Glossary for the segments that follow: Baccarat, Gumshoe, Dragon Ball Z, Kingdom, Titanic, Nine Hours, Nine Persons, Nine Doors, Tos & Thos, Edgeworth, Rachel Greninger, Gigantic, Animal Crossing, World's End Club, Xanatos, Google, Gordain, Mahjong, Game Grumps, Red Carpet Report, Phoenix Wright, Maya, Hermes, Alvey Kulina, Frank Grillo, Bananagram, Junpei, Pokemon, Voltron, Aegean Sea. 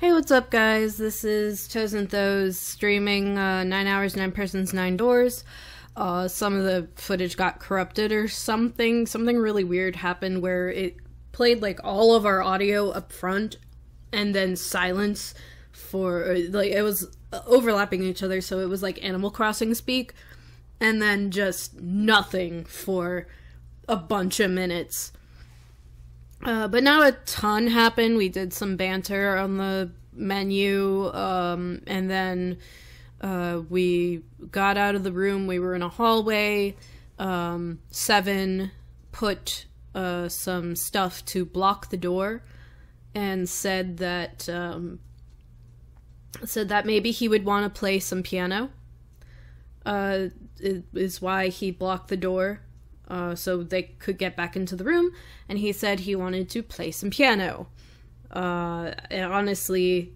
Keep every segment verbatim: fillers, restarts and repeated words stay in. Hey, what's up guys? This is Toes and Those streaming uh, Nine Hours, Nine Persons, Nine Doors. Uh, some of the footage got corrupted or something. Something really weird happened where it played like all of our audio up front and then silence for, or, like, it was overlapping each other, so it was like Animal Crossing speak, and then just nothing for a bunch of minutes. Uh, but not a ton happened. We did some banter on the menu, um, and then uh, we got out of the room. We were in a hallway. Um, Seven put uh, some stuff to block the door and said that um, said that maybe he would want to play some piano. Uh, it is why he blocked the door. Uh, so they could get back into the room, and he said he wanted to play some piano. Uh, and honestly,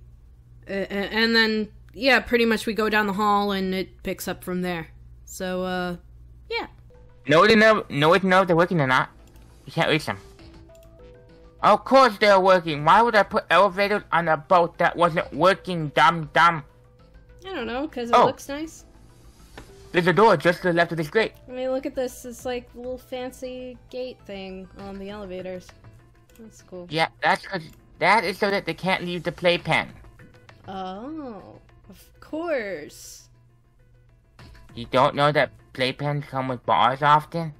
and, and then, yeah, pretty much we go down the hall, and it picks up from there. So, uh, yeah. No one knows if they're working or not. You can't reach them. Of course they're working. Why would I put elevators on a boat that wasn't working, dumb dumb? I don't know, because it oh. looks nice. There's a door just to the left of this grate. I mean, look at this. It's like a little fancy gate thing on the elevators. That's cool. Yeah, that's cause that is so that they can't leave the playpen. Oh, of course. You don't know that playpens come with bars often?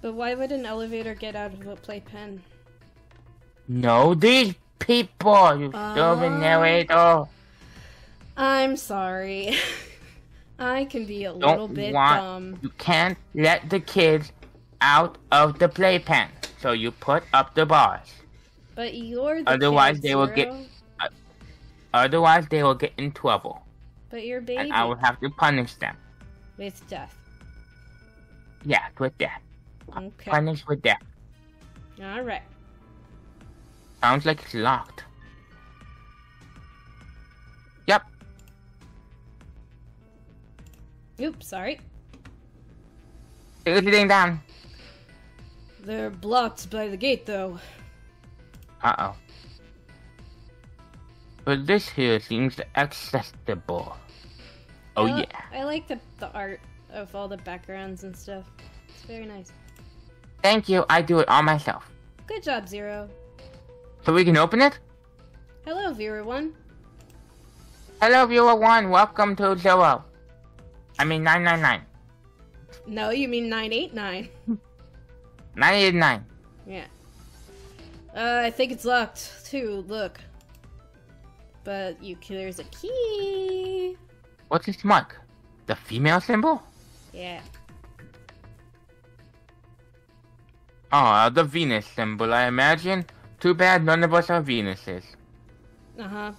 But why would an elevator get out of a playpen? No, these people, you oh. stupid narrator. I'm sorry. I can be a Don't little bit want, dumb. You can't let the kids out of the playpen, so you put up the bars. But you're the otherwise they will get. Uh, otherwise they will get in trouble. But you're baby. And I will have to punish them. With death. Yeah, with death. Okay. Punish with death. All right. Sounds like it's locked. Yep. Oops, sorry. What are you doing down? They're blocked by the gate, though. Uh-oh. But this here seems accessible. Oh, I yeah. I like the, the art of all the backgrounds and stuff. It's very nice. Thank you, I do it all myself. Good job, Zero. So we can open it? Hello, Viewer one. Hello, Viewer one. Welcome to Zero. I mean nine nine nine. No, you mean nine eight nine. nine eight nine. Yeah. Uh, I think it's locked, too. Look. But you there's a key. What's this mark? The female symbol? Yeah. Oh, the Venus symbol, I imagine. Too bad none of us are Venuses. Uh-huh.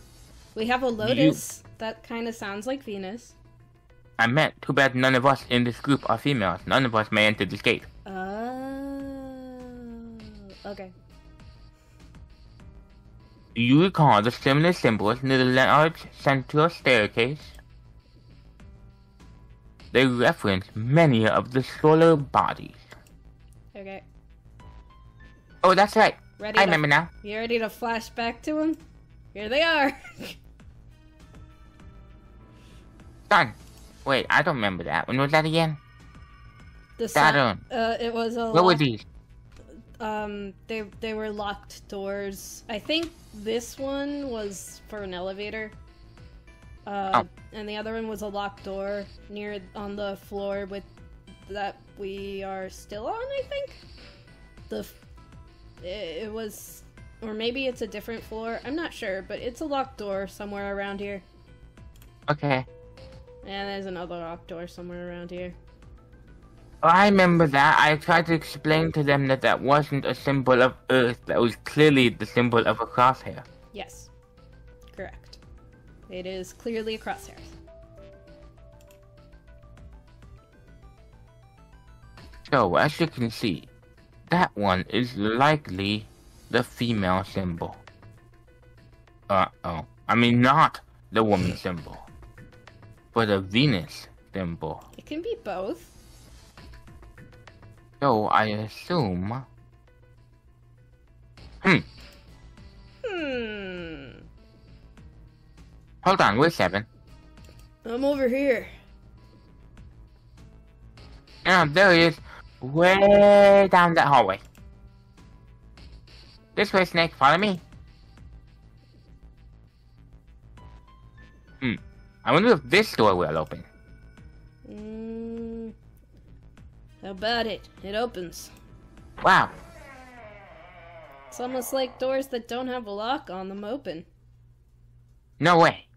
We have a lotus. You... That kind of sounds like Venus. I meant, too bad none of us in this group are females. None of us may enter this gate. Oh, okay. Do you recall the similar symbols near the large central staircase? They reference many of the solar bodies. Okay. Oh, that's right. Ready I to, remember now. You ready to flash back to them? Here they are. Done. Wait, I don't remember that. When was that again? The Saturn. Uh, it was a. What were these? Um, they they were locked doors. I think this one was for an elevator. Uh, oh. And the other one was a locked door near on the floor with that we are still on. I think the it was, or maybe it's a different floor. I'm not sure, but it's a locked door somewhere around here. Okay. And there's another locked door somewhere around here. Oh, I remember that. I tried to explain to them that that wasn't a symbol of Earth. That was clearly the symbol of a crosshair. Yes. Correct. It is clearly a crosshair. So, as you can see, that one is likely the female symbol. Uh-oh. I mean, not the woman symbol. For the Venus symbol. It can be both. So I assume. Hmm. Hmm. Hold on, wait a second. I'm over here. Oh, there he is. Way down that hallway. This way, Snake, follow me. Hmm. I wonder if this door will open. Mm, how about it? It opens. Wow. It's almost like doors that don't have a lock on them open. No way.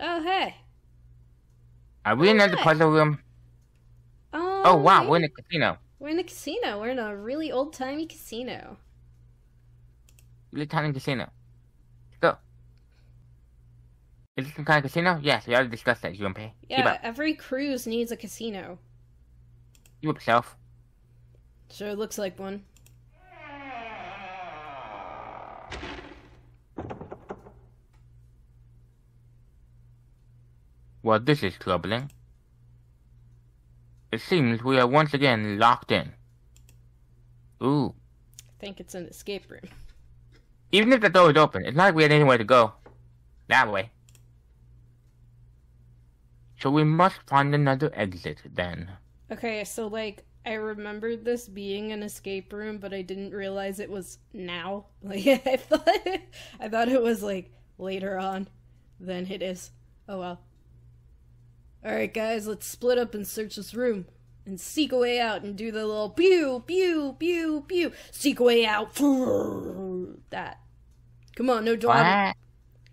Oh, hey. Are we oh, in another hey. puzzle room? Um, oh, wow, we're in a casino. We're in a casino. We're in a really old-timey casino. Really tiny casino. Go. Is this some kind of casino? Yes, we already discussed that, you and Pay. Yeah, every cruise needs a casino. You up yourself. Sure looks like one. Well, this is troubling. It seems we are once again locked in. Ooh. I think it's an escape room. Even if the door is open, it's not like we had anywhere to go. That way. So we must find another exit, then. Okay, so, like, I remembered this being an escape room, but I didn't realize it was now. Like, I thought it, I thought it was, like, later on than it is. Oh, well. Alright, guys, let's split up and search this room. And seek a way out and do the little pew, pew, pew, pew. Seek a way out. That. Come on, no dawdling.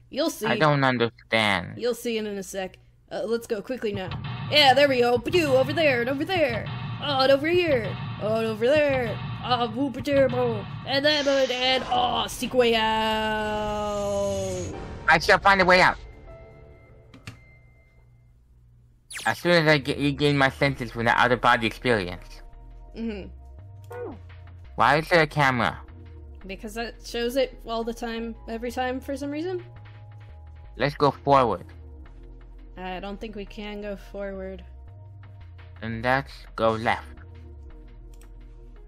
You'll see. I don't understand. You'll see it in a sec. Uh, let's go quickly now. Yeah, there we go. Pew, over there and over there. Oh, and over here. Oh, and over there. Oh, whoop terrible. And then, and oh, seek a way out. I shall find a way out. As soon as I get, regain my senses from the out-of-body experience. Mm-hmm. Why is there a camera? Because that shows it all the time, every time, for some reason. Let's go forward. I don't think we can go forward. And let's go left.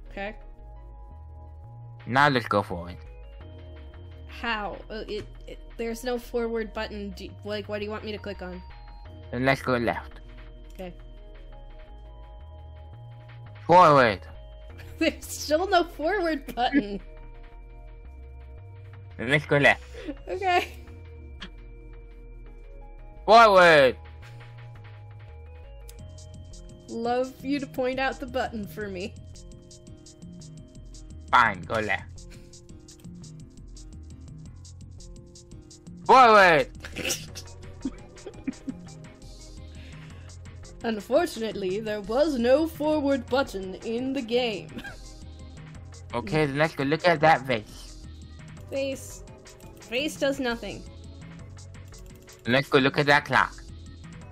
Okay. Now let's go forward. How? It, it, there's no forward button. Do, like, what do you want me to click on? And let's go left. Okay. Forward. There's still no forward button. And let's go left. Okay. Forward. Love you to point out the button for me. Fine, go left. Forward. Unfortunately, there was no forward button in the game. Okay, let's go look at that face. Face. Face does nothing. Let's go look at that clock.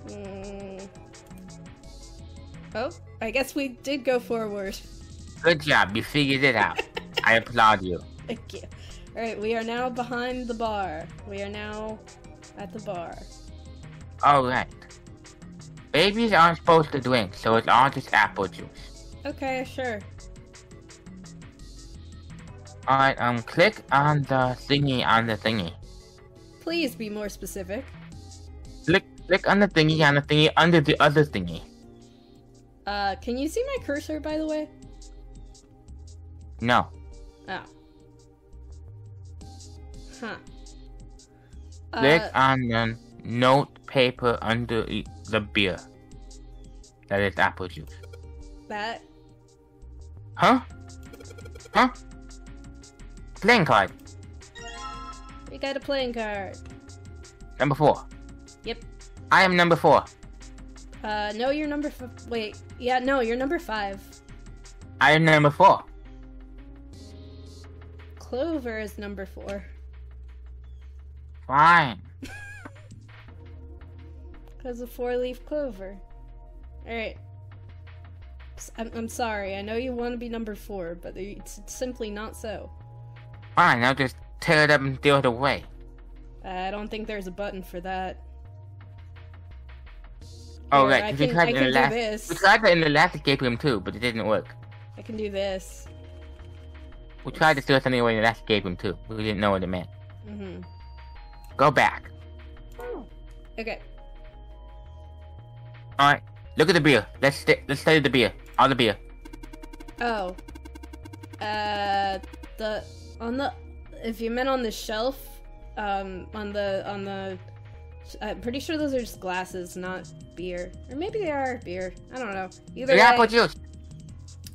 Mm. Oh, I guess we did go forward. Good job, you figured it out. I applaud you. Thank you. Alright, we are now behind the bar. We are now at the bar. Alright. Babies aren't supposed to drink, so it's all just apple juice. Okay, sure. Alright, um, click on the thingy on the thingy. Please be more specific. Click, click on the thingy on the thingy under the other thingy. Uh, can you see my cursor, by the way? No. Oh. Huh. Click uh, on the note paper under it. The beer. That is apple juice. That? Huh? Huh? Playing card. We got a playing card. Number four. Yep. I am number four. Uh, no, you're number f- wait. Yeah, no, you're number five. I am number four. Clover is number four. Fine. Because of four-leaf clover. Alright. I'm, I'm sorry, I know you want to be number four, but it's, it's simply not so. Fine, I'll just tear it up and throw it away. I don't think there's a button for that. Oh, right, because we tried it in the last escape room too, but it didn't work. I can do this. We tried to throw something away in the last escape room too, but we didn't know what it meant. Mm-hmm. Go back. Oh. Okay. All right. Look at the beer. Let's st let's study the beer. On the beer. Oh. Uh, the on the if you meant on the shelf, um, on the on the. I'm pretty sure those are just glasses, not beer. Or maybe they are beer. I don't know. Either way, they're apple juice.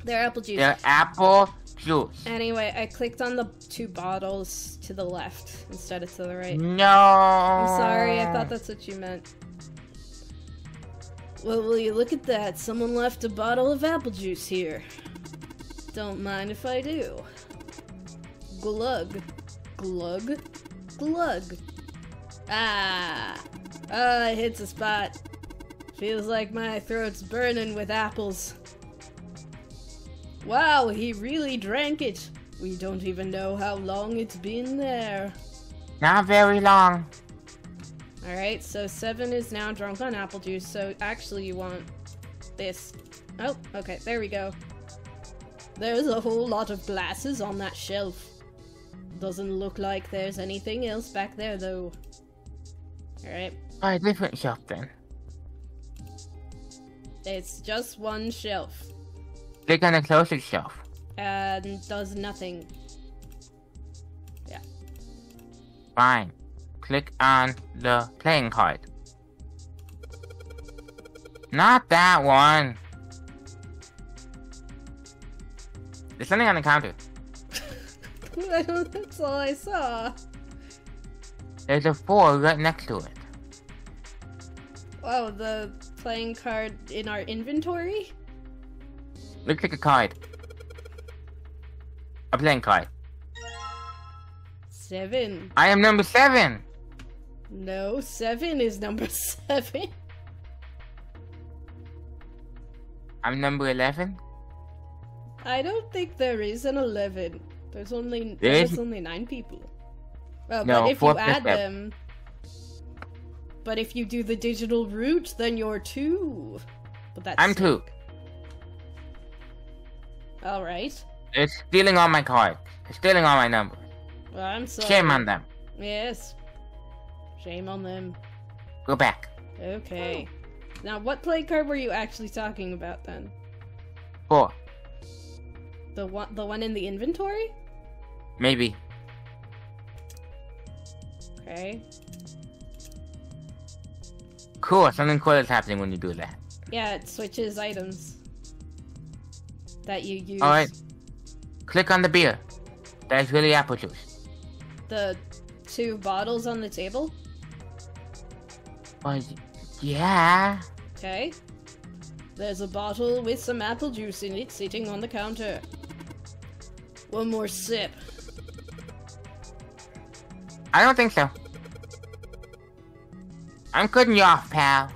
They're apple juice. They're apple juice. Anyway, I clicked on the two bottles to the left instead of to the right. No. I'm sorry. I thought that's what you meant. Well, will you look at that? Someone left a bottle of apple juice here. Don't mind if I do. Glug. Glug. Glug. Ah, ah, it hits a spot. Feels like my throat's burning with apples. Wow, he really drank it. We don't even know how long it's been there. Not very long. Alright, so Seven is now drunk on apple juice, so actually you want this. Oh, okay, there we go. There's a whole lot of glasses on that shelf. Doesn't look like there's anything else back there, though. Alright. Alright, different shelf then. It's just one shelf. Click on the closest shelf. And does nothing. Yeah. Fine. Click on the playing card. Not that one. There's something on the counter. That's all I saw. There's a four right next to it. Wow, the playing card in our inventory? Looks like a card. A playing card. Seven. I am number seven! No, Seven is number seven. I'm number eleven? I don't think there is an eleven. There's only there's, there's only nine people. Well, no, but if you add them, but if you do the digital route, then you're two. But that's I'm sick. Two. All right. It's stealing all my cards. It's stealing all my numbers. Well, I'm sorry. Shame on them. Yes. Shame on them. Go back. Okay. Oh. Now, what play card were you actually talking about then? Four. The one, the one in the inventory? Maybe. Okay. Cool, something cool is happening when you do that. Yeah, it switches items that you use. Alright. Click on the beer. That's really apple juice. The two bottles on the table? Well, yeah. Okay. There's a bottle with some apple juice in it sitting on the counter. One more sip. I don't think so. I'm cutting you off, pal.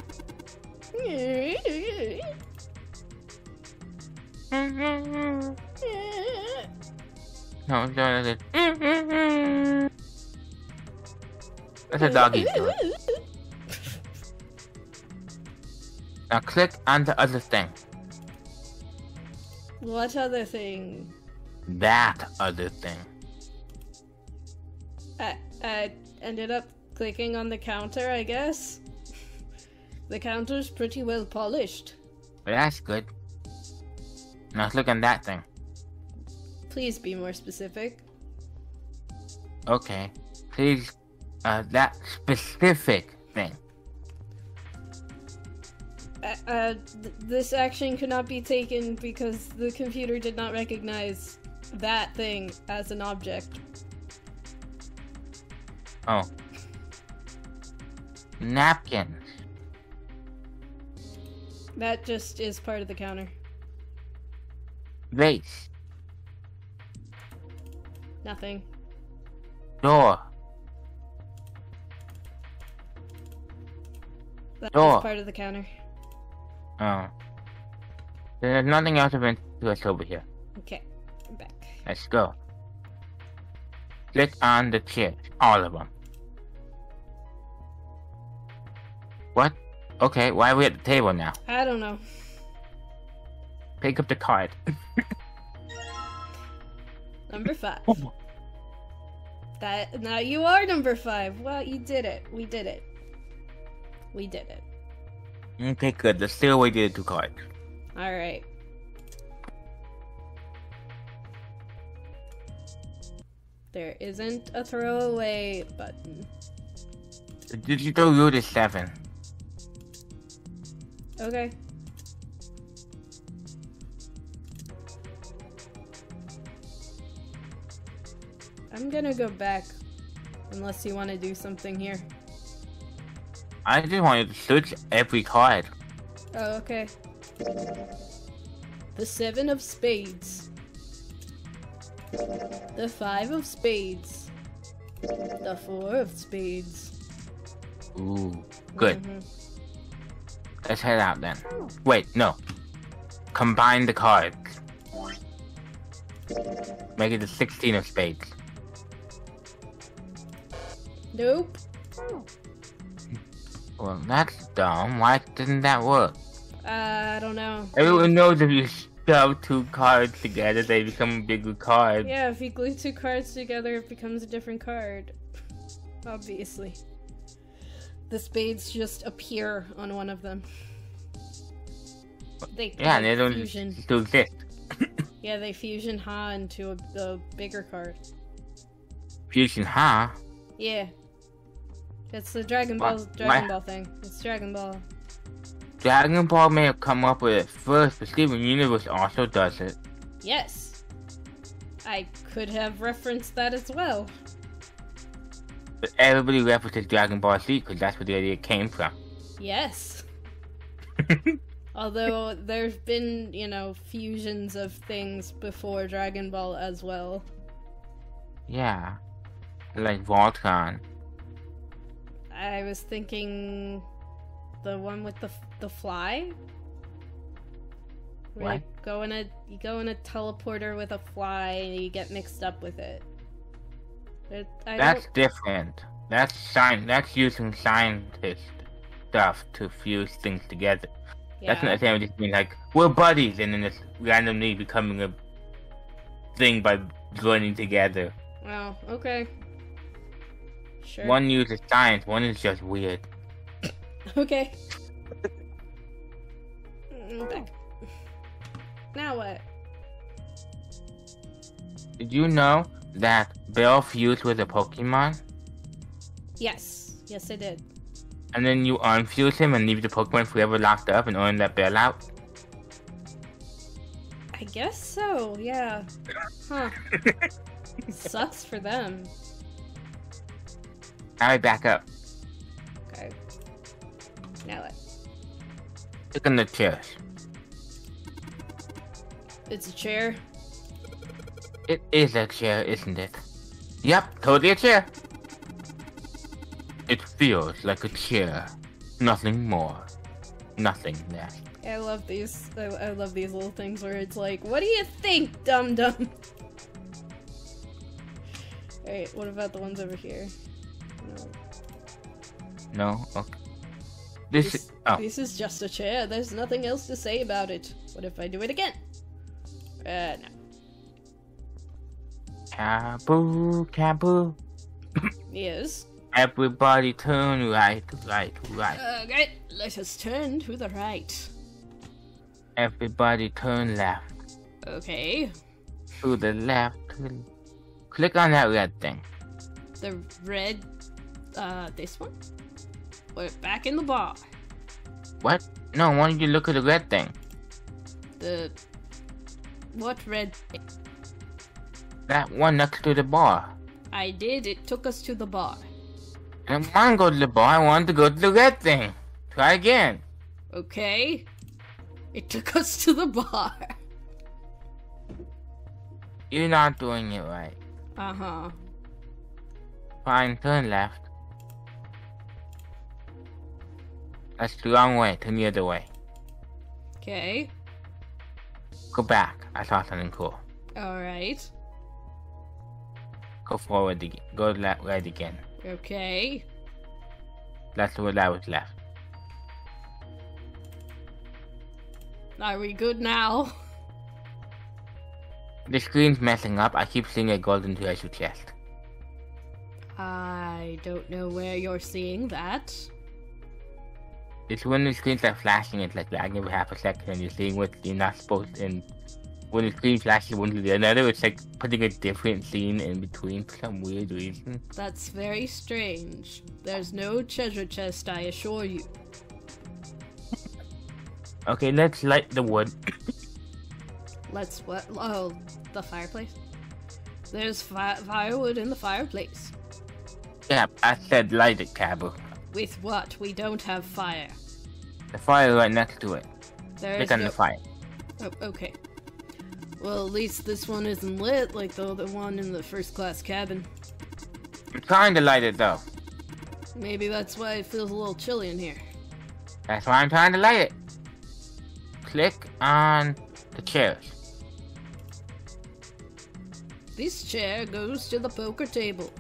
No, I'm doing it. That's a doggy. Now click on the other thing. What other thing? That other thing. I, I ended up clicking on the counter, I guess. The counter's pretty well polished. Well, that's good. Now click on that thing. Please be more specific. Okay. Please, uh, that specific thing. Uh, uh, th this action could not be taken because the computer did not recognize that thing as an object. Oh. Napkins. That just is part of the counter. Vase. Nothing. Door. That's part of the counter. Oh. There's nothing else of interest over here. Okay, I'm back. Let's go. Click on the chairs. All of them. What? Okay, why are we at the table now? I don't know. Pick up the card. Number five. That, now you are number five. Well, you did it. We did it. We did it. Okay, good. Let's still away the two cards. All right. There isn't a throwaway button. Digital root is seven. Okay. I'm gonna go back, unless you want to do something here. I just wanted to search every card. Oh, okay. The seven of spades. The five of spades. The four of spades. Ooh, good. Mm-hmm. Let's head out then. Wait, no. Combine the cards. Make it the sixteen of spades. Nope. Well, that's dumb. Why didn't that work? Uh, I don't know. Everyone knows if you shove two cards together, they become bigger cards. Yeah, if you glue two cards together, it becomes a different card. Obviously. The spades just appear on one of them. They yeah, they don't fusion. Still exist. Yeah, they fusion ha into a, a bigger card. Fusion ha? Yeah. It's the Dragon Ball well, Dragon my... Ball thing. It's Dragon Ball. Dragon Ball may have come up with it first, but Steven Universe also does it. Yes. I could have referenced that as well. But everybody references Dragon Ball Z because that's where the idea came from. Yes. Although there's been, you know, fusions of things before Dragon Ball as well. Yeah. Like Voltron. I was thinking the one with the the fly. Where what? You go in a you go in a teleporter with a fly and you get mixed up with it. it I that's don't... different. That's science. That's using scientist stuff to fuse things together. Yeah. That's not the same as just being like we're buddies and then it's randomly becoming a thing by joining together. Wow. Okay. Sure. One uses science, one is just weird. Okay. Back. Now what? Did you know that Bell fused with a Pokemon? Yes. Yes, I did. And then you unfuse him and leave the Pokemon forever locked up and earn that Bell out? I guess so, yeah. Huh. Sucks for them. Alright, back up. Okay. Now what? Look in the chairs. It's a chair. It is a chair, isn't it? Yep, totally a chair. It feels like a chair. Nothing more. Nothing less. I love these. I, I love these little things where it's like, what do you think, dum-dum? Alright, what about the ones over here? No. No? Okay. This, this, is, oh. this is just a chair. There's nothing else to say about it. What if I do it again? Uh, no. Kaboo, kaboo. Yes? Everybody turn right, right, right. Okay, let us turn to the right. Everybody turn left. Okay. To the left. Click on that red thing. The red... Uh, this one? We're back in the bar. What? No, why don't you look at the red thing? The... What red thing? That one next to the bar. I did, it took us to the bar. I didn't want to go to the bar, I wanted to go to the red thing. Try again. Okay. It took us to the bar. You're not doing it right. Uh-huh. Fine, turn left. That's the wrong way, turn the other way. Okay. Go back, I saw something cool. Alright. Go forward again, go left, right again. Okay. That's what I was left. Are we good now? The screen's messing up, I keep seeing a golden treasure chest. I don't know where you're seeing that. It's when the screens are flashing, it's like lagging for half a second, and you're seeing what you're not supposed to. And when the screen flashes one to the other, it's like putting a different scene in between for some weird reason. That's very strange. There's no treasure chest, I assure you. Okay, let's light the wood. Let's what? Oh, the fireplace? There's fi firewood in the fireplace. Yeah, I said light it, Cabo. With what? We don't have fire. The fire right next to it. There's Click on no... the fire. Oh, okay. Well, at least this one isn't lit like the other one in the first class cabin. I'm trying to light it, though. Maybe that's why it feels a little chilly in here. That's why I'm trying to light it. Click on the chairs. This chair goes to the poker table.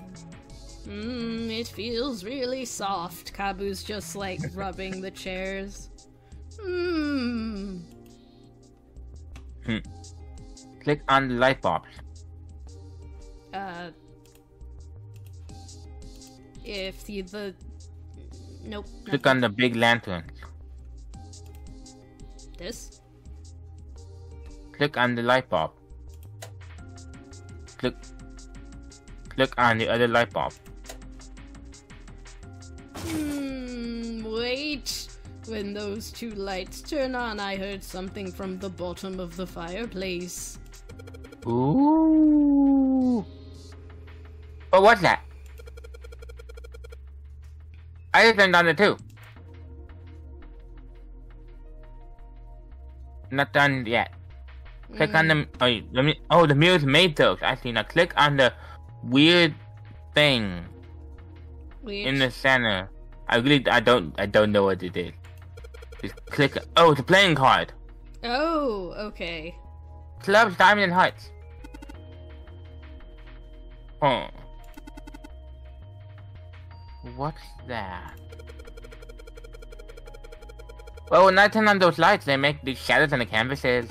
Mmm, it feels really soft. Kabu's just like rubbing the chairs. Mmm. Hmm. Click on the light bulbs. Uh. If the. the nope. Click nothing. on the big lanterns. This? Click on the light bulb. Click. Click on the other light bulb. Hmm. Wait. When those two lights turn on, I heard something from the bottom of the fireplace. Ooh. What was that? I just turned on it too. Not done yet. Click mm. on the. Oh, let me, oh, the mirrors made those. Actually, now click on the weird thing weird. in the center. I really, I don't, I don't know what it is. Just click. Oh, it's a playing card. Oh, okay. Clubs, diamonds, and hearts. Huh. What's that? Well, when I turn on those lights, they make the shadows on the canvases.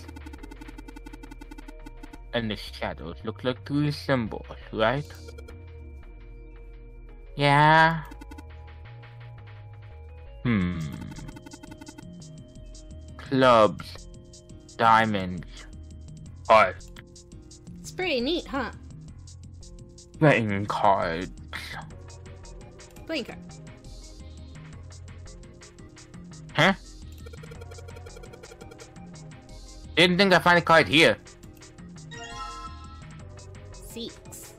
And the shadows look like three symbols, right? Yeah. Hmm. Clubs, diamonds, art. It's pretty neat, huh? Playing cards. Playing cards. Huh? Didn't think I'd find a card here. Six.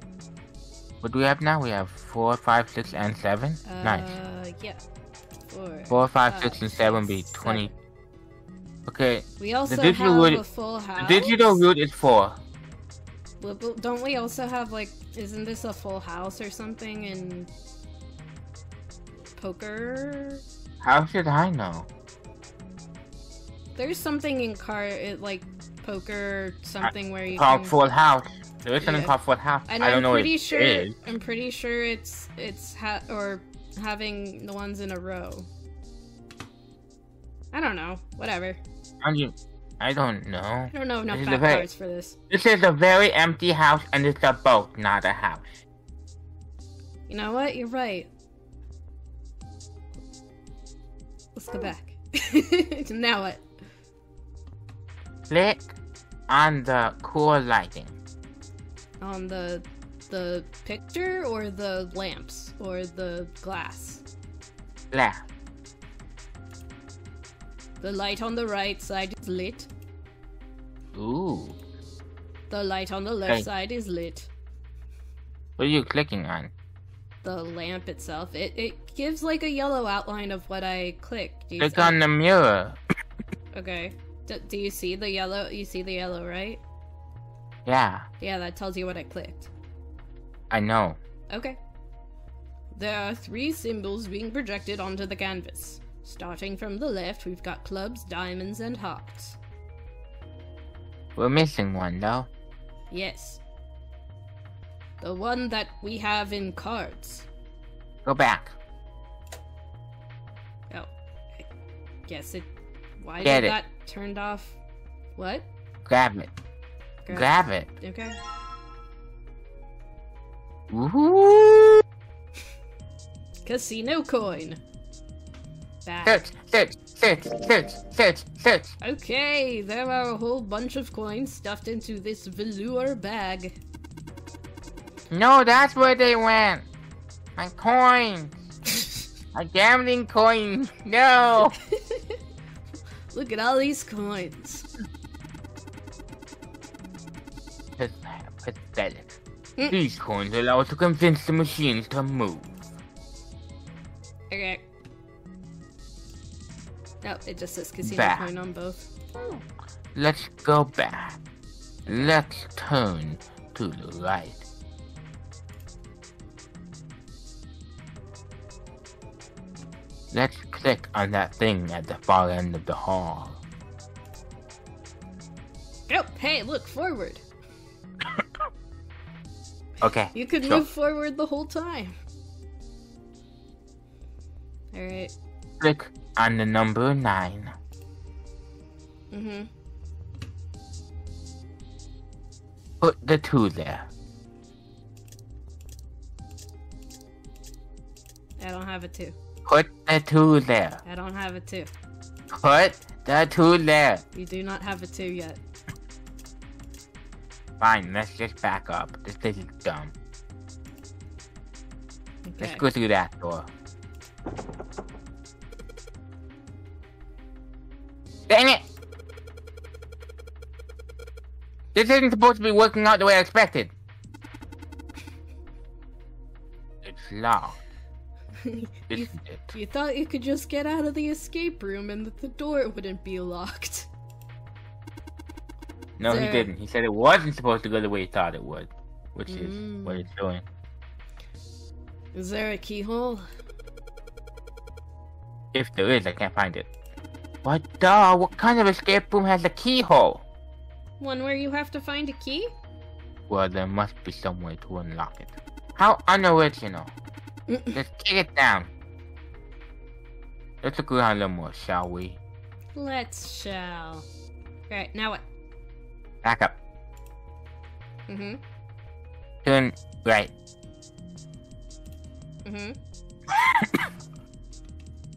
What do we have now? We have four, five, six, and seven? Uh, nice. Yeah. Four, four five, five, six, and seven six, be twenty. Seven. Okay. We also the digital have root, a full house. The digital root is four. Well, don't we also have, like, isn't this a full house or something in poker? How should I know? There's something in card, like poker, something I, where you called can... full house. There is something yeah. called full house. And I don't I'm know pretty what it sure, is. I'm pretty sure it's it's ha or having the ones in a row. I don't know. Whatever. I don't, I don't know. I don't know enough fact cards for this. This is a very empty house, and it's a boat, not a house. You know what? You're right. Let's go back. Now what? Click on the cool lighting. On the the picture, or the lamps, or the glass? Glass. The light on the right side is lit. Ooh. The light on the left okay. side is lit. What are you clicking on? The lamp itself. It it gives like a yellow outline of what I clicked. Click on the mirror. Okay. Do, do you see the yellow? You see the yellow, right? Yeah. Yeah, that tells you what I clicked. I know. Okay. There are three symbols being projected onto the canvas. Starting from the left, we've got clubs, diamonds, and hearts. We're missing one, though. Yes. The one that we have in cards. Go back. Oh. I guess it... Why Get did it. that turned off? What? Grab it. Grab, Grab it. it. Okay. Woohoo! Casino coin. back. Six, six, six, six, six, six. Okay, there are a whole bunch of coins stuffed into this velour bag. No, that's where they went. My coins. My gambling coin. No. Look at all these coins. Pathetic. Mm. These coins allow us to convince the machines to move. Okay. No, it just says casino back. Coin on both. Oh. Let's go back. Let's turn to the right. Let's click on that thing at the far end of the hall. Oh, hey, look, forward. Okay. You could sure. move forward the whole time. Alright. Click on the number nine. Mm-hmm. Put the two there. I don't have a two. Put the two there. I don't have a two. Put the two there. You do not have a two yet. Fine, let's just back up. This thing is dumb. Okay. Let's go through that door. Dang it! This isn't supposed to be working out the way I expected. It's locked. you, it? you thought you could just get out of the escape room and that the door wouldn't be locked. No, there... he didn't. He said it wasn't supposed to go the way he thought it would, which mm. is what it's doing. Is there a keyhole? If there is, I can't find it. What the? What kind of escape room has a keyhole? One where you have to find a key? Well, there must be some way to unlock it. How unoriginal. Just kick it down. Let's look around a little more, shall we? Let's shall. Alright, now what? Back up. Mm-hmm. Turn right. Mm-hmm.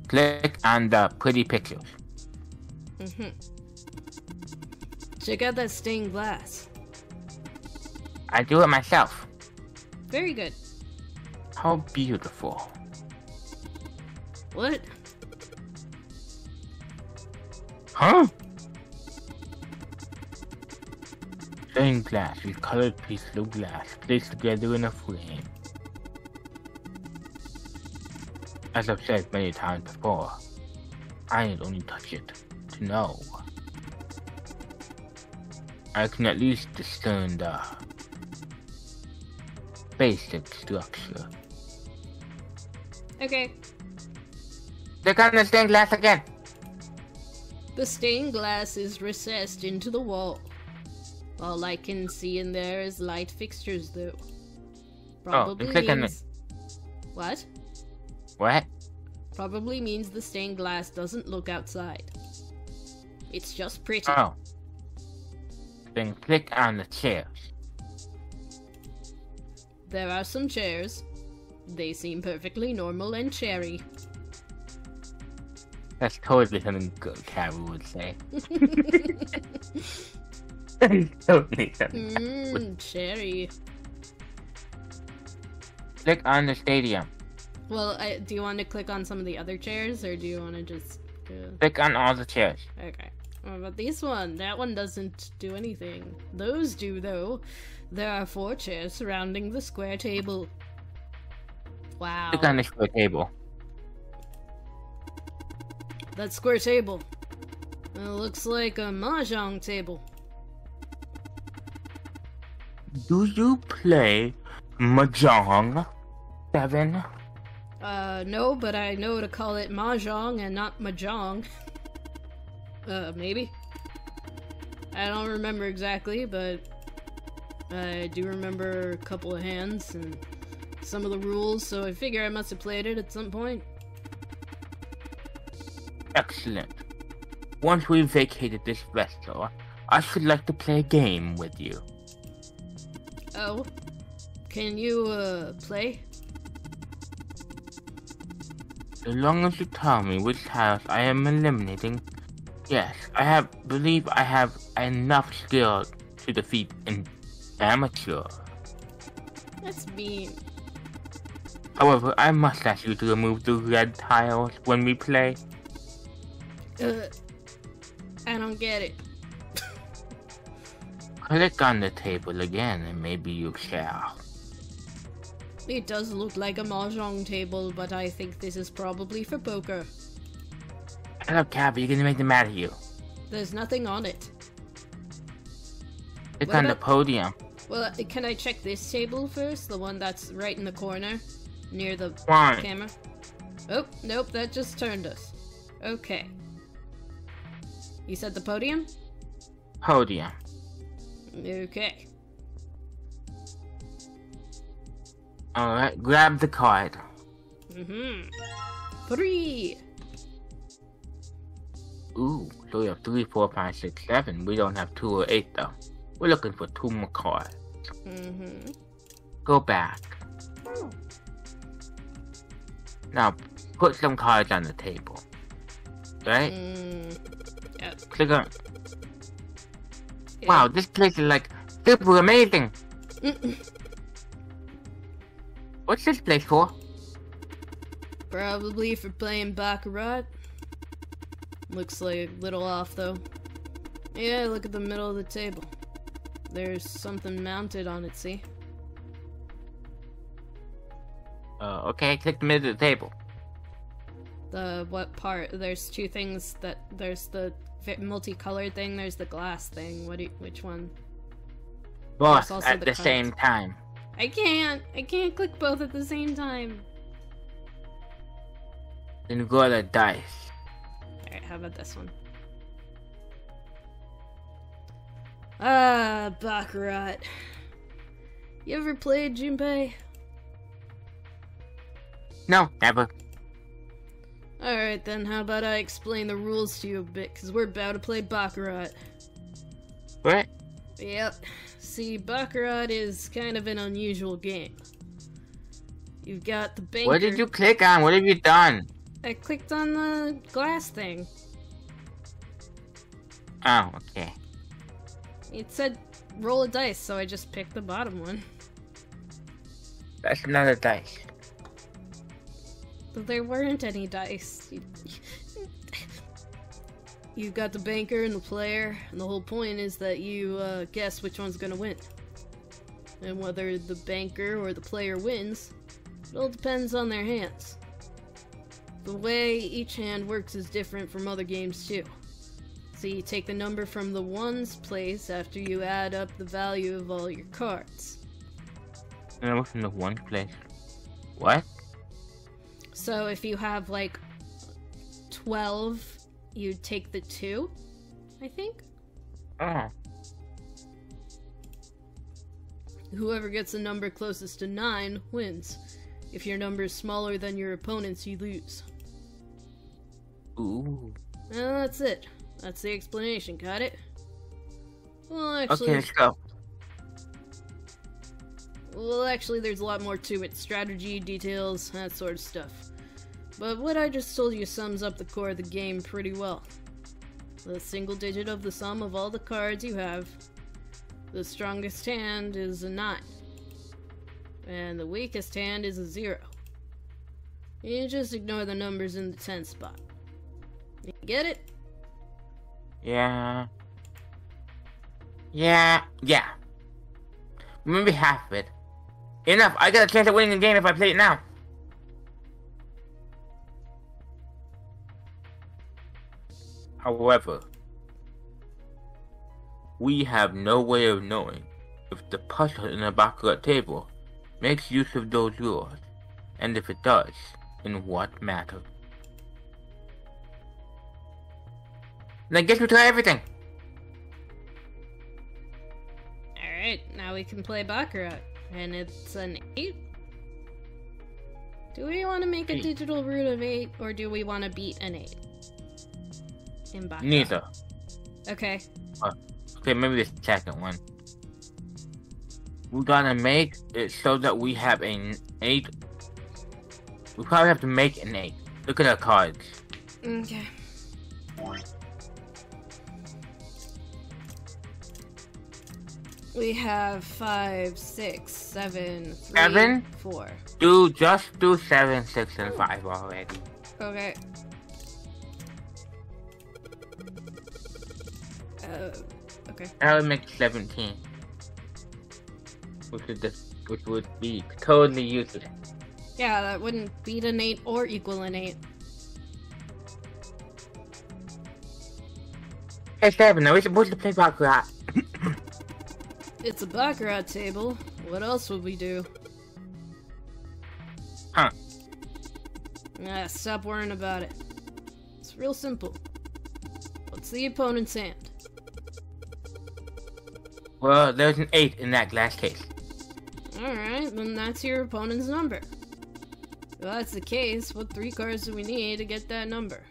Click on the pretty pictures. Mm-hmm. Check out that stained glass. I do it myself. Very good. How beautiful. What? Huh? Stained glass is colored pieces of glass placed together in a frame. As I've said many times before, I need only touch it to know. I can at least discern the basic structure. Okay. Click on the stained glass again. The stained glass is recessed into the wall. All I can see in there is light fixtures, though. Probably oh, click on means... it. What? What? Probably means the stained glass doesn't look outside. It's just pretty. Oh. Then click on the chairs. There are some chairs. They seem perfectly normal and cherry. That's totally something good Carrie would say. Totally mm, cherry. Click on the stadium. Well, I, do you want to click on some of the other chairs, or do you want to just go... Click on all the chairs. Okay. What about this one? That one doesn't do anything. Those do, though. There are four chairs surrounding the square table. Wow. Click on the square table. That square table. It looks like a Mahjong table. Do you play Mahjong, Devin? Uh, no, but I know to call it Mahjong and not Mahjong. uh, maybe? I don't remember exactly, but I do remember a couple of hands and some of the rules, so I figure I must have played it at some point. Excellent. Once we've vacated this vessel, I should like to play a game with you. Oh, can you, uh, play? As long as you tell me which house I am eliminating, yes, I have believe I have enough skill to defeat an amateur. That's mean. However, I must ask you to remove the red tiles when we play. Ugh. I don't get it. Click on the table again and maybe you shall. It does look like a Mahjong table, but I think this is probably for poker. Shut up, Cap, you're gonna make them mad at you. There's nothing on it. It's what on about... the podium. Well, can I check this table first? The one that's right in the corner, near the Fine. camera? Oh, nope, that just turned us. Okay. You said the podium? Podium. Okay. Alright, grab the card. Mm-hmm. Three! Ooh, so we have three, four, five, six, seven. We don't have two or eight, though. We're looking for two more cards. Mm-hmm. Go back. Oh. Now, put some cards on the table. Right? Mm, yep. Click on... Yeah. Wow, this place is like super amazing! Mm-mm. What's this place for? Probably for playing Baccarat. Looks like a little off though. Yeah, look at the middle of the table. There's something mounted on it, see? Uh, okay, click the middle of the table. The what part? There's two things that- there's the multicolored thing, there's the glass thing. What do you, which one? Both at the, the same time. I can't! I can't click both at the same time! Then go to dice. Alright, how about this one? Ah, Baccarat. You ever played, Junpei? No, never. Alright then, how about I explain the rules to you a bit, because we're about to play Baccarat. What? Yep. See, Baccarat is kind of an unusual game. You've got the banker... What did you click on? What have you done? I clicked on the glass thing. Oh, okay. It said roll a dice, so I just picked the bottom one. That's not a dice. But there weren't any dice. You've got the banker and the player, and the whole point is that you uh, guess which one's gonna win. And whether the banker or the player wins, it all depends on their hands. The way each hand works is different from other games too. So you take the number from the ones place after you add up the value of all your cards. The number from the ones place? What? So if you have like twelve... you take the two, I think? Oh. Whoever gets the number closest to nine wins. If your number is smaller than your opponent's, you lose. Ooh. Well, that's it. That's the explanation, got it? Well, actually... Okay, let's go. Well, actually, there's a lot more to it. Strategy, details, that sort of stuff. But what I just told you sums up the core of the game pretty well. The single digit of the sum of all the cards you have. The strongest hand is a nine. And the weakest hand is a zero. You just ignore the numbers in the ten spot. You get it? Yeah. Yeah. Yeah. Maybe half of it. Enough! I got a chance at winning the game if I play it now! However, we have no way of knowing if the puzzle in the Baccarat table makes use of those rules, and if it does, in what matter. And I guess we try everything! Alright, now we can play Baccarat, and it's an eight? Do we want to make a eight. digital root of eight, or do we want to beat an eight? Neither. Okay. Uh, okay, maybe the second one. We're gonna make it so that we have an eight. We probably have to make an eight. Look at her card. Okay. We have five, six, seven, three, seven? four. Do just do seven, six, and five already. Okay. Uh, okay. That would make seventeen, which would just, which would be totally useless. Yeah, that wouldn't beat an eight or equal an eight. Hey, Steven, are we supposed to play Baccarat? It's a Baccarat table. What else would we do? Huh. Nah, stop worrying about it. It's real simple. What's the opponent's hand? Well, there's an eight in that last case. Alright, then that's your opponent's number. If that's the case, what three cards do we need to get that number?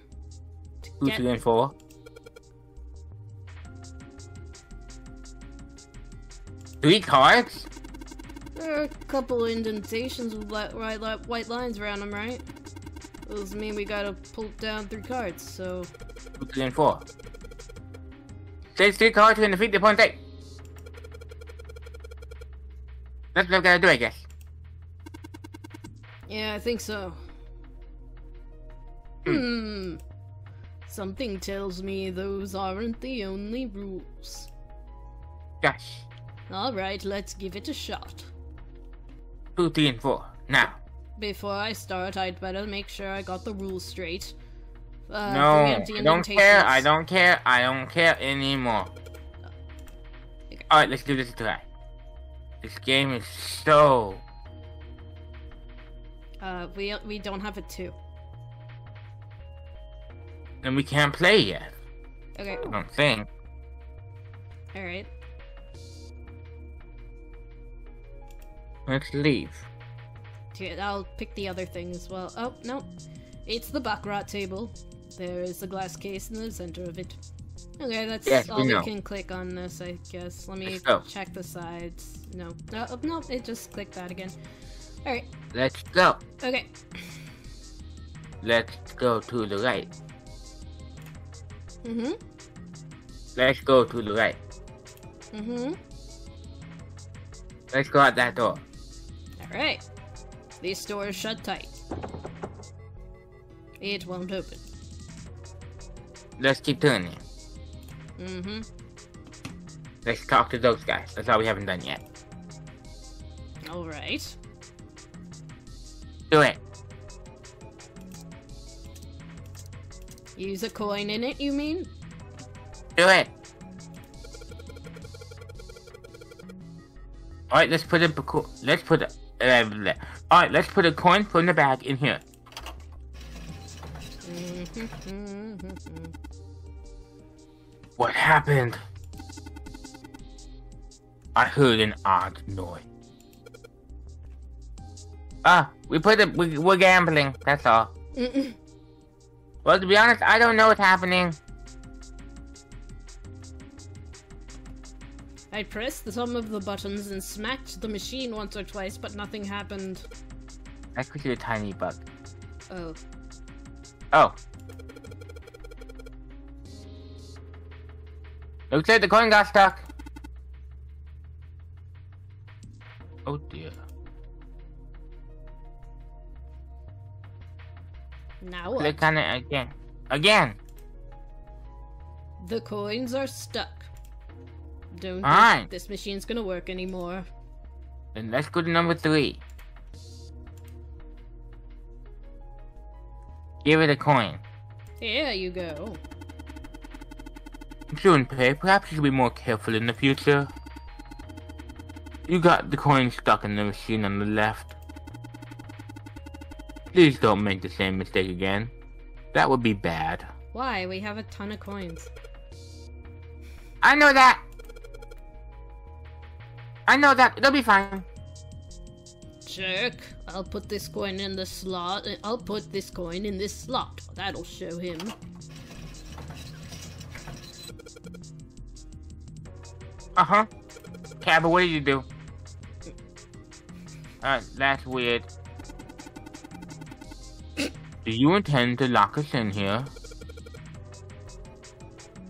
To Two, get... three, and four. Three cards? There are a couple indentations with white lines around them, right? Those mean we gotta pull down three cards, so... Two, three, and four. Save three cards to defeat the opponent's eight. That's what I've gotta do, I guess. Yeah, I think so. Hmm. Something tells me those aren't the only rules. Gosh. Alright, let's give it a shot. Two, three, and four. Now. Before I start, I'd better make sure I got the rules straight. Uh, no, I don't care, I don't care, I don't care anymore. Okay. Alright, let's give this a try. This game is so... Uh, we, we don't have a two. And we can't play yet. Okay. I don't think. Alright. Let's leave. I'll pick the other thing as well. Oh, no. It's the Baccarat table. There is a glass case in the center of it. Okay, that's yes, all we, we can click on this, I guess. Let me check the sides. No. No, no, it just clicked that again. Alright. Let's go. Okay. Let's go to the right. Mm-hmm. Let's go to the right. Mm-hmm. Let's go out that door. Alright. These doors shut tight. It won't open. Let's keep turning. Mm-hmm. Let's talk to those guys. That's all we haven't done yet. Alright. Do it. Use a coin in it, you mean? Do it. Alright, let's put a co let's put a uh, alright, let's put a coin from the bag in here. What happened? I heard an odd noise. Ah, we put it. We, we're gambling. That's all. Mm-mm. Well, to be honest, I don't know what's happening. I pressed some of the buttons and smacked the machine once or twice, but nothing happened. That could be a tiny bug. Oh. Oh. Looks like the coin got stuck. Oh dear. Now what? Click on it again. Again! The coins are stuck. Don't Fine. think this machine's gonna work anymore. Then let's go to number three. Give it a coin. Here you go. Soon, Pei, perhaps you should be more careful in the future. You got the coin stuck in the machine on the left. Please don't make the same mistake again. That would be bad. Why? We have a ton of coins. I know that! I know that! It'll be fine. Jerk. I'll put this coin in the slot. I'll put this coin in this slot. That'll show him. Uh-huh. Cabba, what did you do? Uh, that's weird. Do Do you intend to lock us in here?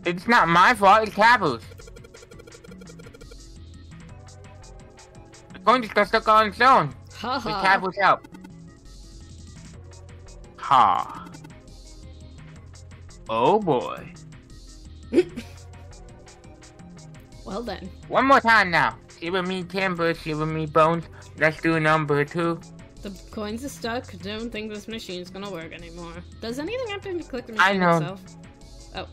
It's not my fault, it's Tabu's. The coin just got stuck on its own. Ha ha. It's Tabu's help. Ha. Oh boy. Well then. One more time now. Shiver me timbers, shiver me bones. Let's do number two. The coins are stuck. Don't think this machine's gonna work anymore. Does anything happen if you click the machine I know. Itself? Oh.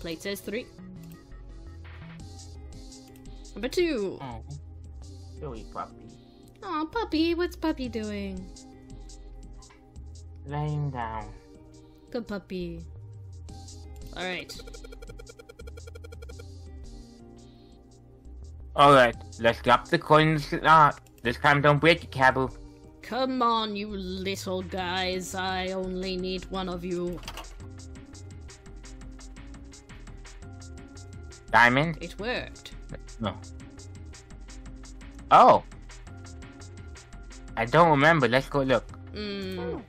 Plate says three. Number two. Oh, silly puppy. Oh, puppy. What's puppy doing? Laying down. Good puppy. Alright. Alright, let's drop the coins. Ah, this time don't break it, Caboo. Come on, you little guys. I only need one of you. Diamond? It worked. No. Oh. I don't remember. Let's go look. Mm.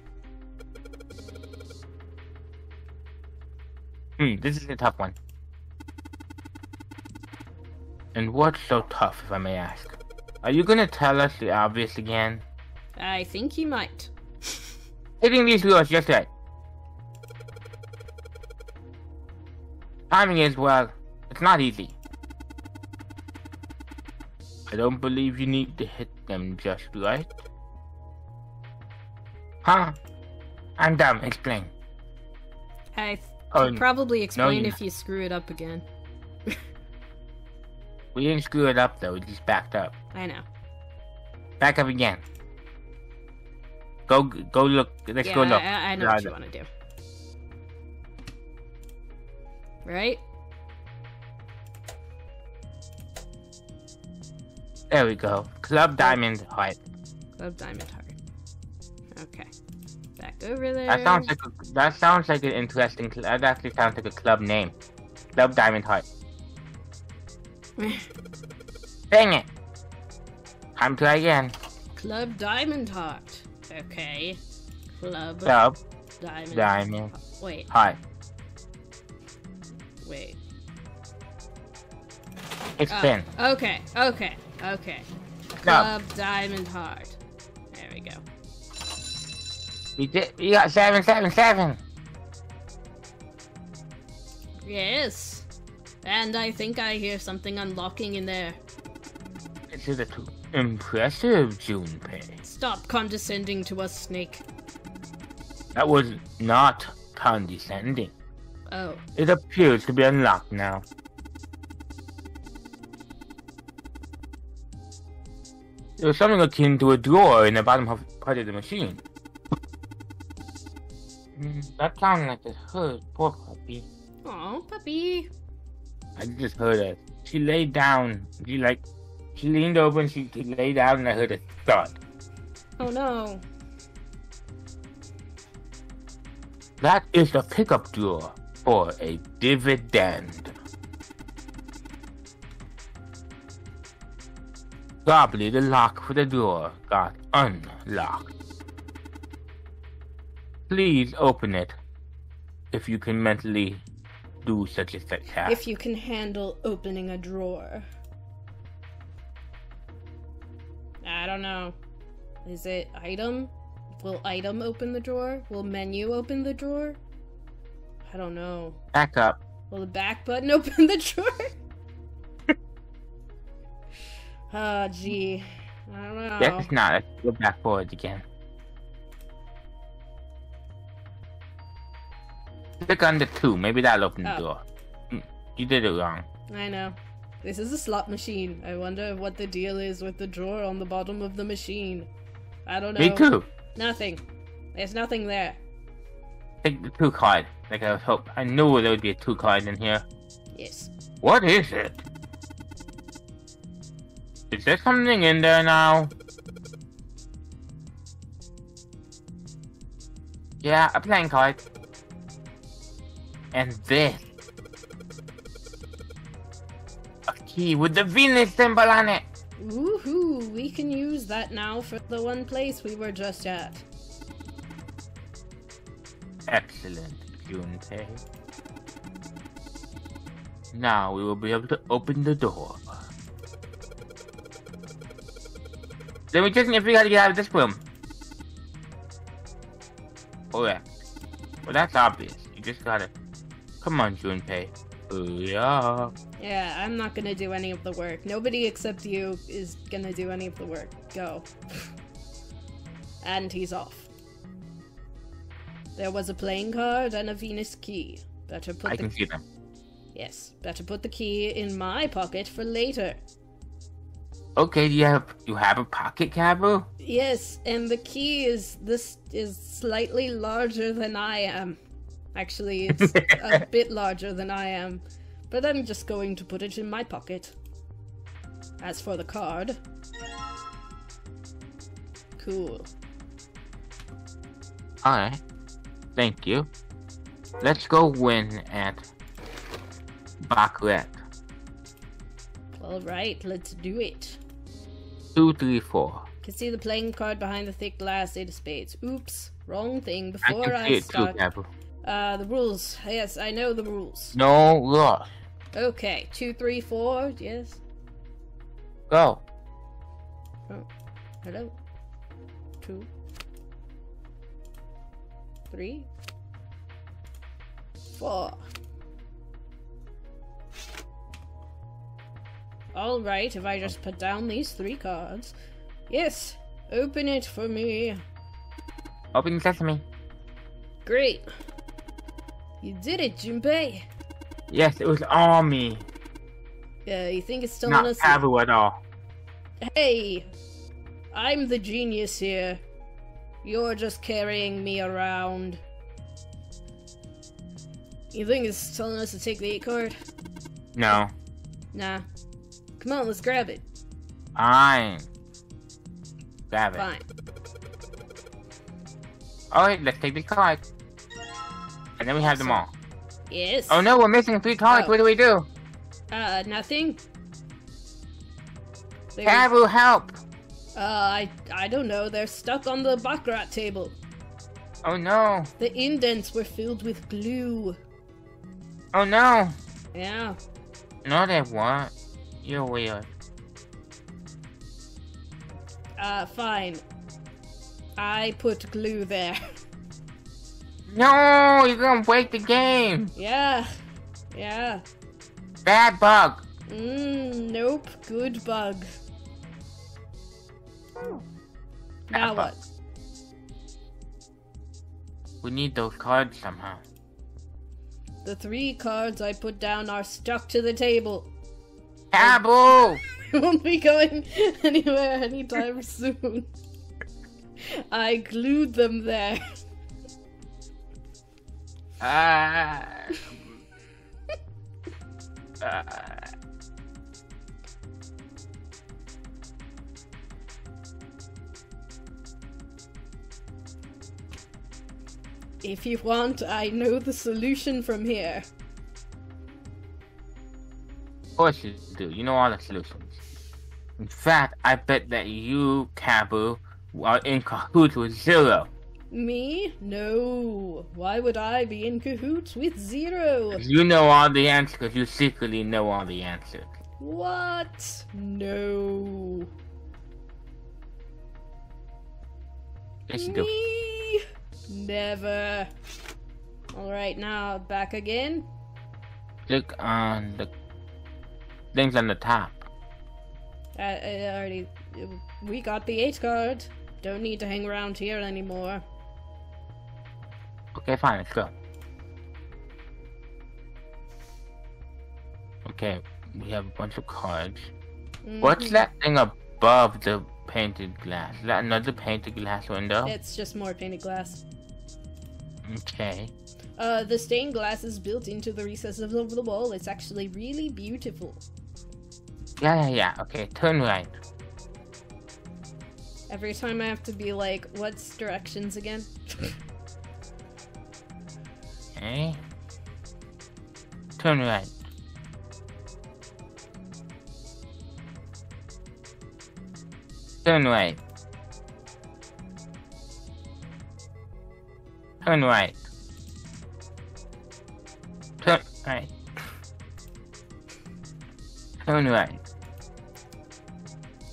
Hmm, this is a tough one. And what's so tough, if I may ask? Are you gonna tell us the obvious again? I think you might. Hitting these wheels just right. Timing is, well, it's not easy. I don't believe you need to hit them just right. Huh? I'm dumb. Explain. I oh, probably explain no, if you screw it up again. We didn't screw it up though, we just backed up. I know. Back up again. Go go look, let's yeah, go look. I, I know what you want to do. Right? There we go. Club Diamond Heart. Club Diamond Heart. Okay. Back over there. That sounds like a, that sounds like an interesting, that actually sounds like a club name. Club Diamond Heart. Dang it! Time to try again. Club Diamond Heart. Okay. Club, Club Diamond, Diamond Heart. Wait. Heart. Wait. It's oh, been. Okay, okay, okay. Club Club Diamond Heart. There we go. We did. We got seven, seven, seven. Yes. And I think I hear something unlocking in there. This is a too impressive, Junpei. Stop condescending to us, Snake. That was not condescending. Oh. It appears to be unlocked now. There was something akin to a drawer in the bottom part of the machine. Mm, that sounded like it hurt, poor puppy. Aw, puppy. I just heard her. She laid down. She like, she leaned over and she, she lay down, and I heard a thud. Oh no! That is the pickup drawer for a dividend. Probably the lock for the drawer got unlocked. Please open it, if you can mentally. Do such a thing. If you can handle opening a drawer. I don't know. Is it item? Will item open the drawer? Will menu open the drawer? I don't know. Back up. Will the back button open the drawer? Oh, gee. I don't know. That's not. Let's go back forward again. Click on the two, maybe that'll open the oh. door. You did it wrong. I know. This is a slot machine. I wonder what the deal is with the drawer on the bottom of the machine. I don't know. Me too. Nothing. There's nothing there. Take the two card, like I was hope. I knew there would be a two card in here. Yes. What is it? Is there something in there now? Yeah, a playing card. And this. A key with the Venus symbol on it. Woohoo! We can use that now for the one place we were just at. Excellent, Junpei. Now we will be able to open the door. Then we just need to figure out how to get out of this room. Oh yeah. Well, that's obvious. You just gotta... Come on, Junpei. Yeah. Yeah, I'm not gonna do any of the work. Nobody except you is gonna do any of the work. Go. And he's off. There was a playing card and a Venus key. Better put I the... can see them. Yes, better put the key in my pocket for later. Okay, you have you have a pocket, Cabo? Yes, and the key is this is slightly larger than I am. Actually, it's a bit larger than I am, but I'm just going to put it in my pocket. As for the card, cool. All right, thank you. Let's go win at Baccarat. All right, let's do it. Two, three, four. You can see the playing card behind the thick glass. Eight of spades. Oops, wrong thing. Before I, I start, too, uh, the rules. Yes, I know the rules. No loss. Okay, two, three, four. Yes. Go. Oh, hello. Two. Three. Four. Alright, if I just put down these three cards. Yes! Open it for me. Open sesame. Great. You did it, Junpei. Yes, it was all me. Yeah, you think it's still not innocent? Not Avu at all. Hey! I'm the genius here. You're just carrying me around. You think it's telling us to take the eight card? No. Nah. Come on, let's grab it. Fine. Grab it. Fine. Alright, let's take the card. And then we have them all. Yes. Oh no, we're missing three cards. Oh. What do we do? Uh, nothing. They're... Cavu, help! Uh, I, I don't know. They're stuck on the Baccarat table. Oh no. The indents were filled with glue. Oh no. Yeah. No, they weren't. You're weird. Uh, fine. I put glue there. No, you're gonna break the game. Yeah, yeah. Bad bug. Mm, nope, good bug. Oh. Now what? We need those cards somehow. The three cards I put down are stuck to the table. Cabo! I won't be going anywhere anytime soon. I glued them there. Ah. Uh, uh. If you want, I know the solution from here. Of course you do. You know all the solutions. In fact, I bet that you, Cabu, are in cahoots with Zero. Me? No. Why would I be in cahoots with Zero? You know all the answers because you secretly know all the answers. What? No. Yes, you do. Me? Never. Alright, now back again. Click on the things on the top. I, I already... We got the eight card. Don't need to hang around here anymore. Okay, fine. Let's go. Okay, we have a bunch of cards. Mm-hmm. What's that thing above the painted glass? Is that another painted glass window? It's just more painted glass. Okay. Uh, the stained glass is built into the recesses of the wall. It's actually really beautiful. Yeah, yeah, yeah. Okay, turn right. Every time I have to be like, what's directions again? Okay. Turn right. Turn right. Turn right. Alright. Alright.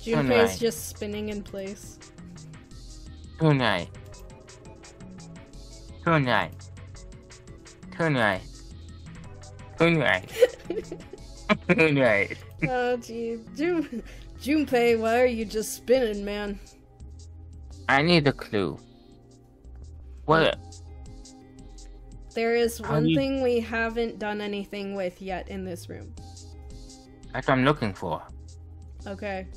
Junpei is just spinning in place. Alright. Alright. Alright. Alright. Alright. Oh geez. Jun Junpei, why are you just spinning, man? I need a clue. What? There is one you... thing we haven't done anything with yet in this room. That's what I'm looking for. Okay.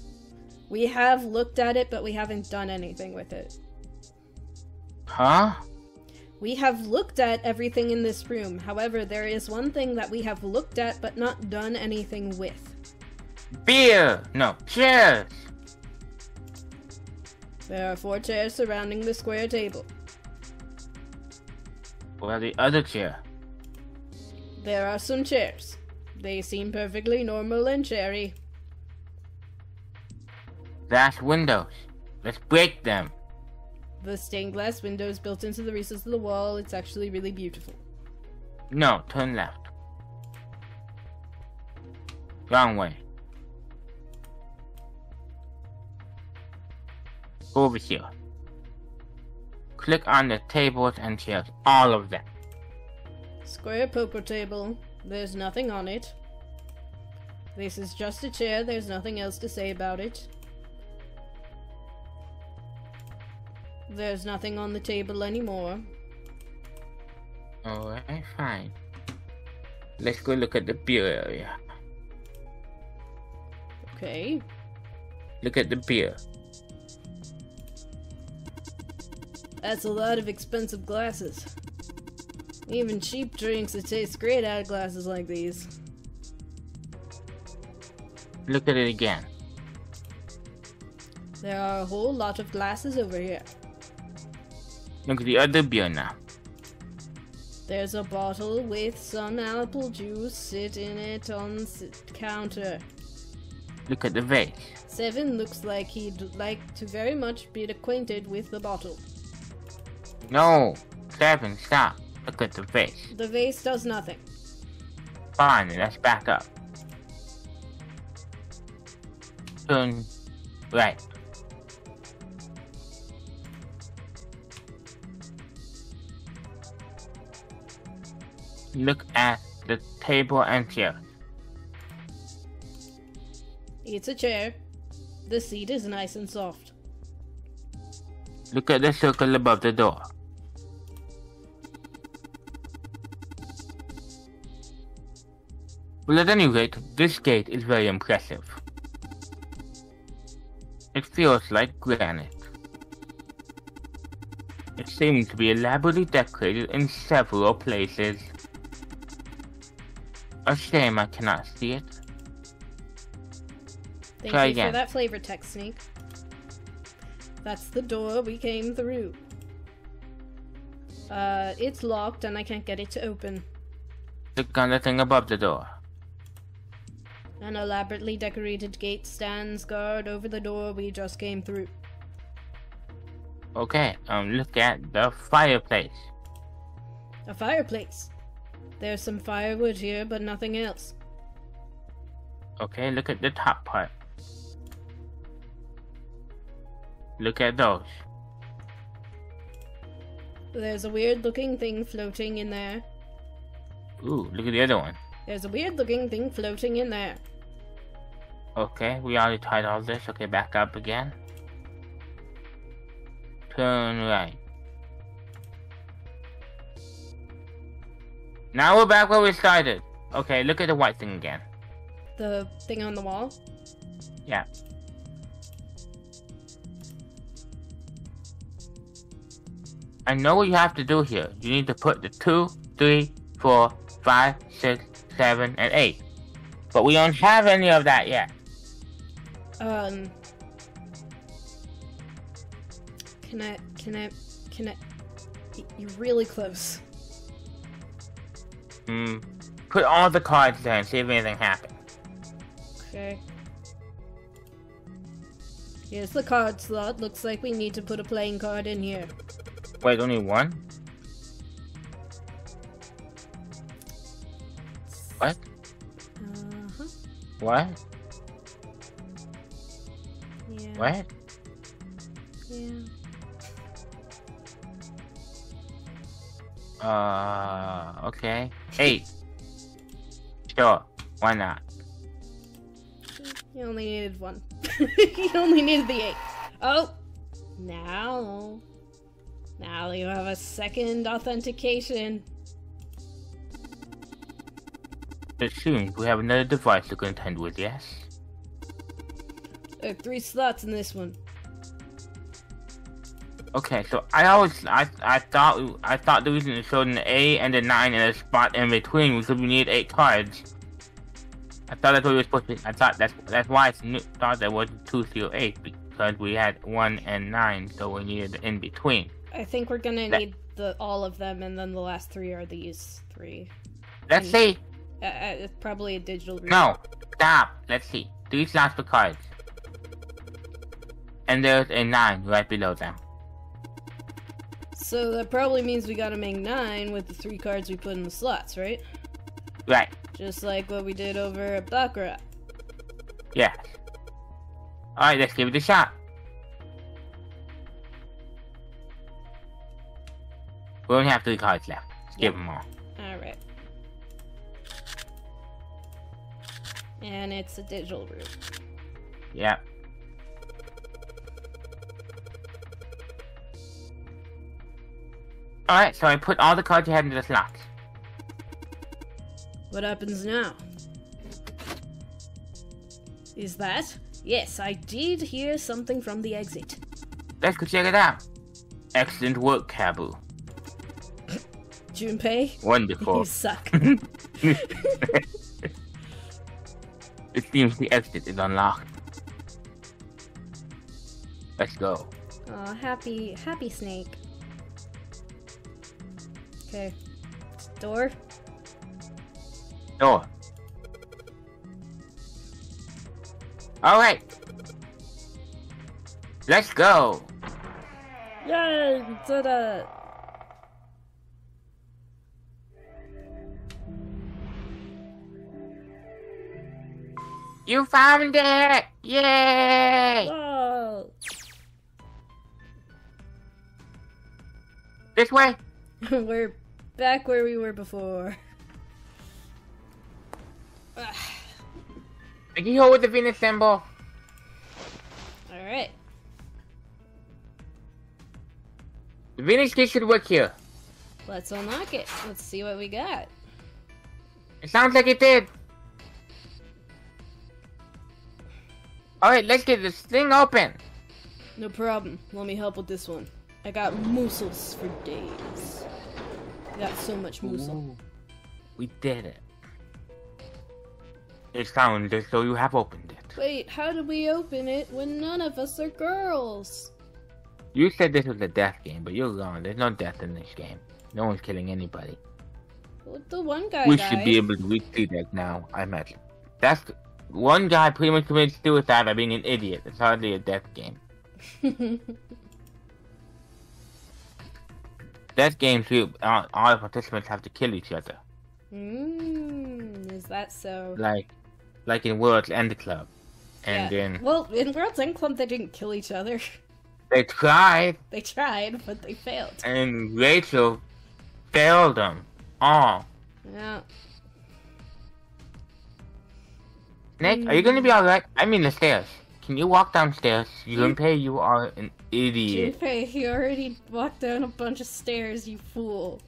We have looked at it, but we haven't done anything with it. Huh? We have looked at everything in this room. However, there is one thing that we have looked at, but not done anything with. Beer! No, chairs! There are four chairs surrounding the square table. Where are the other chair? There are some chairs. They seem perfectly normal and cherry. Glass windows. Let's break them. The stained glass windows built into the recess of the wall. It's actually really beautiful. No, turn left. Wrong way. Go over here. Click on the tables and chairs, all of them. Square poker table. There's nothing on it. This is just a chair. There's nothing else to say about it. There's nothing on the table anymore. Alright, fine. Let's go look at the beer area. Okay. Look at the beer. That's a lot of expensive glasses. Even cheap drinks that taste great out of glasses like these. Look at it again. There are a whole lot of glasses over here. Look at the other beer now. There's a bottle with some apple juice sitting in it on the counter. Look at the vase. Seven looks like he'd like to very much be acquainted with the bottle. No, Seven, stop. Look at the vase. The vase does nothing. Fine, let's back up. Turn right. Look at the table and chair. It's a chair. The seat is nice and soft. Look at the circle above the door. Well, at any rate, this gate is very impressive. It feels like granite. It seems to be elaborately decorated in several places. A shame I cannot see it. Thank Try you again. for that flavor text, Sneak. That's the door we came through. Uh, it's locked and I can't get it to open. Look on the thing above the door. An elaborately decorated gate stands guard over the door we just came through. Okay, um, look at the fireplace. A fireplace? There's some firewood here, but nothing else. Okay, look at the top part. Look at those. There's a weird-looking thing floating in there. Ooh, look at the other one. There's a weird-looking thing floating in there. Okay, we already tried all this. Okay, back up again. Turn right. Now we're back where we started. Okay, look at the white thing again. The thing on the wall? Yeah. I know what you have to do here. You need to put the two, three, four, five, six, seven, and eight. But we don't have any of that yet. Um. Can I? Can I? Can I? You're really close. Hmm. Put all the cards there and see if anything happens. Okay. Here's the card slot. Looks like we need to put a playing card in here. Wait, only one? What? Uh-huh. What? Yeah. What? Yeah. Uh, okay. Eight. Sure. Why not? You only needed one. You only needed the eight. Oh! Now... Now you have a second authentication. But soon, we have another device to contend with, yes? There are three slots in this one. Okay, so I always, I, I thought, I thought the reason it showed an A and a nine and a spot in between was because we needed eight cards. I thought that's what we were supposed to. I thought that's that's why I thought that was two through eight because we had one and nine, so we needed the in between. I think we're gonna that, need the all of them, and then the last three are these three. Let's and, see. Uh, uh, it's probably a digital. Reader. No, stop. Let's see. Three slots for cards, and there's a nine right below them. So that probably means we gotta make nine with the three cards we put in the slots, right? Right. Just like what we did over at Baccarat. Yeah. Alright, let's give it a shot. We only have three cards left. Let's yep. give them all. Alright. And it's a digital route. Yep. Alright, so I put all the cards you had into the slot. What happens now? Is that? Yes, I did hear something from the exit. Let's go check it out. Excellent work, Kabu. Junpei? Wonderful. You suck. It seems the exit is unlocked. Let's go. Aw, happy, happy snake. Okay. Door? Door. Alright. Let's go. Yay! Did it. You found it! Yay! Whoa. This way! We're back where we were before. Ugh. Can you hold the Venus symbol? Alright. The Venus key should work here. Let's unlock it. Let's see what we got. It sounds like it did. Alright, let's get this thing open. No problem. Let me help with this one. I got moosels for days. I got so much moosel. Ooh, we did it. It sounds as though you have opened it. Wait, how did we open it when none of us are girls? You said this was a death game, but you're wrong. There's no death in this game. No one's killing anybody. Well, the one guy We died. should be able to repeat that now, I imagine. That's the, one guy pretty much committed suicide by being an idiot. It's hardly a death game. Death games, you, all, all participants have to kill each other. Mmm, is that so? Like... Like in World's End Club. And yeah. in... Well, in World's End Club, they didn't kill each other. They tried. They tried, but they failed. And Rachel failed them. All. Yeah. Nick, are you gonna be alright? I mean the stairs. Can you walk downstairs? Junpei, you are an idiot. Junpei, you already walked down a bunch of stairs, you fool.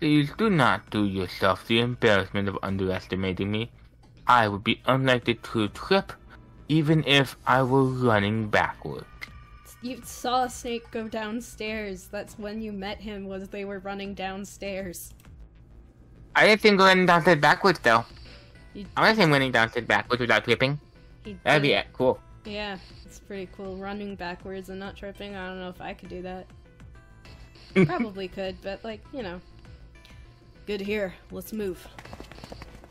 Please do not do yourself the embarrassment of underestimating me. I would be unlikely to trip, even if I were running backwards. You saw a snake go downstairs. That's when you met him, was they were running downstairs. I didn't think running downstairs backwards, though. You... I want to say running downstairs backwards without tripping. That'd be cool. Yeah, it's pretty cool. Running backwards and not tripping. I don't know if I could do that. Probably could, but like, you know. Good here. Let's move.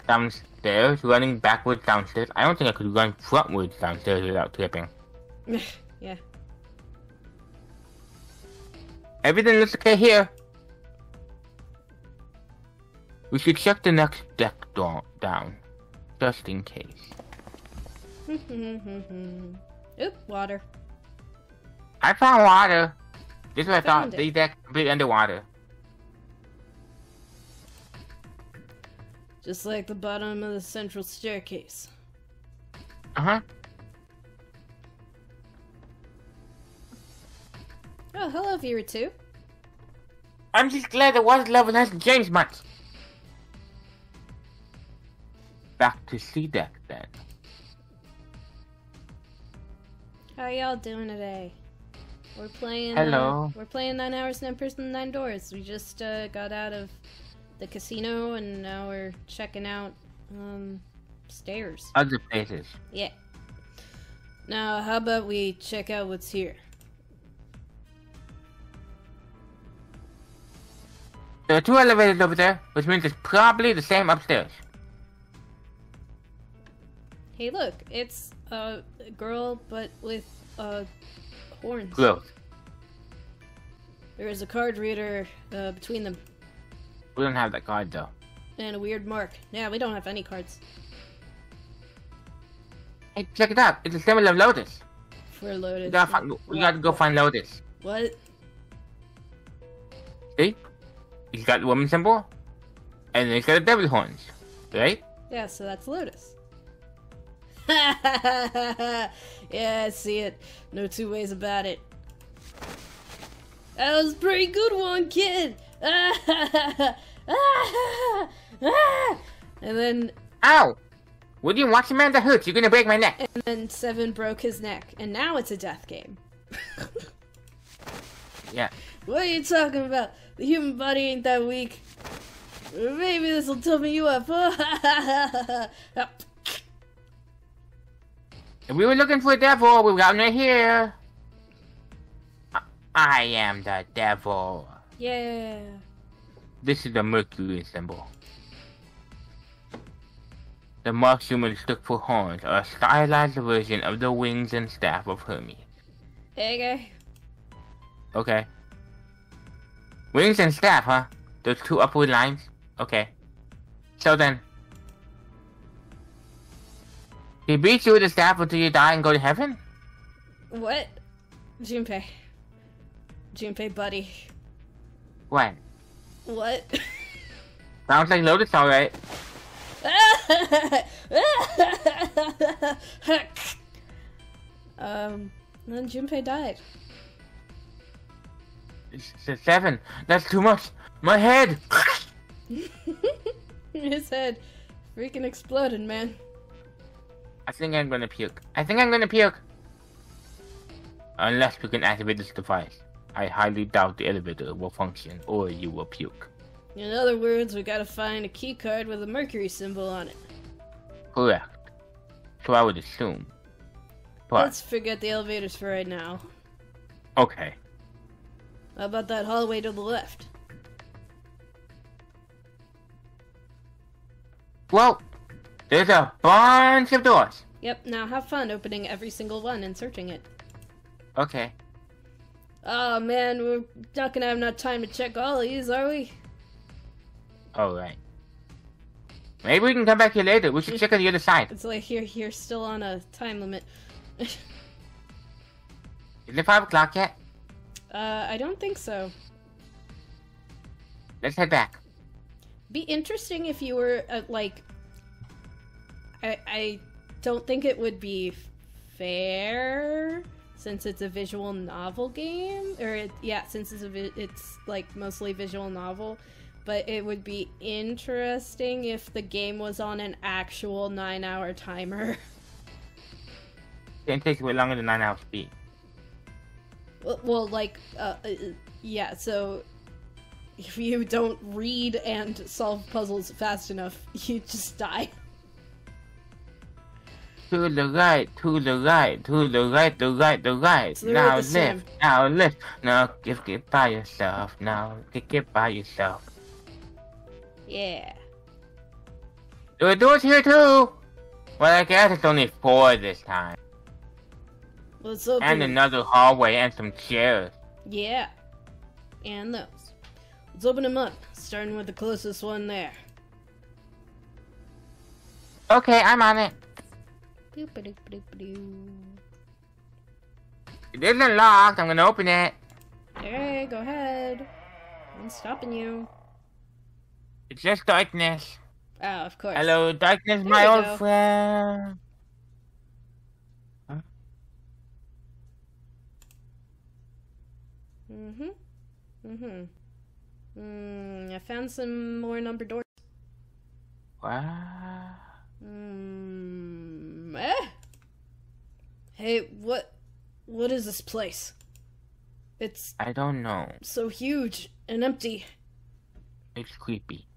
Downstairs, running backwards downstairs. I don't think I could run frontwards downstairs without tripping. Yeah. Everything looks okay here. We should check the next deck do down, just in case. Oop, water. I found water. This is what I thought. These decks are completely underwater. Just like the bottom of the central staircase. Uh-huh. Oh, hello, viewer two. I'm just glad the water level hasn't changed much. Back to sea deck, then. How are y'all doing today? We're playing. Hello. Uh, we're playing Nine Hours, Nine Persons, Nine Doors. We just uh, got out of the casino, and now we're checking out um, stairs. Other places. Yeah. Now, how about we check out what's here? There are two elevators over there, which means it's probably the same upstairs. Hey, look, it's a girl, but with uh, horns. Close. There is a card reader uh, between them. We don't have that card, though. And a weird mark. Yeah, we don't have any cards. Hey, check it out. It's a symbol of Lotus. For Lotus. We gotta, find, we gotta go find Lotus. What? See? He's got the woman symbol, and then he's got the devil horns, right? Yeah, so that's Lotus. Yeah, I see it. No two ways about it. That was a pretty good one, kid. And then... Ow! Would you watch a man that hurts? You're gonna break my neck. And then Seven broke his neck, and now it's a death game. Yeah. What are you talking about? The human body ain't that weak. Maybe this will tell me you up. If we were looking for a devil, we got him right here. I am the devil. Yeah. This is the Mercury symbol. The mark humans took for horns are a stylized version of the wings and staff of Hermes. Okay. Okay. Wings and staff, huh? Those two upward lines? Okay. So then... he beats you with the staff until you die and go to heaven? What? Junpei. Junpei, buddy. What? What? Sounds like Lotus, alright. um, then Junpei died. It's seven. That's too much. My head. His head freaking exploded, man. I think I'm gonna puke. I think I'm gonna puke. Unless we can activate this device. I highly doubt the elevator will function or you will puke. In other words, we gotta find a key card with a mercury symbol on it. Correct. So I would assume. But... let's forget the elevators for right now. Okay. How about that hallway to the left? Well, there's a bunch of doors. Yep, now have fun opening every single one and searching it. Okay. Oh man, we're not gonna have enough time to check all of these, are we? Alright. Maybe we can come back here later. We should check on the other side. It's like you're, you're still on a time limit. Is it five o'clock yet? Uh, I don't think so. Let's head back. Be interesting if you were, uh, like... I, I don't think it would be fair, since it's a visual novel game. Or, it, yeah, since it's, a vi it's, like, mostly visual novel. But it would be interesting if the game was on an actual nine-hour timer. It takes way longer than nine hours to beat. Well, like, uh, yeah, so if you don't read and solve puzzles fast enough, you just die. To the right, to the right, to the right, the right, the right. So now lift, same. now lift, now get, get by yourself, now get, get by yourself. Yeah. There are doors here too! Well, I guess it's only four this time. Let's open and another hallway and some chairs. Yeah. And those. Let's open them up, starting with the closest one there. Okay, I'm on it. It isn't locked. I'm gonna open it. Okay, go ahead. No one's stopping you. It's just darkness. Oh, of course. Hello, darkness, there my old go. friend. Huh? Mhm. Mhm. Mm, I found some more number doors. Wow. Mm, eh? Hey, what? What is this place? It's. I don't know. So huge and empty. It's creepy.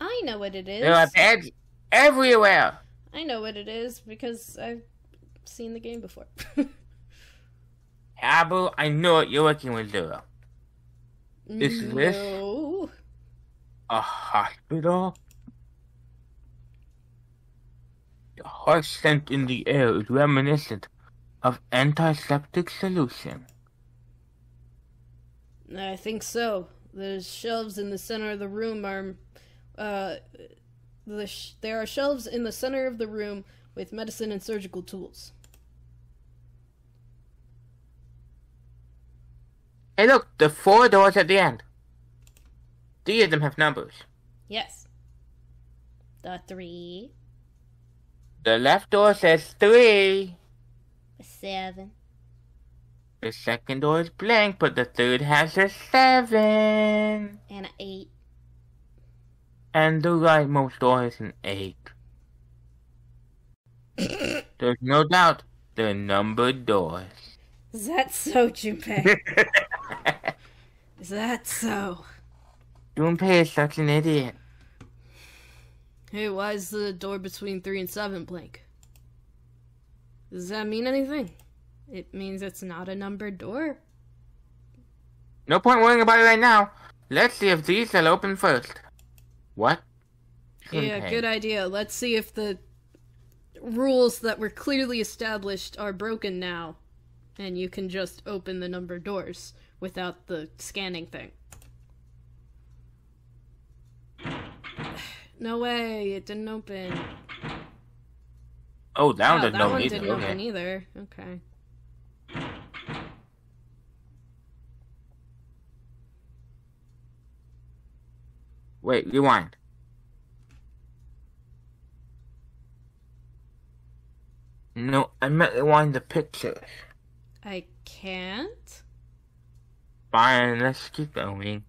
I know what it is. There are beds everywhere. I know what it is because I've seen the game before. Abu, I know what you're working with, Zero. Is no. this a hospital? The harsh scent in the air is reminiscent of antiseptic solution. I think so. The shelves in the center of the room are... Uh, the sh there are shelves in the center of the room with medicine and surgical tools. Hey look, the four doors at the end. Three of them have numbers. Yes. The three. The left door says three. The seven. The second door is blank, but the third has a seven. And an eight. And the rightmost door is an eight. There's no doubt they're numbered doors. Is that so, Junpei? Is that so? Junpei is such an idiot. Hey, why is the door between three and seven blank? Does that mean anything? It means it's not a numbered door? No point worrying about it right now. Let's see if these will open first. What? Shouldn't yeah, pay. Good idea. Let's see if the rules that were clearly established are broken now. And you can just open the number doors without the scanning thing. No way, it didn't open. Oh, that, wow, didn't that one either. didn't okay. open either. Okay. Wait, rewind. No, I meant rewind the pictures. I can't? Fine, let's keep going.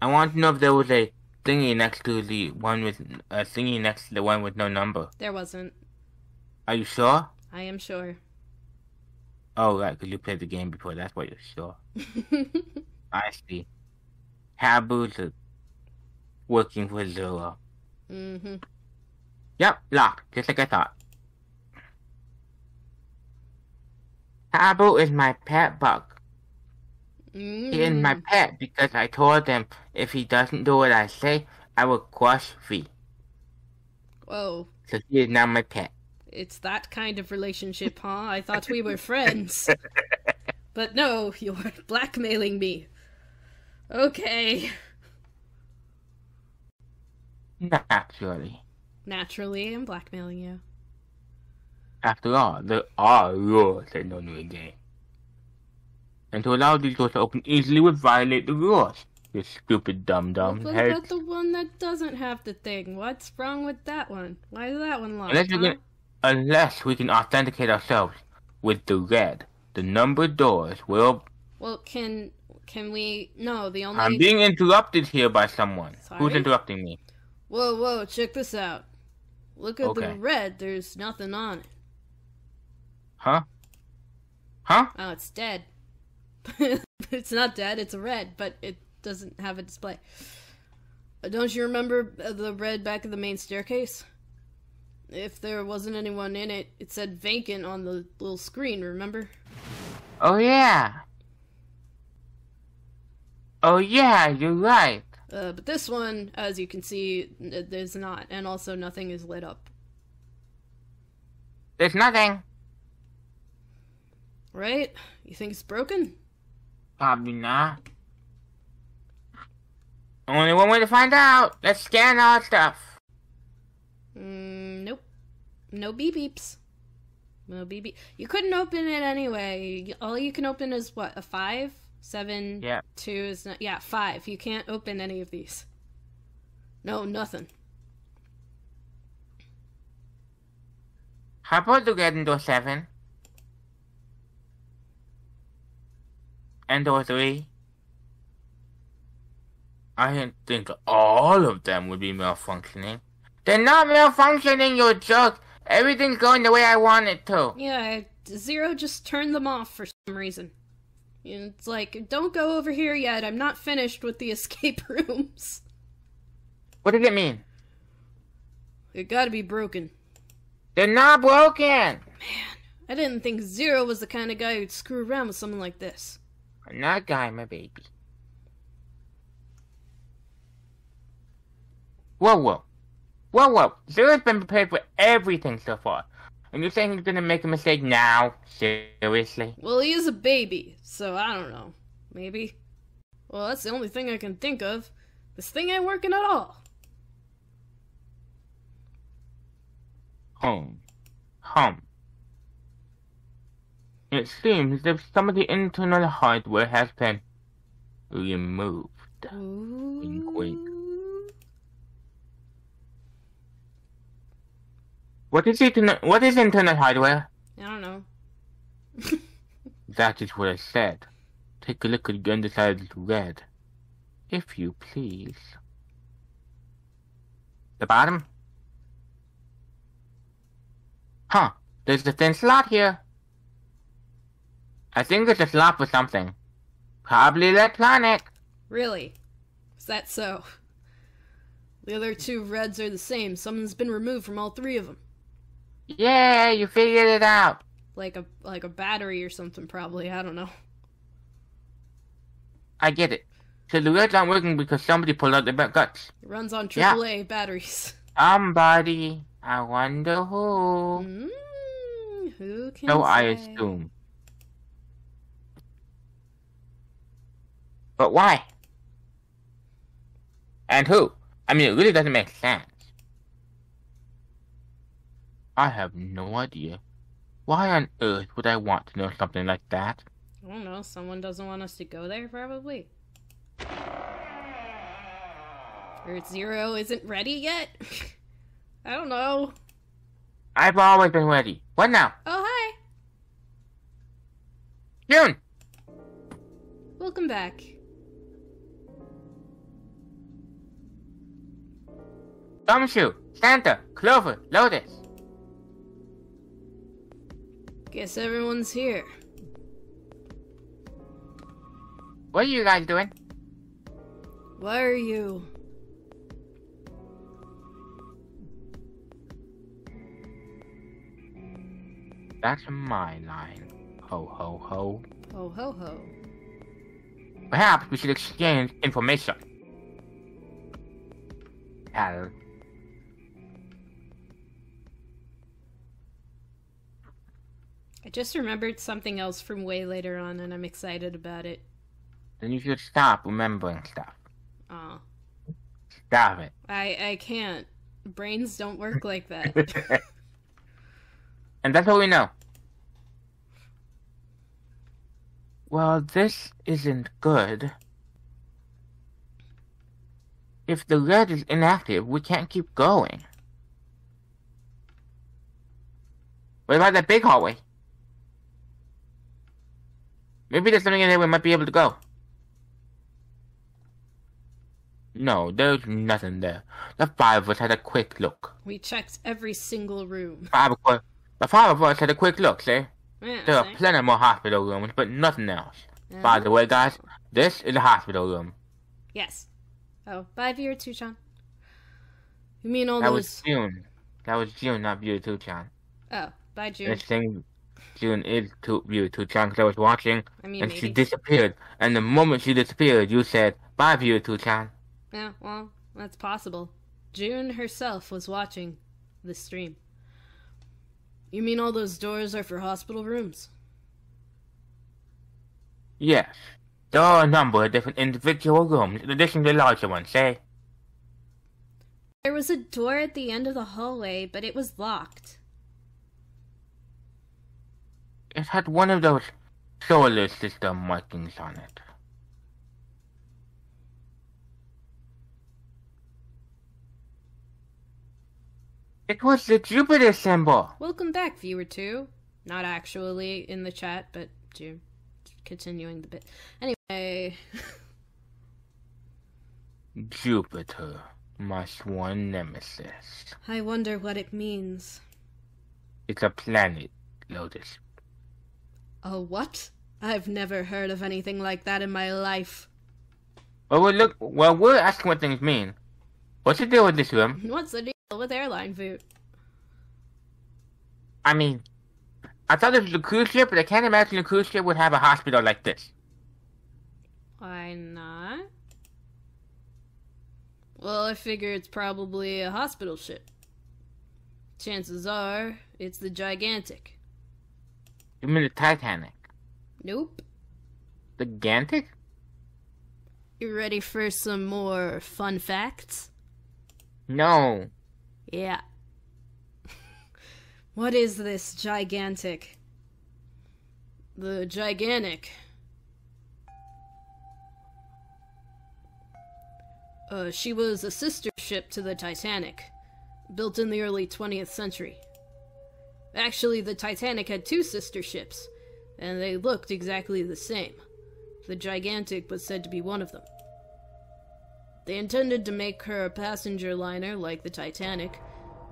I want to know if there was a thingy next to the one with... A thingy next to the one with no number. There wasn't. Are you sure? I am sure. Oh, right, because you played the game before. That's why you're sure. I see. Taboos are working for Zero. Mm-hmm. Yep, locked, just like I thought. Taboo is my pet bug. Mm. He is my pet because I told him if he doesn't do what I say, I will crush V. Whoa. So he is now my pet. It's that kind of relationship, huh? I thought we were friends. But no, you're blackmailing me. Okay. Naturally. Naturally, I'm blackmailing you. After all, there are rules that don't do a game. And to allow these doors to open easily would violate the rules. You stupid dum-dum. What about the one that doesn't have the thing? What's wrong with that one? Why is that one locked? Unless, huh? we can, unless we can authenticate ourselves with the red, the numbered doors will... Well, can can we... No, the only... I'm being interrupted here by someone. Sorry? Who's interrupting me? Whoa, whoa, check this out. Look at okay. the red. There's nothing on it. Huh? Huh? Oh, it's dead. It's not dead, it's red, but it doesn't have a display. Don't you remember the red back of the main staircase? If there wasn't anyone in it, it said vacant on the little screen, remember? Oh, yeah. Oh, yeah, you're right. Uh, but this one, as you can see, there's not, and also nothing is lit up. There's nothing. Right? You think it's broken? Probably not. Only one way to find out. Let's scan our stuff. Mm, nope. No beep beeps. No beep beep. You couldn't open it anyway. All you can open is what, a five? Seven? Yeah. Two is not. Yeah, five. You can't open any of these. No, nothing. How about to get into seven? And door three. I didn't think all of them would be malfunctioning. They're not malfunctioning, you jerk! Everything's going the way I want it to. Yeah, Zero just turned them off for some reason. It's like, don't go over here yet, I'm not finished with the escape rooms. What did it mean? It gotta be broken. They're not broken! Man, I didn't think Zero was the kind of guy who'd screw around with something like this. I'm not guy, my baby. Whoa, whoa. Whoa, whoa. Zero's been prepared for everything so far. And you're saying he's gonna make a mistake now? Seriously? Well, he is a baby, so I don't know. Maybe. Well, that's the only thing I can think of. This thing ain't working at all. Home. Home. It seems as if some of the internal hardware has been removed. Ooh. Wink, wink. What is internal? What is internal hardware? I don't know. That is what I said. Take a look at the undecided red, if you please. The bottom. Huh? There's a thin slot here. I think it's a slot for something. Probably that planet. Really? Is that so? The other two reds are the same. Something's been removed from all three of them. Yeah, you figured it out. Like a like a battery or something, probably. I don't know. I get it. So the reds aren't working because somebody pulled out their guts. It runs on triple A yeah. batteries. Somebody. I wonder who. Mm, who can So say? I assume. But why? And who? I mean, it really doesn't make sense. I have no idea. Why on earth would I want to know something like that? I don't know. Someone doesn't want us to go there, probably. Or Zero isn't ready yet? I don't know. I've always been ready. What now? Oh, hi. June! Welcome back. Gumshoe, Santa, Clover, Lotus. Guess everyone's here. What are you guys doing? Why are you? That's my line. Ho ho ho. Ho ho ho. Perhaps we should exchange information. Hello. I just remembered something else from way later on, and I'm excited about it. Then you should stop remembering stuff. Oh. Stop it. I, I can't. Brains don't work like that. And that's all we know. Well, this isn't good. If the red is inactive, we can't keep going. What about that big hallway? Maybe there's something in there we might be able to go. No, there's nothing there. The five of us had a quick look. We checked every single room. Five of us, the five of us had a quick look, see? Yeah, there are plenty more hospital rooms, but nothing else. Uh, By the way, guys, this is a hospital room. Yes. Oh, bye, Viewer Tuchan. You mean all that those... That was June. That was June, not Viewer Tuchan. Oh, bye, June. This thing... June is to Viewer Tuchan because I was watching, I mean, and maybe. She disappeared. And the moment she disappeared, you said, bye, Viewer Tuchan. Yeah, well, that's possible. June herself was watching the stream. You mean all those doors are for hospital rooms? Yes. There are a number of different individual rooms in addition to the larger ones, eh? There was a door at the end of the hallway, but it was locked. It had one of those solar system markings on it. It was the Jupiter symbol! Welcome back, viewer two. Not actually in the chat, but you're continuing the bit. Anyway... Jupiter, my sworn nemesis. I wonder what it means. It's a planet, Lotus. A what? I've never heard of anything like that in my life. Well, we're, look well, we're asking what things mean. What's the deal with this room? What's the deal? With airline food. I mean, I thought this was a cruise ship, but I can't imagine a cruise ship would have a hospital like this. Why not? Well, I figure it's probably a hospital ship. Chances are, it's the Gigantic. You mean the Titanic? Nope. The Gigantic? You ready for some more fun facts? No. Yeah. What is this Gigantic? The Gigantic. Uh, she was a sister ship to the Titanic, built in the early twentieth century. Actually, the Titanic had two sister ships, and they looked exactly the same. The Gigantic was said to be one of them. They intended to make her a passenger liner like the Titanic,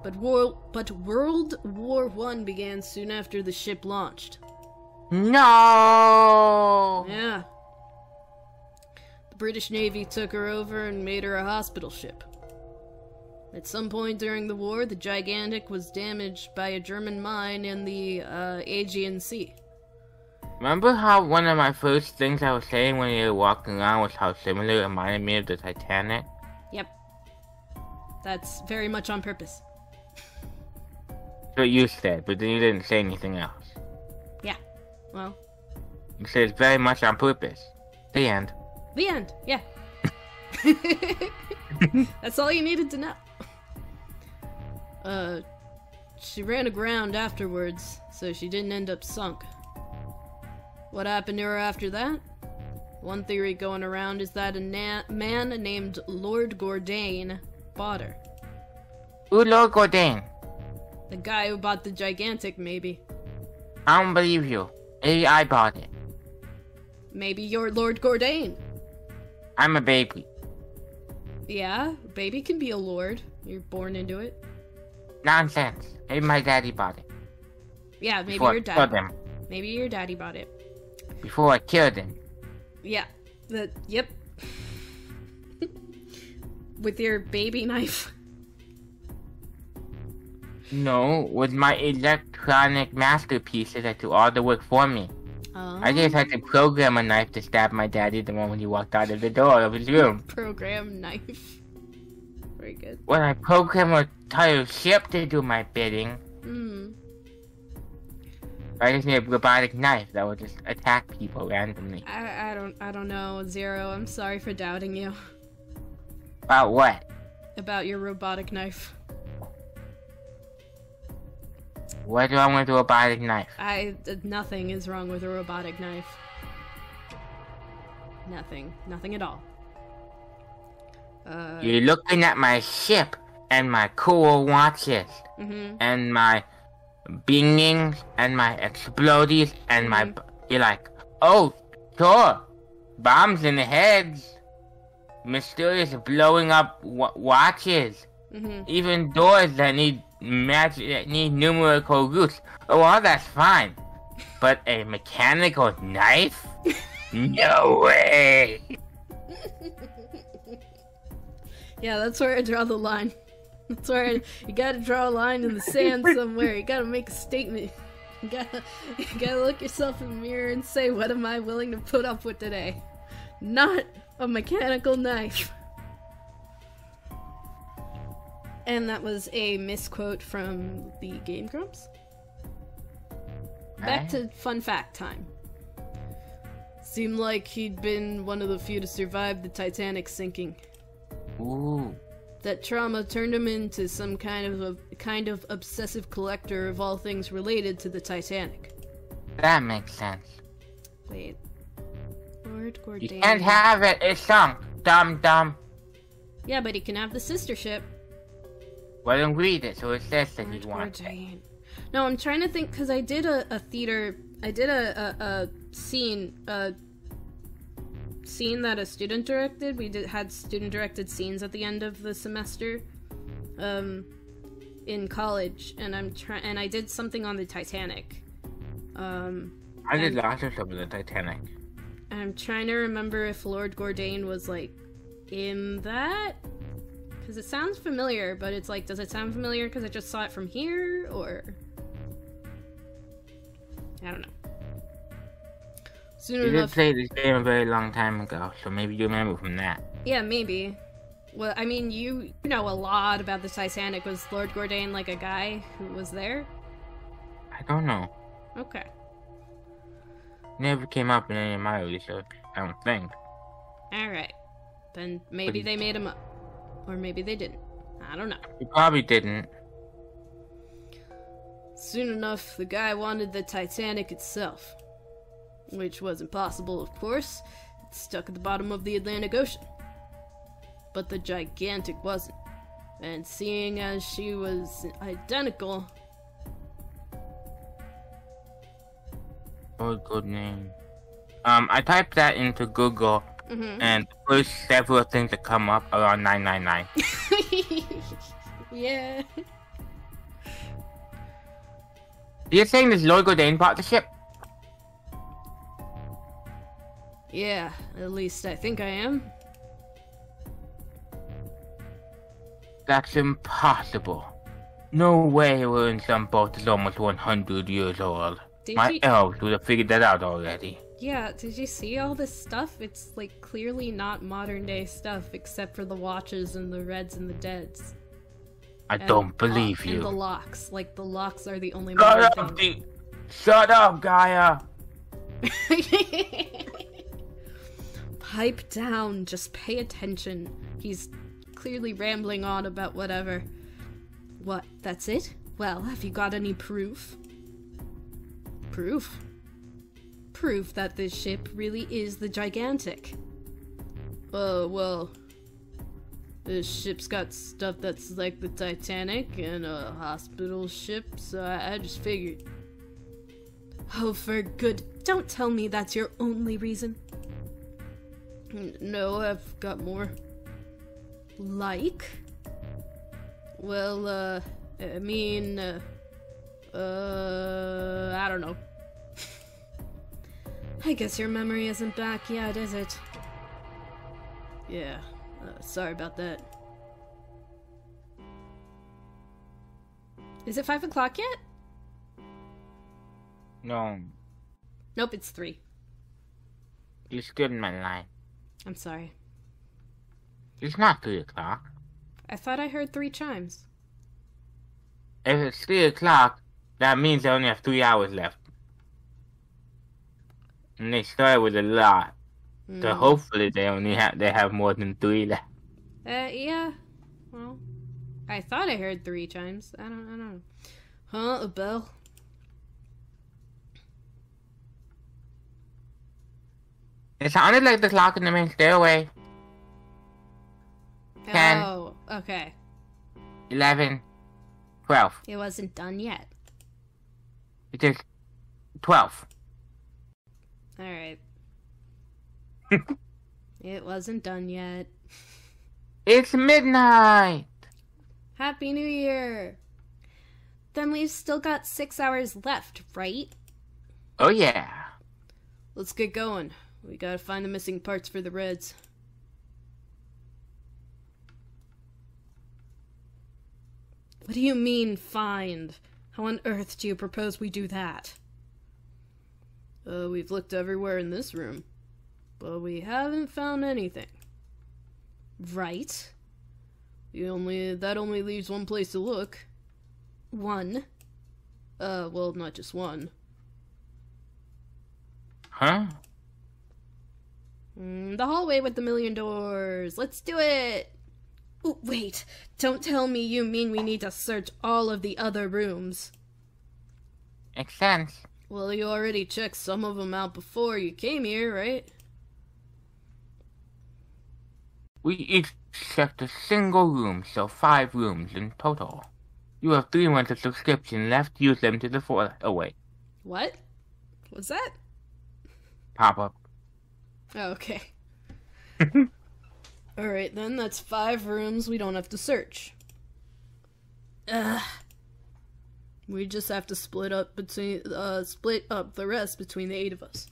but, war but World War One began soon after the ship launched. No. Yeah. The British Navy took her over and made her a hospital ship. At some point during the war, the Gigantic was damaged by a German mine in the uh, Aegean Sea. Remember how one of my first things I was saying when you were walking around was how similar it reminded me of the Titanic? Yep. That's very much on purpose. That's what you said, but then you didn't say anything else. Yeah, well... You said it's very much on purpose. The end. The end, yeah. That's all you needed to know. Uh, she ran aground afterwards, so she didn't end up sunk. What happened to her after that? One theory going around is that a na man named Lord Gordain bought her. Who Lord Gordain? The guy who bought the Gigantic, maybe. I don't believe you. Maybe I bought it. Maybe you're Lord Gordain. I'm a baby. Yeah, a baby can be a lord. You're born into it. Nonsense. Maybe my daddy bought it. Yeah, maybe Before your dad bought it. Maybe your daddy bought it. Before I killed him. Yeah. The, yep. With your baby knife? No, with my electronic masterpiece that do all the work for me. Oh. I just had to program a knife to stab my daddy the moment he walked out of the door of his room. Program knife. Very good. When I program an entire ship to do my bidding. Mm. I just need a robotic knife that will just attack people randomly. I, I don't I don't know, Zero. I'm sorry for doubting you. About what? About your robotic knife. What's wrong with a robotic knife? I nothing is wrong with a robotic knife. Nothing. Nothing at all. Uh, You're looking at my ship and my cool watches mm-hmm. and my bingings and my explodies and my... Mm. You're like, oh, sure. Bombs in the heads. Mysterious blowing up w watches. Mm-hmm. Even doors that need magic, that need numerical roots. Oh, well, that's fine. But a mechanical knife? No way! Yeah, that's where I draw the line. That's where you gotta draw a line in the sand somewhere. You gotta make a statement. You gotta, you gotta look yourself in the mirror and say, what am I willing to put up with today? Not a mechanical knife. And that was a misquote from the Game Grumps. Back to fun fact time. Seemed like he'd been one of the few to survive the Titanic sinking. Ooh. That trauma turned him into some kind of a kind of obsessive collector of all things related to the Titanic. That makes sense. Wait. Lord Gordana. You can't have it, it's sunk. Dumb dumb. Yeah, but he can have the sister ship. Well, then read it, so it says that you want it. No, I'm trying to think, because I did a, a theater, I did a, a, a scene, a scene that a student directed. We did had student-directed scenes at the end of the semester um, in college, and I'm try and I did something on the Titanic. Um, I did lots of stuff on the Titanic. I'm trying to remember if Lord Gordane was, like, in that? Because it sounds familiar, but it's like, does it sound familiar because I just saw it from here, or... I don't know. Soon you enough... You did play this game a very long time ago, so maybe you remember from that. Yeah, maybe. Well, I mean, you, you know a lot about the Titanic. Was Lord Gordane, like, a guy who was there? I don't know. Okay. Never came up in any of my research, I don't think. Alright. Then maybe but... they made him up. Or maybe they didn't. I don't know. They probably didn't. Soon enough, the guy wanted the Titanic itself. Which wasn't possible, of course. It's stuck at the bottom of the Atlantic Ocean. But the Gigantic wasn't. And seeing as she was identical... Oh, good name. Um, I typed that into Google... Mm-hmm. And the first several things that come up are nine nine nine. Yeah. You're saying this Lord Gordane bought the ship? Yeah, at least I think I am. That's impossible. No way we're in some boat that's almost one hundred years old. Did My you... elves would have figured that out already. Yeah, did you see all this stuff? It's, like, clearly not modern-day stuff, except for the watches and the reds and the deads. I and, don't believe uh, you. And the locks. Like, the locks are the only modern Shut up, thing. Shut up, Gaia! Pipe down, just pay attention. He's clearly rambling on about whatever. What, that's it? Well, have you got any proof? Proof? Proof that this ship really is the Gigantic. Uh, well... This ship's got stuff that's like the Titanic and a hospital ship, so I, I just figured... Oh, for good. Don't tell me that's your only reason. N no, I've got more. Like? Well, uh, I mean... Uh, uh I don't know. I guess your memory isn't back yet, is it? Yeah, uh, sorry about that. Is it five o'clock yet? No. Nope, it's three. You stood in my line. I'm sorry. It's not three o'clock. I thought I heard three chimes. If it's three o'clock, that means I only have three hours left. And they started with a lot, mm. So hopefully they only have they have more than three left. Uh, yeah. Well, I thought I heard three chimes. I don't, I don't know. Huh? A bell? It sounded like the clock in the main stairway. Ten. Oh, okay. Eleven. Twelve. It wasn't done yet. It is twelve. Alright. It wasn't done yet. It's midnight! Happy New Year! Then we've still got six hours left, right? Oh yeah. Let's get going. We gotta find the missing parts for the reds. What do you mean, find? How on earth do you propose we do that? Uh, we've looked everywhere in this room, but we haven't found anything. Right? You only- that only leaves one place to look. One? Uh, well, not just one. Huh? Mm, the hallway with the million doors. Let's do it! Ooh, wait. Don't tell me you mean we need to search all of the other rooms. Makes sense. Well, you already checked some of them out before you came here, right? We each checked a single room, so five rooms in total. You have three months of subscription left. Use them to the fourth. Oh, wait. What? What's that? Pop-up. Oh, okay. Alright, then. That's five rooms we don't have to search. Ugh. We just have to split up between, uh, split up the rest between the eight of us.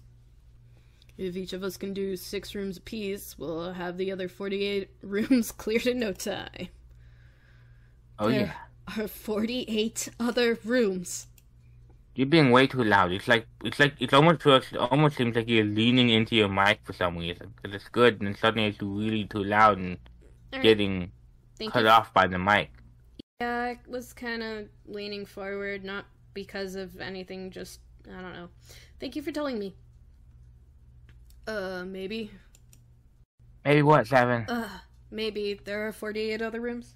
If each of us can do six rooms apiece, we'll have the other forty-eight rooms cleared in no time. Oh, there yeah. There are forty-eight other rooms. You're being way too loud. It's like, it's like, it's almost, it almost seems like you're leaning into your mic for some reason. Because it's good, and suddenly it's really too loud and right. getting Thank cut you. off by the mic. Yeah, I was kind of leaning forward, not because of anything, just, I don't know. Thank you for telling me. Uh, maybe. Maybe what, Seven? Uh, maybe there are forty-eight other rooms.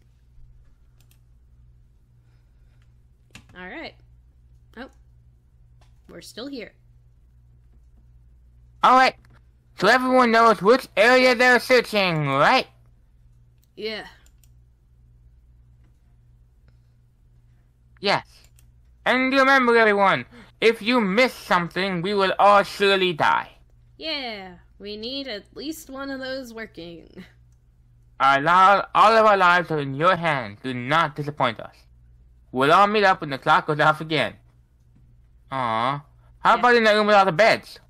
Alright. Oh. We're still here. Alright. So everyone knows which area they're searching, right? Yeah. Yes. And remember, everyone, if you miss something, we will all surely die. Yeah, we need at least one of those working. Our li- all of our lives are in your hands. Do not disappoint us. We'll all meet up when the clock goes off again. Aww. How yeah. about in the room with all the beds?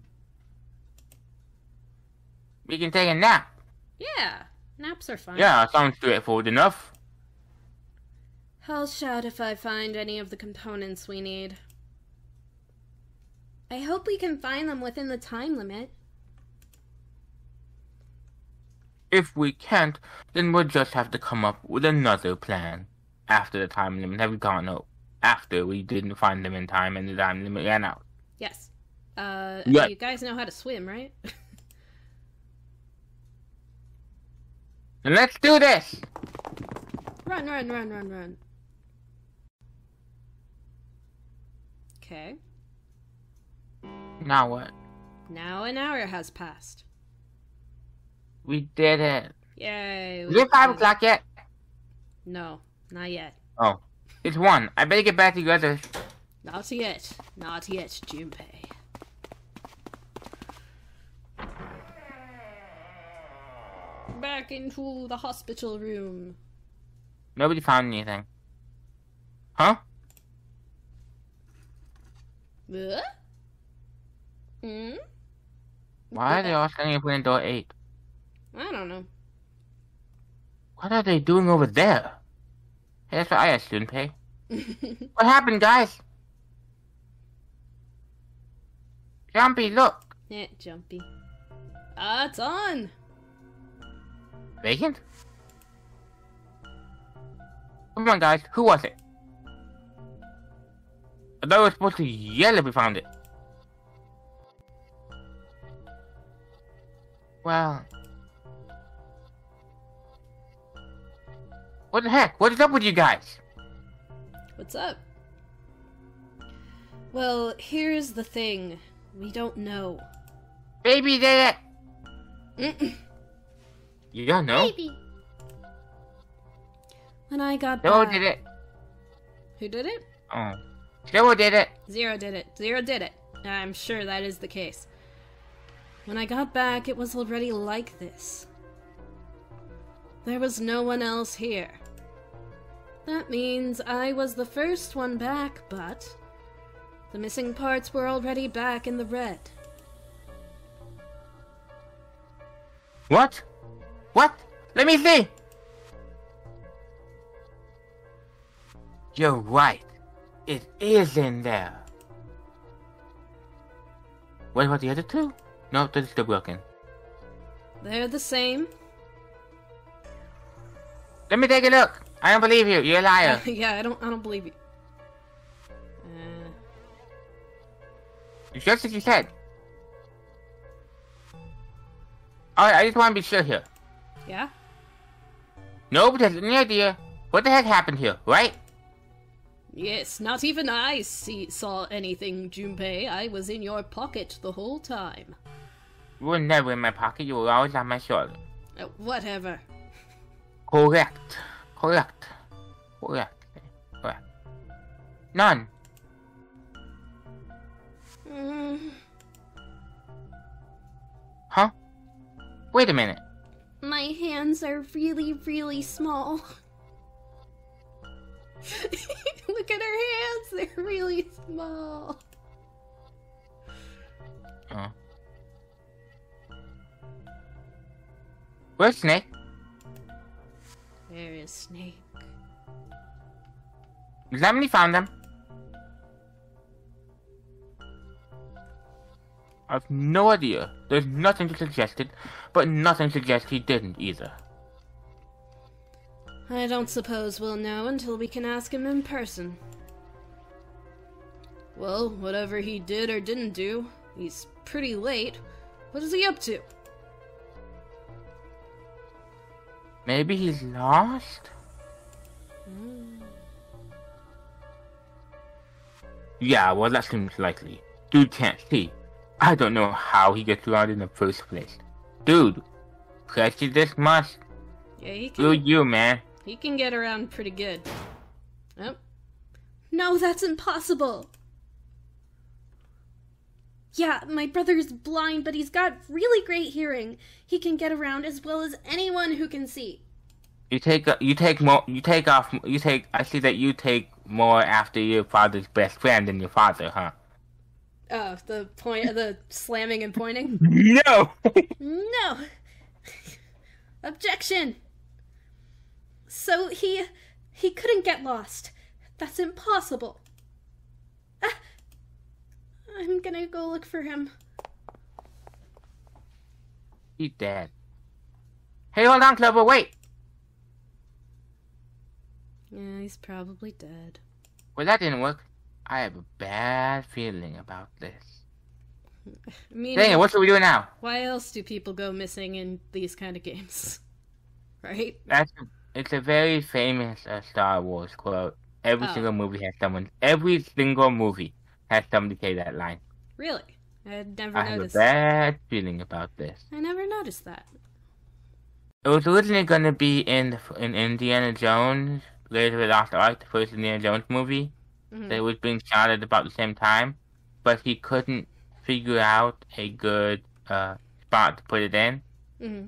We can take a nap. Yeah, naps are fine. Yeah, sounds straightforward enough. I'll shout if I find any of the components we need. I hope we can find them within the time limit. If we can't, then we'll just have to come up with another plan. After the time limit have gone out. After we didn't find them in time and the time limit ran out. Yes. Uh, yeah. You guys know how to swim, right? And let's do this! Run, run, run, run, run. Okay. Now what? Now an hour has passed. We did it. Yay. Is it five o'clock yet? No, not yet. Oh. It's one. I better get back to you guys. Not yet. Not yet, Junpei. Back into the hospital room. Nobody found anything. Huh? What? Hmm? Why are they all standing up in door eight? I don't know. What are they doing over there? Hey, that's what I asked, Junpei. What happened, guys? Jumpy, look! Yeah, Jumpy. Ah, it's on! Vacant? Come on, guys, who was it? I thought we were supposed to yell if we found it. Well, what the heck? What is up with you guys? What's up? Well, here's the thing. We don't know. Baby did it! You don't know? Baby! When I got Zero back... Zero did it. Who did it? Oh. Zero did it. Zero did it. Zero did it. I'm sure that is the case. When I got back, it was already like this. There was no one else here. That means I was the first one back, but the missing parts were already back in the red. What? What? Let me see! You're right. It is in there. What about the other two? No, they're still broken. They're the same. Let me take a look. I don't believe you. You're a liar. Yeah, I don't. I don't believe you. Uh... It's just as you said. Alright, I just want to be sure here. Yeah? Nobody has any idea what the heck happened here, right? Yes, not even I see saw anything, Junpei. I was in your pocket the whole time. You were never in my pocket, you were always on my shoulder. Uh, whatever. Correct. Correct. Correct. Correct. None. Mm. Huh? Wait a minute. My hands are really, really small. Look at her hands, they're really small. Oh. Where's Snake? Where is Snake? Somebody found them. I've no idea. There's nothing to suggest it, but nothing suggests he didn't either. I don't suppose we'll know until we can ask him in person. Well, whatever he did or didn't do, he's pretty late. What is he up to? Maybe he's lost? Mm. Yeah, well that seems likely. Dude can't see. I don't know how he gets around in the first place. Dude, prejudice must. Yeah, he can. Do you, man. He can get around pretty good. Oh. No, that's impossible! Yeah, my brother's blind, but he's got really great hearing. He can get around as well as anyone who can see. You take, you take more, you take off, you take, I see that you take more after your father's best friend than your father, huh? Oh, the point, the slamming and pointing? No! No! Objection! So he, he couldn't get lost. That's impossible. Ah, I'm gonna go look for him. He's dead. Hey, hold on, Clover, wait! Yeah, he's probably dead. Well, that didn't work. I have a bad feeling about this. Meaning, dang it, what should we do now? Why else do people go missing in these kind of games? Right? That's a, it's a very famous uh, Star Wars quote. Every oh. single movie has someone. Every single movie has somebody say that line. Really? I'd never I noticed. I have a bad feeling about this. I never noticed that. It was originally going to be in, the, in Indiana Jones, Raiders of the Lost Ark, the first Indiana Jones movie. Mm-hmm. That was being shot at about the same time, but he couldn't figure out a good uh, spot to put it in. Mm-hmm.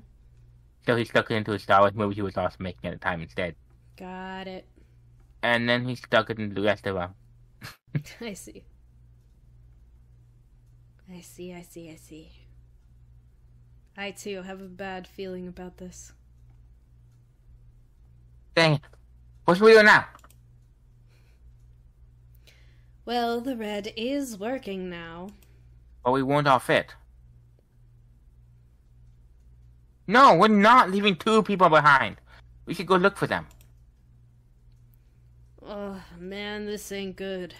So he stuck it into a Star Wars movie he was also making at the time instead. Got it. And then he stuck it into the rest of them. I see. I see, I see, I see. I too have a bad feeling about this. Dang it. What should we do now? Well, the red is working now. But we won't all fit. No, we're not leaving two people behind. We should go look for them. Oh, man, this ain't good.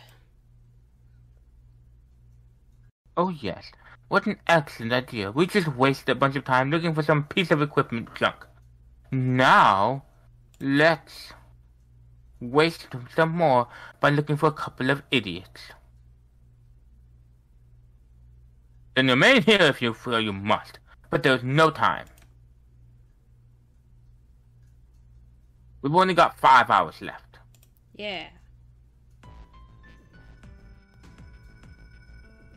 Oh, yes. What an excellent idea. We just wasted a bunch of time looking for some piece of equipment junk. Now, let's waste some more by looking for a couple of idiots. Then remain here if you feel you must, but there's no time. We've only got five hours left. Yeah.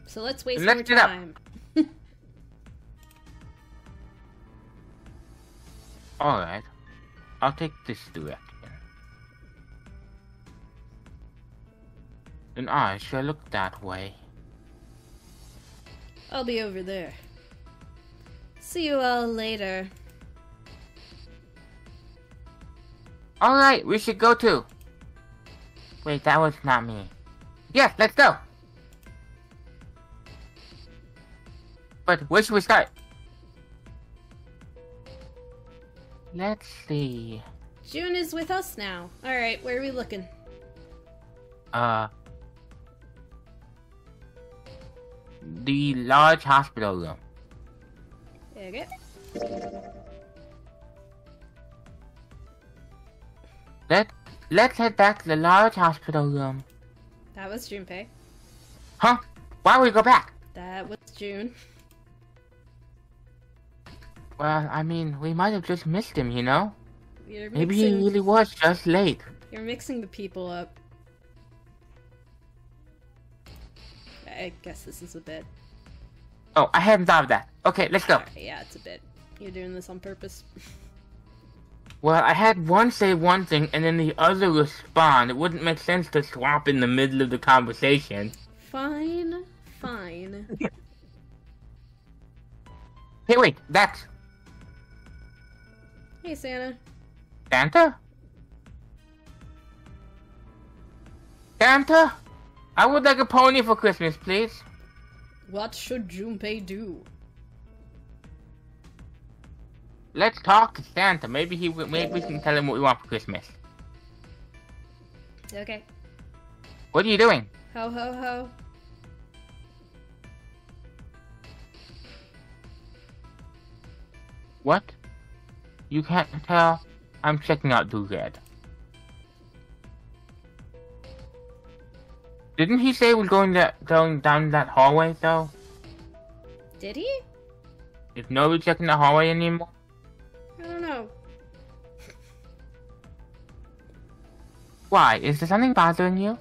So let's waste let's more time. Alright. I'll take this direction. And I shall look that way. I'll be over there. See you all later. Alright, we should go too. Wait, that was not me. Yes, let's go! But where should we start? Let's see. June is with us now. Alright, where are we looking? Uh... The large hospital room. Okay. Let, let's head back to the large hospital room. That was Junpei. Huh? Why would we go back? That was June. Well, I mean, we might have just missed him, you know? You're Maybe mixing... he really was just late. You're mixing the people up. I guess this is a bit. Oh, I hadn't thought of that. Okay, let's go. Right, yeah, it's a bit. You're doing this on purpose. Well, I had one say one thing and then the other respond. It wouldn't make sense to swap in the middle of the conversation. Fine. Fine. Hey, wait. That's... Hey, Santa. Santa? Santa? I would like a pony for Christmas, please. What should Junpei do? Let's talk to Santa. Maybe he maybe we can tell him what we want for Christmas. Okay. What are you doing? Ho ho ho. What? You can't tell? I'm checking out Doogad. Didn't he say we're going that going down that hallway though? Did he? Is nobody checking the hallway anymore? I don't know. Why? Is there something bothering you?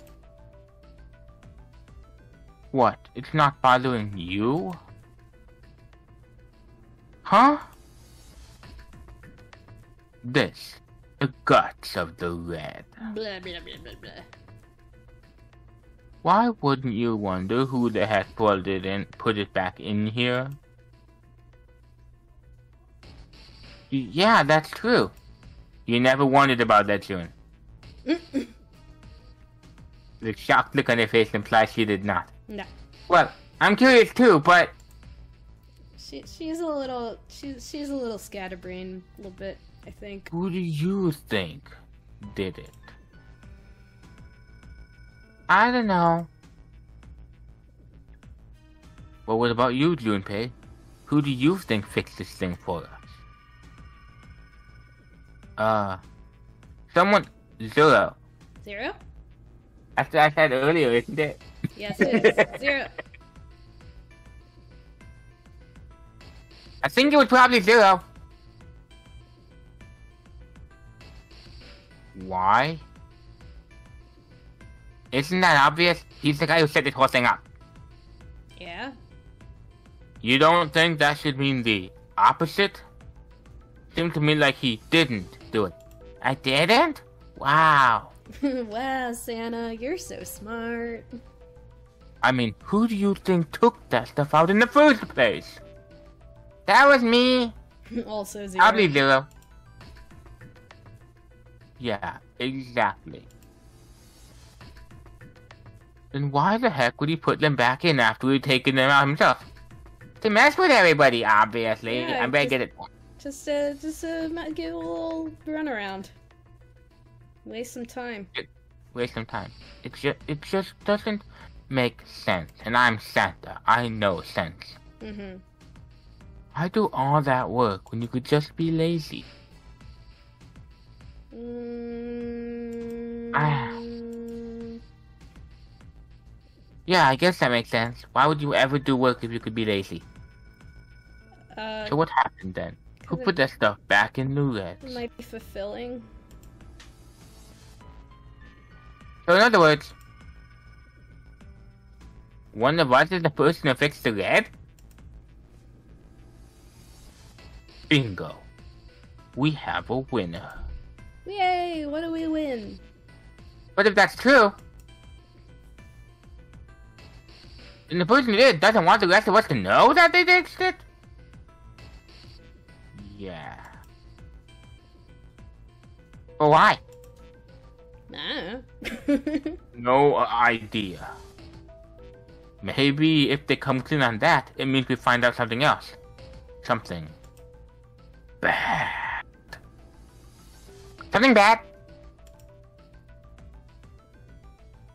What? It's not bothering you? Huh? This. The guts of the red. Blah, blah, blah, blah, blah. Why wouldn't you wonder who the heck pulled it in, put it back in here? Yeah, that's true. You never wondered about that, June. The shocked look on her face implies she did not. No. Well, I'm curious too, but she she's a little she's she's a little scatterbrained, a little bit, I think. Who do you think did it? I don't know. Well, what about you, Junpei? Who do you think fixed this thing for us? Uh, someone... Zero. Zero? That's what I said earlier, isn't it? Yes, it is. Zero. I think it was probably Zero. Why? Isn't that obvious? He's the guy who set this whole thing up. Yeah. You don't think that should mean the opposite? Seemed to me like he didn't do it. I didn't? Wow. Wow, Santa, you're so smart. I mean, who do you think took that stuff out in the first place? That was me. Also Zero. I'll be Zero. Yeah, exactly. Then why the heck would he put them back in after we'd taken them out himself? To mess with everybody, obviously. Yeah, I'm gonna get it. Just, uh, just, uh, give a little runaround. Waste some time. It, waste some time. It just, it just doesn't make sense. And I'm Santa. I know sense. Mm-hmm. Why do all that work when you could just be lazy? Mm-hmm. I... Yeah, I guess that makes sense. Why would you ever do work if you could be lazy? Uh, so what happened then? Who put that stuff back in New Reds? It might be fulfilling. So in other words... One of us is the person who fixed the red? Bingo. We have a winner. Yay! What do we win? But if that's true... And the person who did doesn't want the rest of us to know that they did it? Yeah. But why? No. No idea. Maybe if they come clean on that, it means we find out something else. Something bad. Something bad.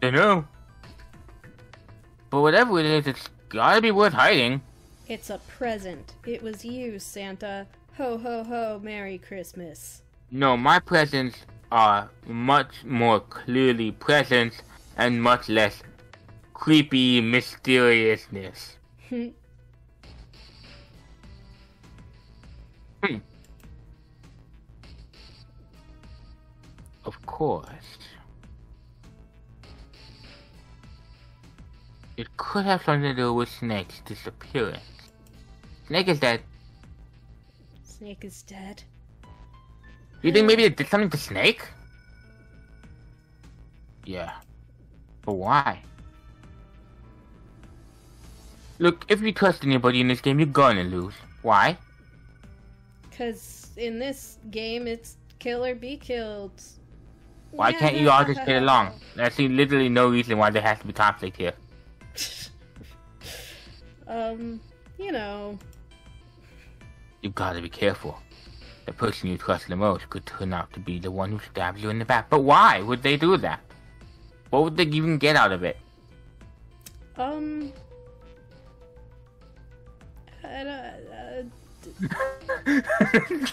They know. But whatever it is, it's gotta be worth hiding. It's a present. It was you, Santa. Ho, ho, ho, Merry Christmas. No, my presents are much more clearly presents and much less creepy mysteriousness. Hmm. Hmm. Of course. It could have something to do with Snake's disappearance. Snake is dead. Snake is dead. You think maybe it did something to Snake? Yeah. But why? Look, if you trust anybody in this game, you're gonna lose. Why? Because in this game, it's kill or be killed. Why yeah, can't you all just get along? I see literally no reason why there has to be conflict here. um, you know... You gotta be careful. The person you trust the most could turn out to be the one who stabs you in the back. But why would they do that? What would they even get out of it? Um... I don't...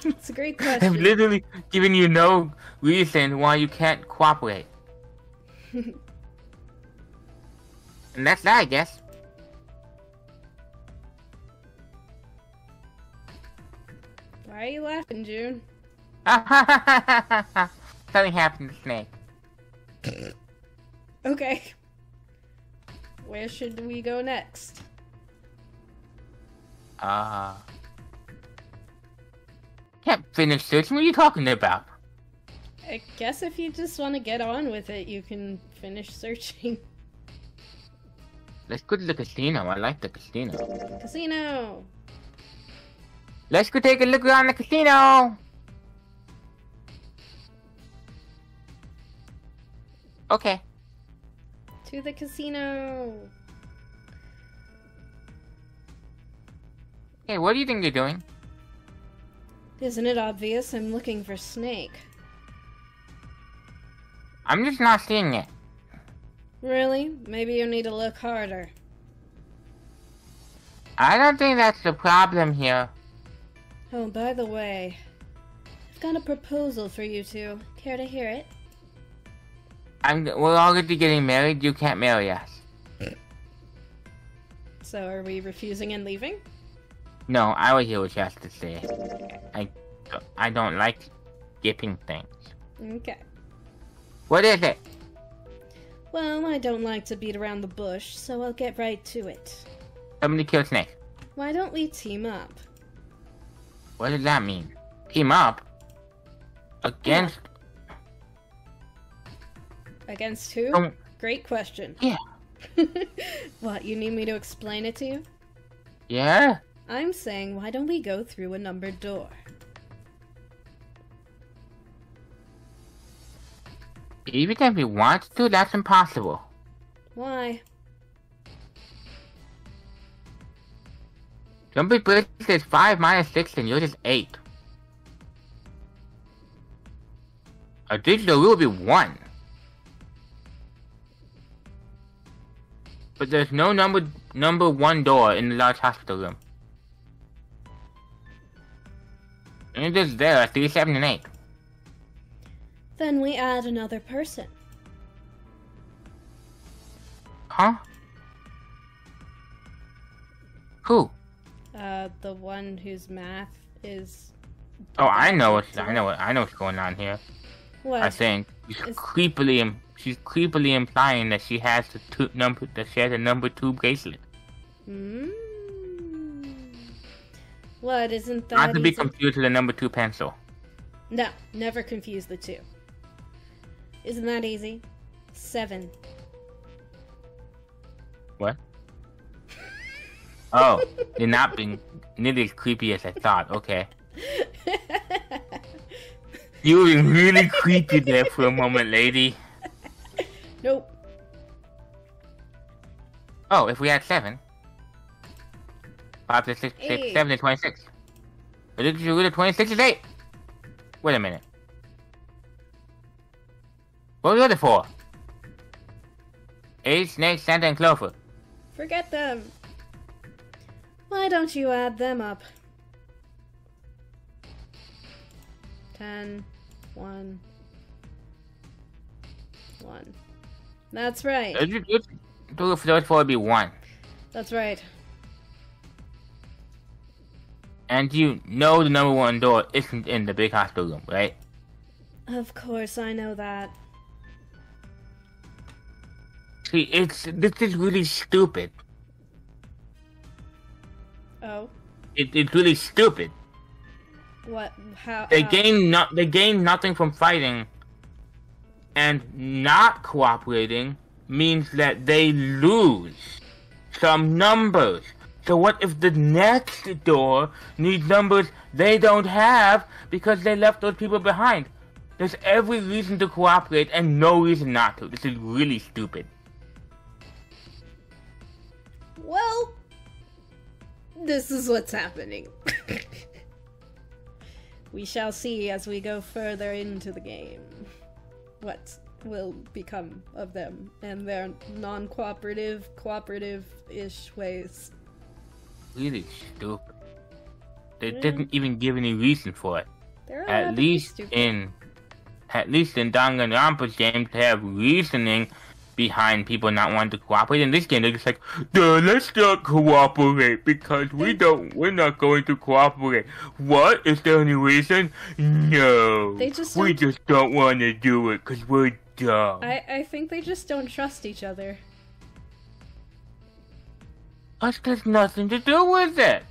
It's a great question. I've literally given you no reason why you can't cooperate. And that's that, I guess. Why are you laughing, June? Something happened to Snake. Okay. Where should we go next? Ah. Uh... Can't finish searching? What are you talking about? I guess if you just want to get on with it, you can finish searching. Let's go to the casino. I like the casino. Casino! Let's go take a look around the casino! Okay. To the casino! Hey, what do you think you're doing? Isn't it obvious? I'm looking for Snake. I'm just not seeing it. Really? Maybe you need to look harder. I don't think that's the problem here. Oh, by the way, I've got a proposal for you two. Care to hear it? I'm, we're already getting married. You can't marry us. So are we refusing and leaving? No, I would hear what she has to say. I, I don't like skipping things. Okay. What is it? Well, I don't like to beat around the bush, so I'll get right to it. Somebody kill Snake. Why don't we team up? What does that mean? Team up? Against... Yeah. Against who? Um, Great question. Yeah. What, you need me to explain it to you? Yeah? I'm saying, why don't we go through a numbered door? Even if we want to, that's impossible. Why? Somebody says five minus six and you're just eight. A digital will be one. But there's no number, number one door in the large hospital room. And it is there at three, seven, and eight. Then we add another person. Huh? Who? Uh, the one whose math is... Oh, I know what's, I know what, I know what's going on here. What? I think she's is... creepily, she's creepily implying that she has the two number, that she has a number two bracelet. Hmm. What, isn't that Not to be easy? confused with the number two pencil. No, never confuse the two. Isn't that easy? Seven. What? Oh, you're not being nearly as creepy as I thought, okay. You were really creepy there for a moment, lady. Nope. Oh, if we had seven. five plus six, six, seven is twenty-six. Did you read it? twenty-six is eight. Wait a minute. What are the other four? Eight, Snake, Santa, and Clover. Forget them. Why don't you add them up? ten, one, one. That's right. It, it, it, two floats will be one. That's right. And you know the number one door isn't in the big hospital room, right? Of course, I know that. See, it's this is really stupid. Oh. It, it's really stupid. What? How? They how? gain not. They gain nothing from fighting, and not cooperating means that they lose some numbers. So what if the next door needs numbers they don't have because they left those people behind? There's every reason to cooperate and no reason not to. This is really stupid. Well, this is what's happening. We shall see as we go further into the game what will become of them and their non-cooperative, cooperative-ish ways. Really stupid. They yeah. didn't even give any reason for it. At least in, at least in Danganronpa's games, they have reasoning behind people not wanting to cooperate. In this game, they're just like, duh, let's not cooperate because we don't, we're not going to cooperate. What? Is there any reason? No. They just we just don't want to do it because we're dumb. I, I think they just don't trust each other. Us has nothing to do with it.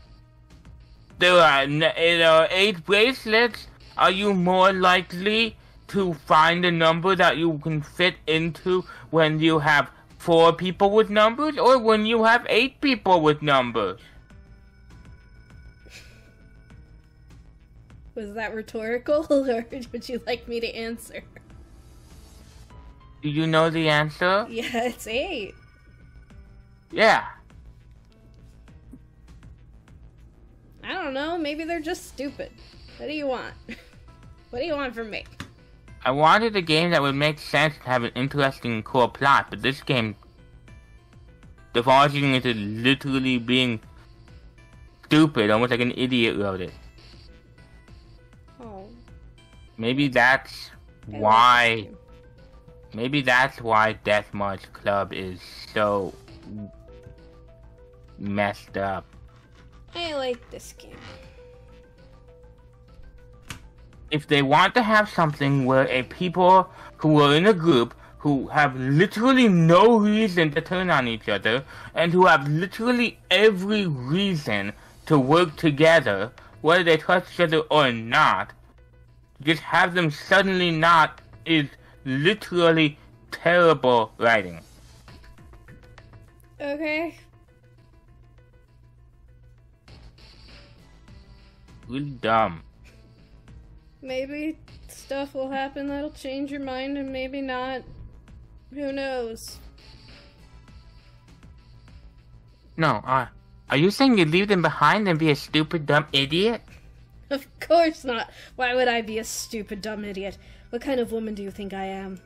There are, you know, eight bracelets. Are you more likely to find a number that you can fit into when you have four people with numbers or when you have eight people with numbers? Was that rhetorical or would you like me to answer? Do you know the answer? Yeah, it's eight. Yeah. I don't know, maybe they're just stupid. What do you want? What do you want from me? I wanted a game that would make sense to have an interesting core plot, but this game divulging into literally being stupid, almost like an idiot wrote it. Oh. Maybe that's I why maybe that's why Deathmarch Club is so messed up. I like this game. If they want to have something where a people who are in a group who have literally no reason to turn on each other and who have literally every reason to work together, whether they trust each other or not, just have them suddenly not is literally terrible writing. Okay. Really dumb. Maybe stuff will happen that'll change your mind and maybe not. Who knows? No, uh, are you saying you leave them behind and be a stupid, dumb idiot? Of course not. Why would I be a stupid, dumb idiot? What kind of woman do you think I am?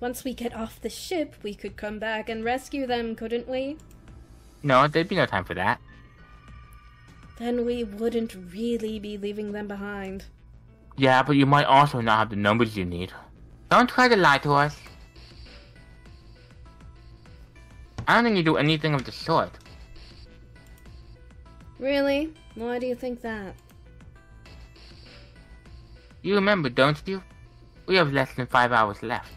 Once we get off the ship, we could come back and rescue them, couldn't we? No, there'd be no time for that. Then we wouldn't really be leaving them behind. Yeah, but you might also not have the numbers you need. Don't try to lie to us. I don't think you do anything of the sort. Really? Why do you think that? You remember, don't you? We have less than five hours left.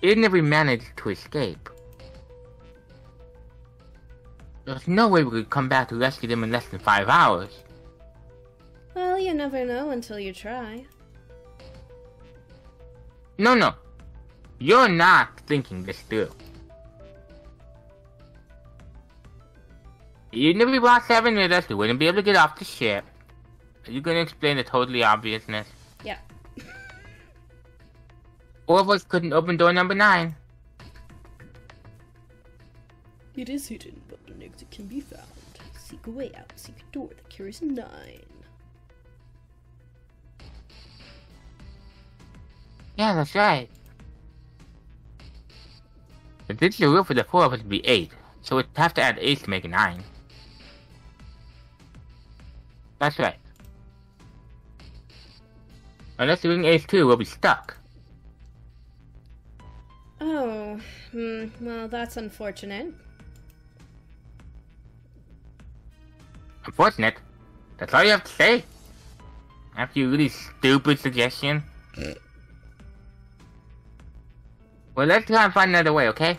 Even if we manage to escape, there's no way we could come back to rescue them in less than five hours. Well, you never know until you try. No, no. You're not thinking this through. Even if we brought seven with us, we wouldn't be able to get off the ship. Are you going to explain the totally obviousness? Yeah. All of us couldn't open door number nine. It is hidden, but an exit can be found. Seek a way out, seek a door that carries nine. Yeah, that's right. The digital rule for the four of us would be eight, so we'd have to add eight to make a nine. That's right. Unless doing ace two, we'll be stuck. Oh, mm, well, that's unfortunate. Unfortunate? That's all you have to say? After your really stupid suggestion? Well, let's try and find another way, okay?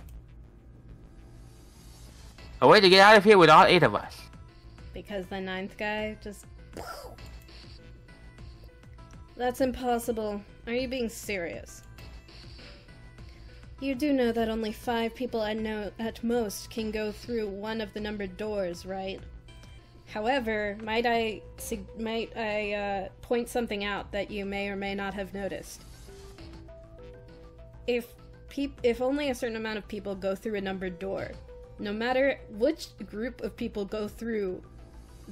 A way to get out of here with all eight of us. Because the ninth guy just... That's impossible. Are you being serious? You do know that only five people I know at most can go through one of the numbered doors, right? However, might I might I uh, point something out that you may or may not have noticed? If peop if only a certain amount of people go through a numbered door, no matter which group of people go through,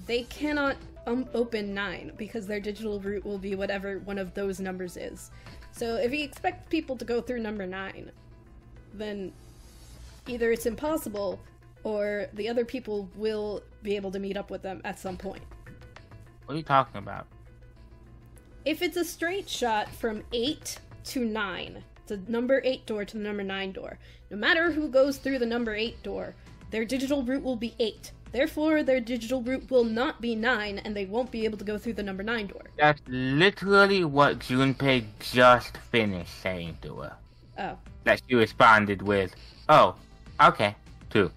they cannot um open nine because their digital root will be whatever one of those numbers is. So if you expect people to go through number nine, then either it's impossible or the other people will be able to meet up with them at some point. What are you talking about? If it's a straight shot from eight to nine, the number eight door to the number nine door, no matter who goes through the number eight door, their digital root will be eight. Therefore, their digital root will not be nine, and they won't be able to go through the number nine door. That's literally what Junpei just finished saying to her. Oh. That she responded with, oh, okay, two.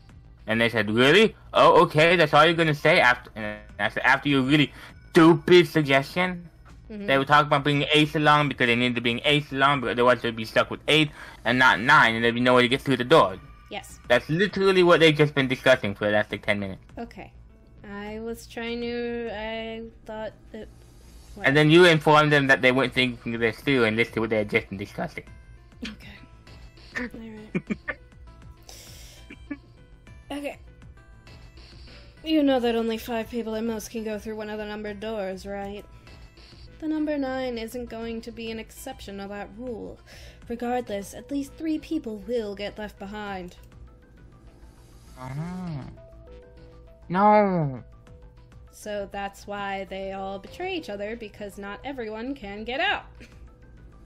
And they said, really? Oh, okay, that's all you're gonna say? After, and I said, after your really stupid suggestion? Mm-hmm. They were talking about bringing ace along because they needed to bring ace along, because otherwise they'd be stuck with eight and not nine, and there'd be no way to get through the door. Yes. That's literally what they've just been discussing for the last like ten minutes. Okay. I was trying to... I thought that... What? And then you informed them that they weren't thinking this through and listened to what they had just been discussing. Okay. Alright. Okay. You know that only five people at most can go through one of the numbered doors, right? The number nine isn't going to be an exception to that rule. Regardless, at least three people will get left behind. Uh-huh. No! So that's why they all betray each other, because not everyone can get out.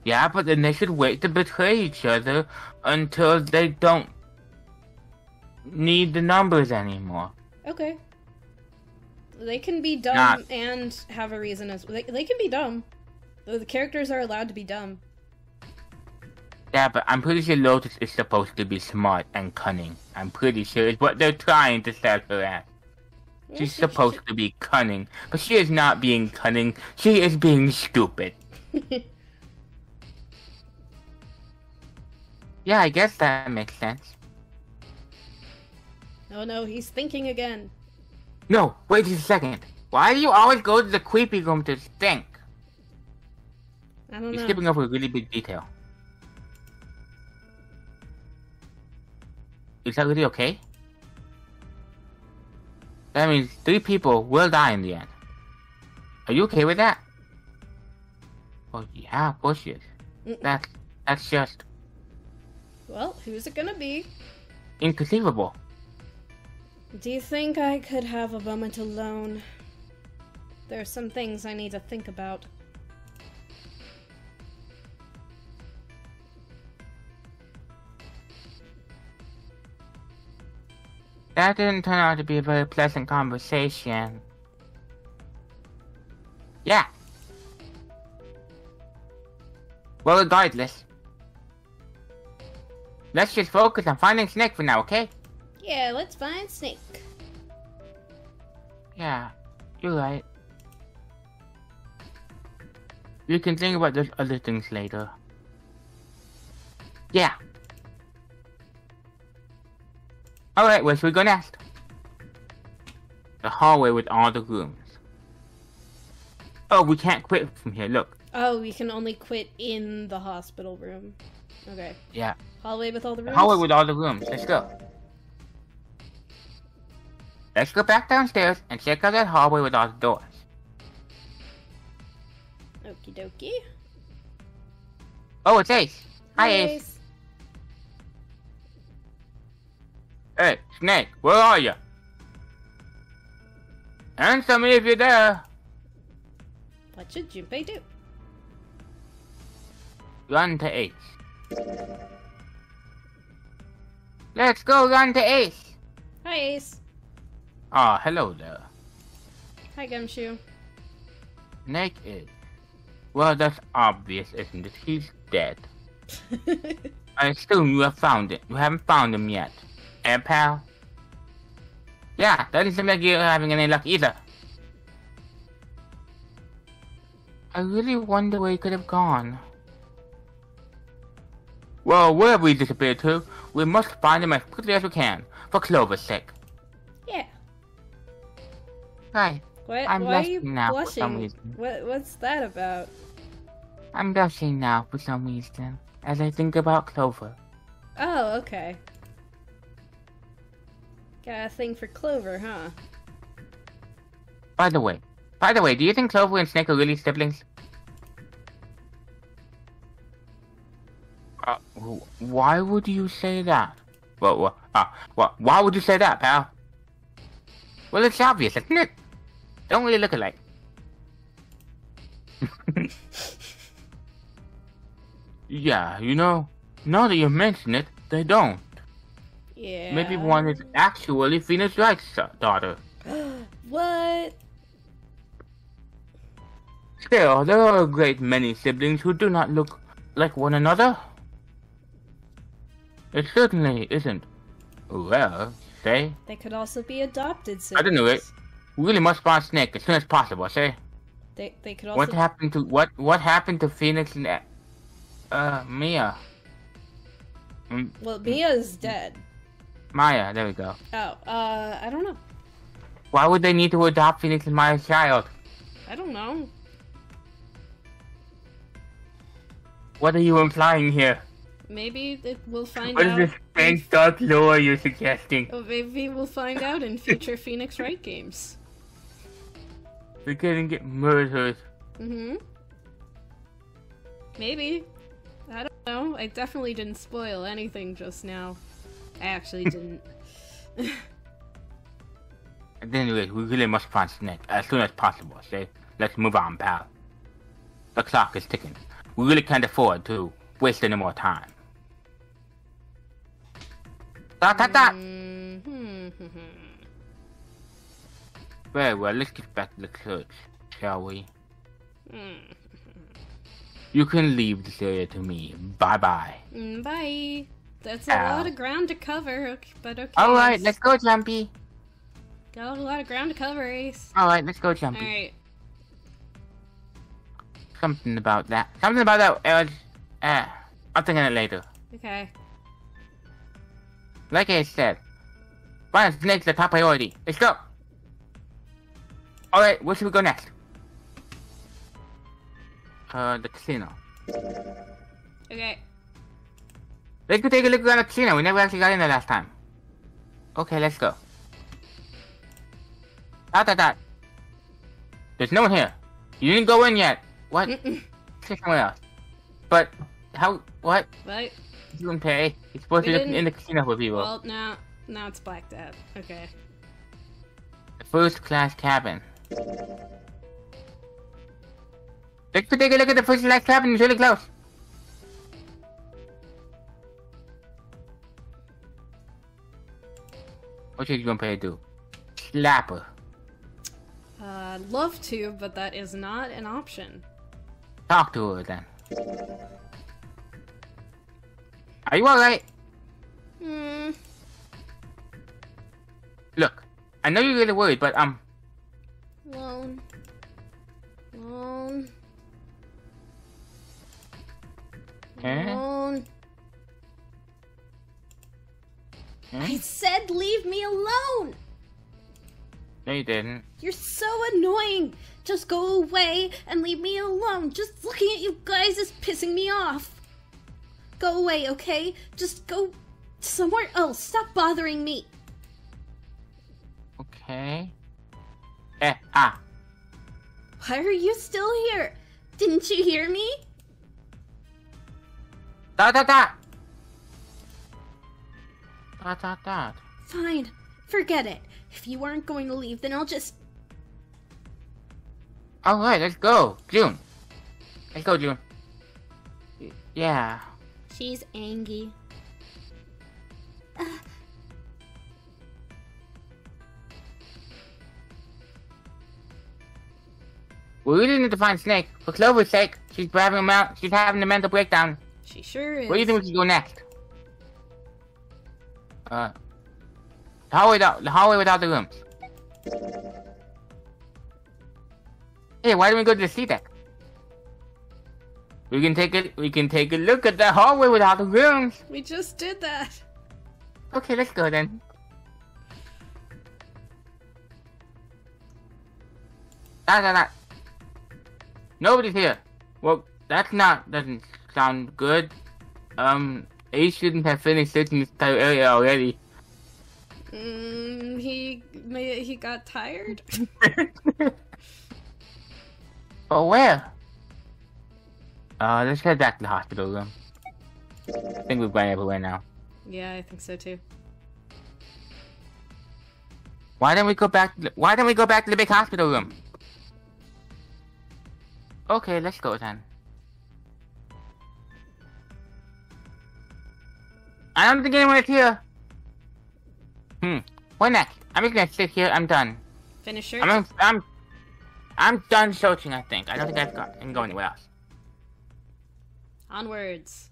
Yeah, but then they should wait to betray each other until they don't need the numbers anymore. Okay. They can be dumb nah. and have a reason as well. They, they can be dumb. The characters are allowed to be dumb. Yeah, but I'm pretty sure Lotus is supposed to be smart and cunning. I'm pretty sure it's what they're trying to set her at. Yeah, She's she, supposed she... to be cunning, but she is not being cunning. She is being stupid. Yeah, I guess that makes sense. Oh no, he's thinking again. No, wait just a second. Why do you always go to the creepy room to think? I don't know. You're skipping over a really big detail. Is that really okay? That means three people will die in the end. Are you okay with that? Oh yeah, of course she is. Mm. That's, that's just... Well, who's it gonna be? Inconceivable. Do you think I could have a moment alone? There are some things I need to think about. That didn't turn out to be a very pleasant conversation. Yeah. Well, regardless. Let's just focus on finding Snake for now, okay? Yeah, let's find Snake. Yeah, you're right. You can think about those other things later. Yeah. Alright, where should we go next? The hallway with all the rooms. Oh, we can't quit from here, look. Oh, we can only quit in the hospital room. Okay. Yeah. Hallway with all the rooms? The hallway with all the rooms, let's go. Let's go back downstairs and check out that hallway with all the doors. Okie dokie. Oh, it's Ace. Hi, Hi Ace. Ace. Hey, Snake, where are you? Answer me if you're there. What should Junpei do? Run to Ace. Let's go run to Ace! Hi, Ace. Ah, hello there. Hi, Gumshoe. Nick is... Well, that's obvious, isn't it? He's dead. I assume you have found it. You haven't found him yet. Eh, pal? Yeah, doesn't seem like you're having any luck either. I really wonder where he could have gone. Well, wherever he disappeared to, we must find him as quickly as we can, for Clover's sake. Yeah. Hi. What, I'm why are you now blushing? For some reason. What, what's that about? I'm blushing now for some reason, as I think about Clover. Oh, okay. Got a thing for Clover, huh? By the way, by the way, do you think Clover and Snake are really siblings? Uh, why would you say that? Well, uh, well, why would you say that, pal? Well, it's obvious, isn't it? Don't really look alike. Yeah, you know, now that you mention it, they don't. Yeah. Maybe one is actually Phoenix Wright's daughter. What? Still, there are a great many siblings who do not look like one another. It certainly isn't rare, say. They could also be adopted siblings. I don't know it. We really must find Snake as soon as possible, say. They they could also. What happened to what what happened to Phoenix and uh Mia? Well, Mia's dead. Maya, there we go. Oh, uh, I don't know. Why would they need to adopt Phoenix and Maya's child? I don't know. What are you implying here? Maybe it, we'll find what out. What is this strange dark lore you're suggesting? Oh, maybe we'll find out in future Phoenix Wright games. We're gonna get murdered. Mm-hmm. Maybe. I don't know. I definitely didn't spoil anything just now. I actually didn't. Anyway, we really must find Snake as soon as possible, say? Let's move on, pal. The clock is ticking. We really can't afford to waste any more time. Dot, dot, dot! Very well, let's get back to the church, shall we? You can leave this area to me. Bye-bye. Bye. Bye. That's a Ow. lot of ground to cover, but okay. Alright, let's go, Jumpy. Got a lot of ground to cover, Ace. Alright, let's go, Jumpy. Alright. Something about that. Something about that. Uh, uh, I'll think of it later. Okay. Like I said, find Snake's the top priority. Let's go! Alright, where should we go next? Uh, the casino. Okay. Let's go take a look around the casino. We never actually got in there last time. Okay, let's go. Dot, dot, dot. There's no one here. You didn't go in yet. What? Check somewhere else. But, how, what? What? You didn't pay. You're supposed we to be in the casino for people. Well, no. Now it's blacked out. Okay. The first class cabin. Let's go take a look at the first class cabin. It's really close. What should you gonna pay to do? Slapper. Uh, I'd love to, but that is not an option. Talk to her then. Are you alright? Hmm. Look, I know you're really worried, but um. Alone. Alone. Alone. Eh? I said leave me alone! No, you didn't. You're so annoying! Just go away and leave me alone! Just looking at you guys is pissing me off! Go away, okay? Just go somewhere else! Stop bothering me! Okay... Eh, ah! Why are you still here? Didn't you hear me? Da da da! Dot, dot, dot. Fine. Forget it. If you aren't going to leave, then I'll just... Alright, let's go. June. Let's go, June. Yeah. She's angry. Uh. We really need to find Snake. For Clover's sake, she's having a mel she's having a mental breakdown. She sure is. Where do you think we should go next? Uh, the hallway without the hallway without the rooms. Hey, why don't we go to the sea deck? We can take a we can take a look at the hallway without the rooms. We just did that. Okay, let's go then. Da da da. Nobody's here. Well, that's not doesn't sound good. Um, Ace shouldn't have finished searching this entire area already. Mm, he may he got tired. Oh, where? Uh, let's head back to the hospital room. I think we've gone everywhere now. Yeah, I think so too. Why don't we go back? To the, why don't we go back to the big hospital room? Okay, let's go then. I don't think anyone is here. Hmm. What next? I'm just gonna sit here. I'm done. Finish searching. I'm I'm I'm done searching. I think. I don't think I've got. I can go anywhere else. Onwards.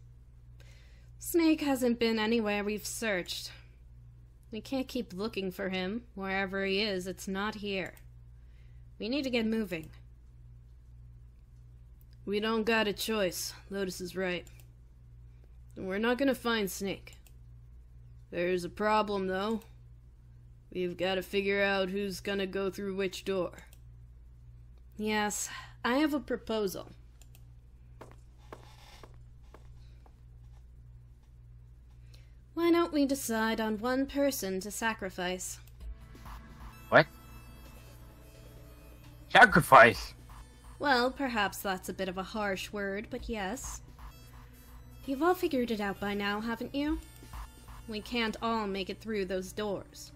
Snake hasn't been anywhere we've searched. We can't keep looking for him. Wherever he is, it's not here. We need to get moving. We don't got a choice. Lotus is right. We're not gonna find Snake. There's a problem, though. We've got to figure out who's gonna go through which door. Yes, I have a proposal. Why don't we decide on one person to sacrifice? What? Sacrifice? Well, perhaps that's a bit of a harsh word, but yes. You've all figured it out by now, haven't you? We can't all make it through those doors.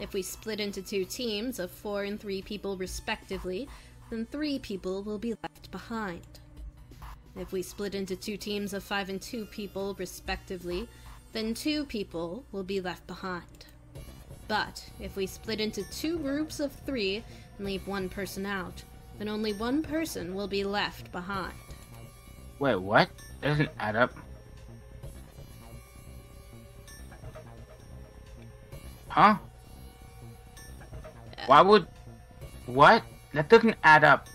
If we split into two teams of four and three people respectively, then three people will be left behind. If we split into two teams of five and two people respectively, then two people will be left behind. But if we split into two groups of three and leave one person out, then only one person will be left behind. Wait, what? That doesn't add up. Huh? Why would... What? That doesn't add up.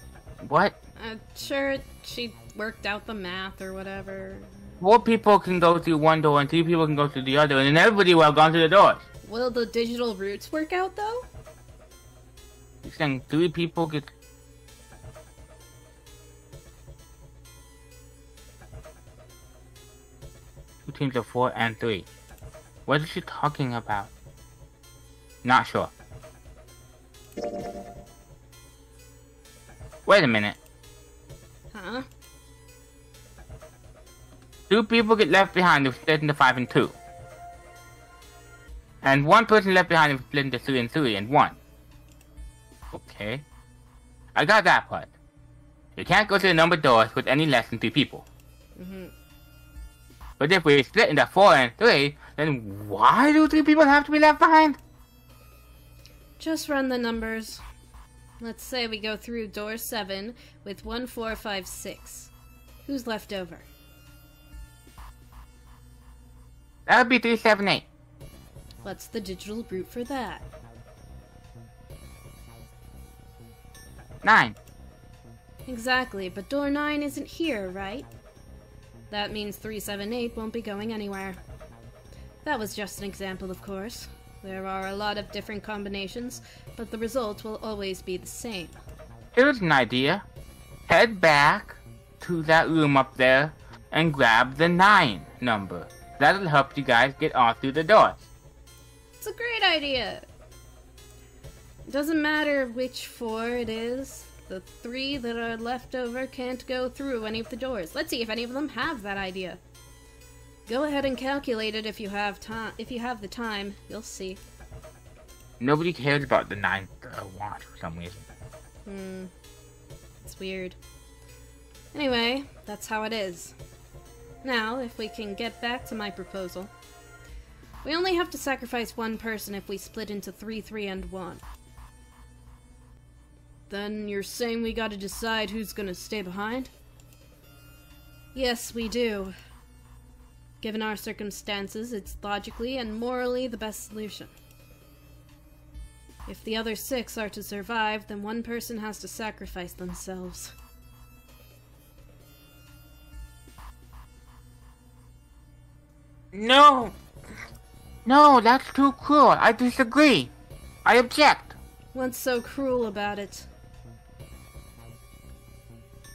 What? Uh, sure, she worked out the math or whatever. Four people can go through one door and three people can go through the other, and then everybody will have gone through the doors. Will the digital routes work out, though? You're saying three people get... Two teams of four and three. What is she talking about? Not sure. Wait a minute. Huh? Two people get left behind if split into five and two. And one person left behind if split into three and three and one. Okay. I got that part. You can't go to the numbered doors with any less than three people. Mm-hmm. But if we split into four and three, then why do three people have to be left behind? Just run the numbers. Let's say we go through door seven with one, four, five, six. Who's left over? That would be three, seven, eight. What's the digital route for that? Nine. Exactly, but door nine isn't here, right? That means three, seven, eight won't be going anywhere. That was just an example, of course. There are a lot of different combinations, but the result will always be the same. Here's an idea. Head back to that room up there and grab the nine number. That'll help you guys get all through the doors. It's a great idea. Doesn't matter which four it is. The three that are left over can't go through any of the doors. Let's see if any of them have that idea. Go ahead and calculate it if you have time. If you have the time, you'll see. Nobody cares about the ninth uh, watch for some reason. Hmm, it's weird. Anyway, that's how it is. Now, if we can get back to my proposal. We only have to sacrifice one person if we split into three, three, and one. Then you're saying we gotta decide who's gonna stay behind? Yes, we do. Given our circumstances, it's logically and morally the best solution. If the other six are to survive, then one person has to sacrifice themselves. No! No, that's too cruel. I disagree. I object. What's so cruel about it?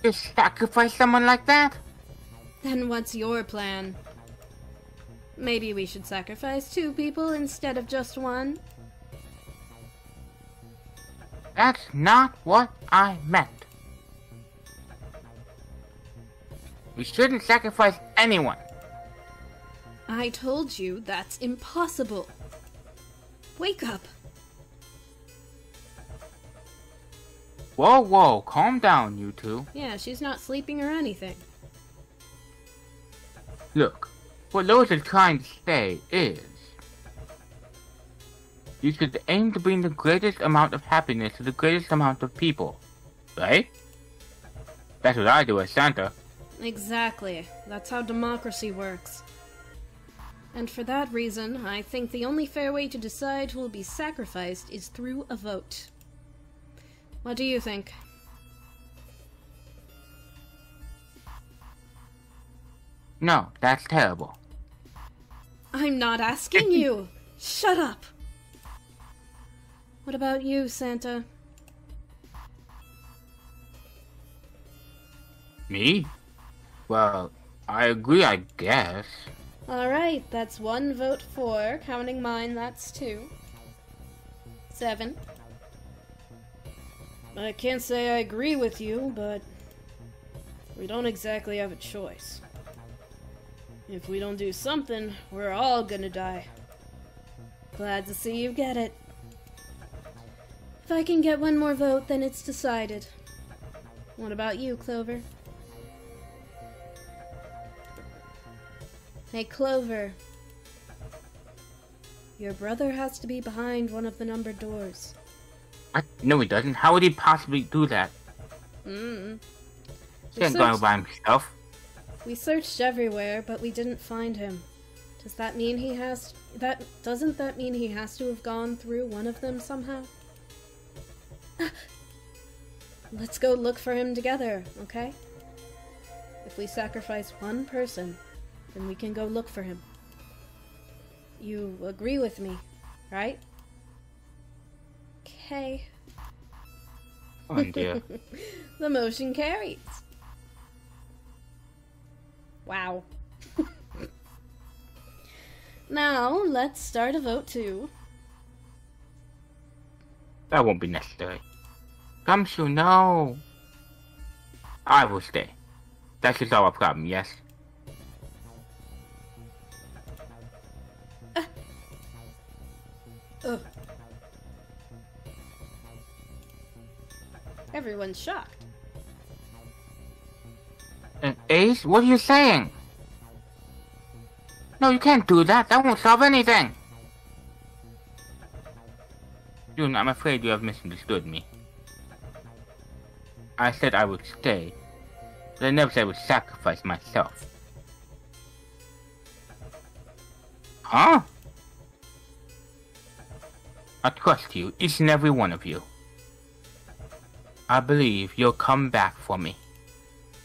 Just sacrifice someone like that? Then what's your plan? Maybe we should sacrifice two people instead of just one? That's not what I meant. We shouldn't sacrifice anyone. I told you that's impossible. Wake up. Whoa, whoa, calm down, you two. Yeah, she's not sleeping or anything. Look. What Lois is trying to say is, you should aim to bring the greatest amount of happiness to the greatest amount of people, right? That's what I do as Santa. Exactly. That's how democracy works. And for that reason, I think the only fair way to decide who will be sacrificed is through a vote. What do you think? No, that's terrible. I'm not asking you! Shut up! What about you, Santa? Me? Well, I agree, I guess. Alright, that's one vote for. Counting mine, that's two. Seven. I can't say I agree with you, but we don't exactly have a choice. If we don't do something, we're all gonna die. Glad to see you get it. If I can get one more vote, then it's decided. What about you, Clover? Hey, Clover. Your brother has to be behind one of the numbered doors. I, no, he doesn't. How would he possibly do that? Mm-mm. He can't go by himself. We searched everywhere, but we didn't find him. Does that mean he has to, that doesn't that mean he has to have gone through one of them somehow? Ah. Let's go look for him together, okay? If we sacrifice one person, then we can go look for him. You agree with me, right? Okay. Oh dear. The motion carries. Wow. Now, let's start a vote, too. That won't be necessary. Gumshoe, no! I will stay. That should solve our problem, yes? Uh. Ugh. Everyone's shocked. Ace, what are you saying? No, you can't do that. That won't solve anything. June, I'm afraid you have misunderstood me. I said I would stay, but I never said I would sacrifice myself. Huh? I trust you, each and every one of you. I believe you'll come back for me.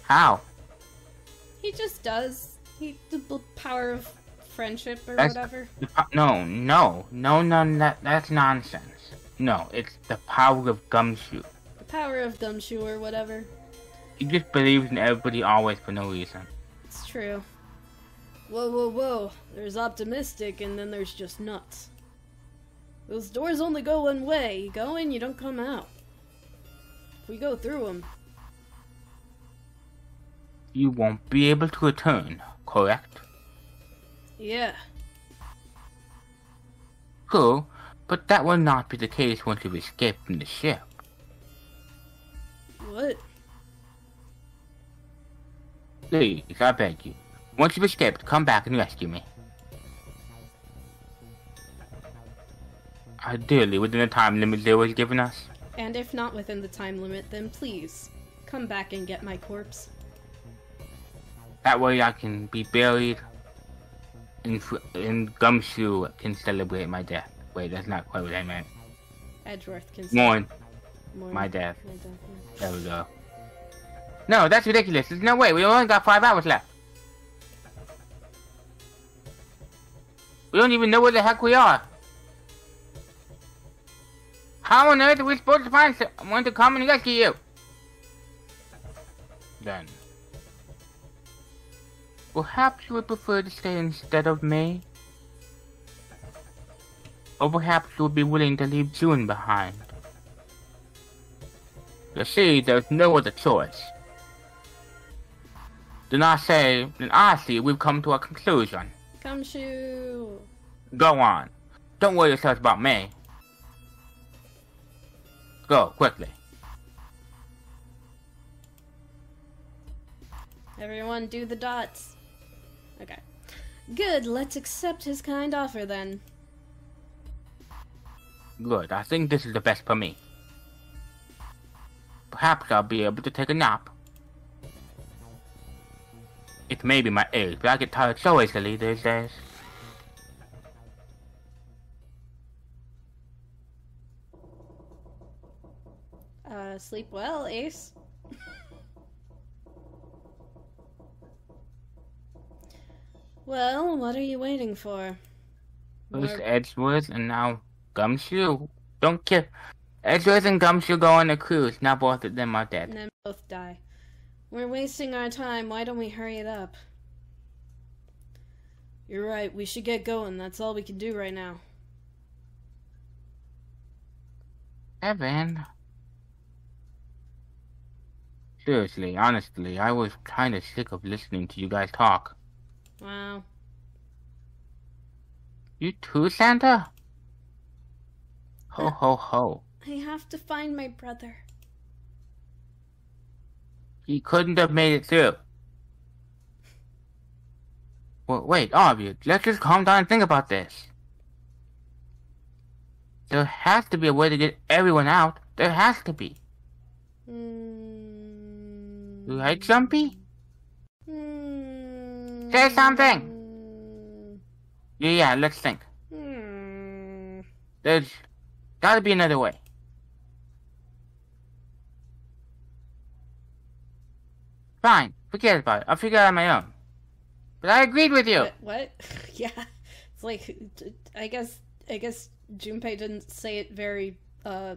How? He just does. He the power of friendship or that's, whatever. The, no, no, no, no, that that's nonsense. No, it's the power of Gumshoe. The power of Gumshoe or whatever. He just believes in everybody always for no reason. It's true. Whoa, whoa, whoa! There's optimistic, and then there's just nuts. Those doors only go one way. You go in, you don't come out. If we go through them. You won't be able to return, correct? Yeah. Cool, but that will not be the case once you've escaped from the ship. What? Please, I beg you. Once you've escaped, come back and rescue me. Ideally, within the time limit they was giving us. And if not within the time limit, then please, come back and get my corpse. That way I can be buried, and, and Gumshoe can celebrate my death. Wait, that's not quite what I meant. Edgeworth can mourn my death. My death yeah. There we go. No, that's ridiculous. There's no way. We only got five hours left. We don't even know where the heck we are. How on earth are we supposed to find someone to come and rescue you? Then. Perhaps you would prefer to stay instead of me? Or perhaps you would be willing to leave June behind? You see, there's no other choice. Then I say, then I see we've come to a conclusion. Gumshoe! Go on. Don't worry yourself about me. Go, quickly. Everyone do the dots. Okay. Good, let's accept his kind offer then. Good, I think this is the best for me. Perhaps I'll be able to take a nap. It may be my age, but I get tired so easily these days. Uh, sleep well, Ace. Well, what are you waiting for? First Edgeworth and now Gumshoe. Don't kill. Edgeworth and Gumshoe go on a cruise. Now both of them are dead. And then both die. We're wasting our time, why don't we hurry it up? You're right, we should get going, that's all we can do right now. Evan. Seriously, honestly, I was kinda sick of listening to you guys talk. Wow. You too, Santa? Ho ho ho. I have to find my brother. He couldn't have made it through. Well, wait, all of you, let's just calm down and think about this. There has to be a way to get everyone out. There has to be. Mm. Right, Jumpy? Mm. Say something! Mm. Yeah, let's think. Mm. There's gotta be another way. Fine, forget about it. I'll figure it out on my own. But I agreed with you! What? What? Yeah. It's like, I guess, I guess Junpei didn't say it very, uh,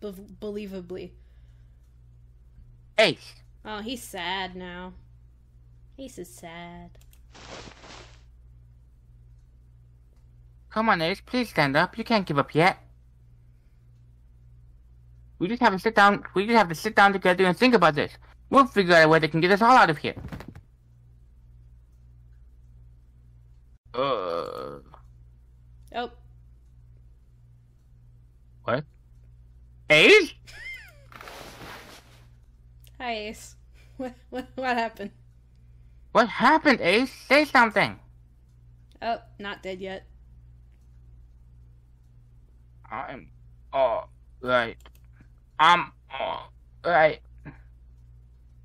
be believably. Ace! Oh, he's sad now. Ace is sad. Come on, Ace, please stand up. You can't give up yet. We just have to sit down, we just have to sit down together and think about this. We'll figure out a way that can get us all out of here. Uh. Oh. What? Ace? Hi, Ace. What, what, what happened? What happened, Ace? Say something. Oh, not dead yet. I'm all right. I'm all right.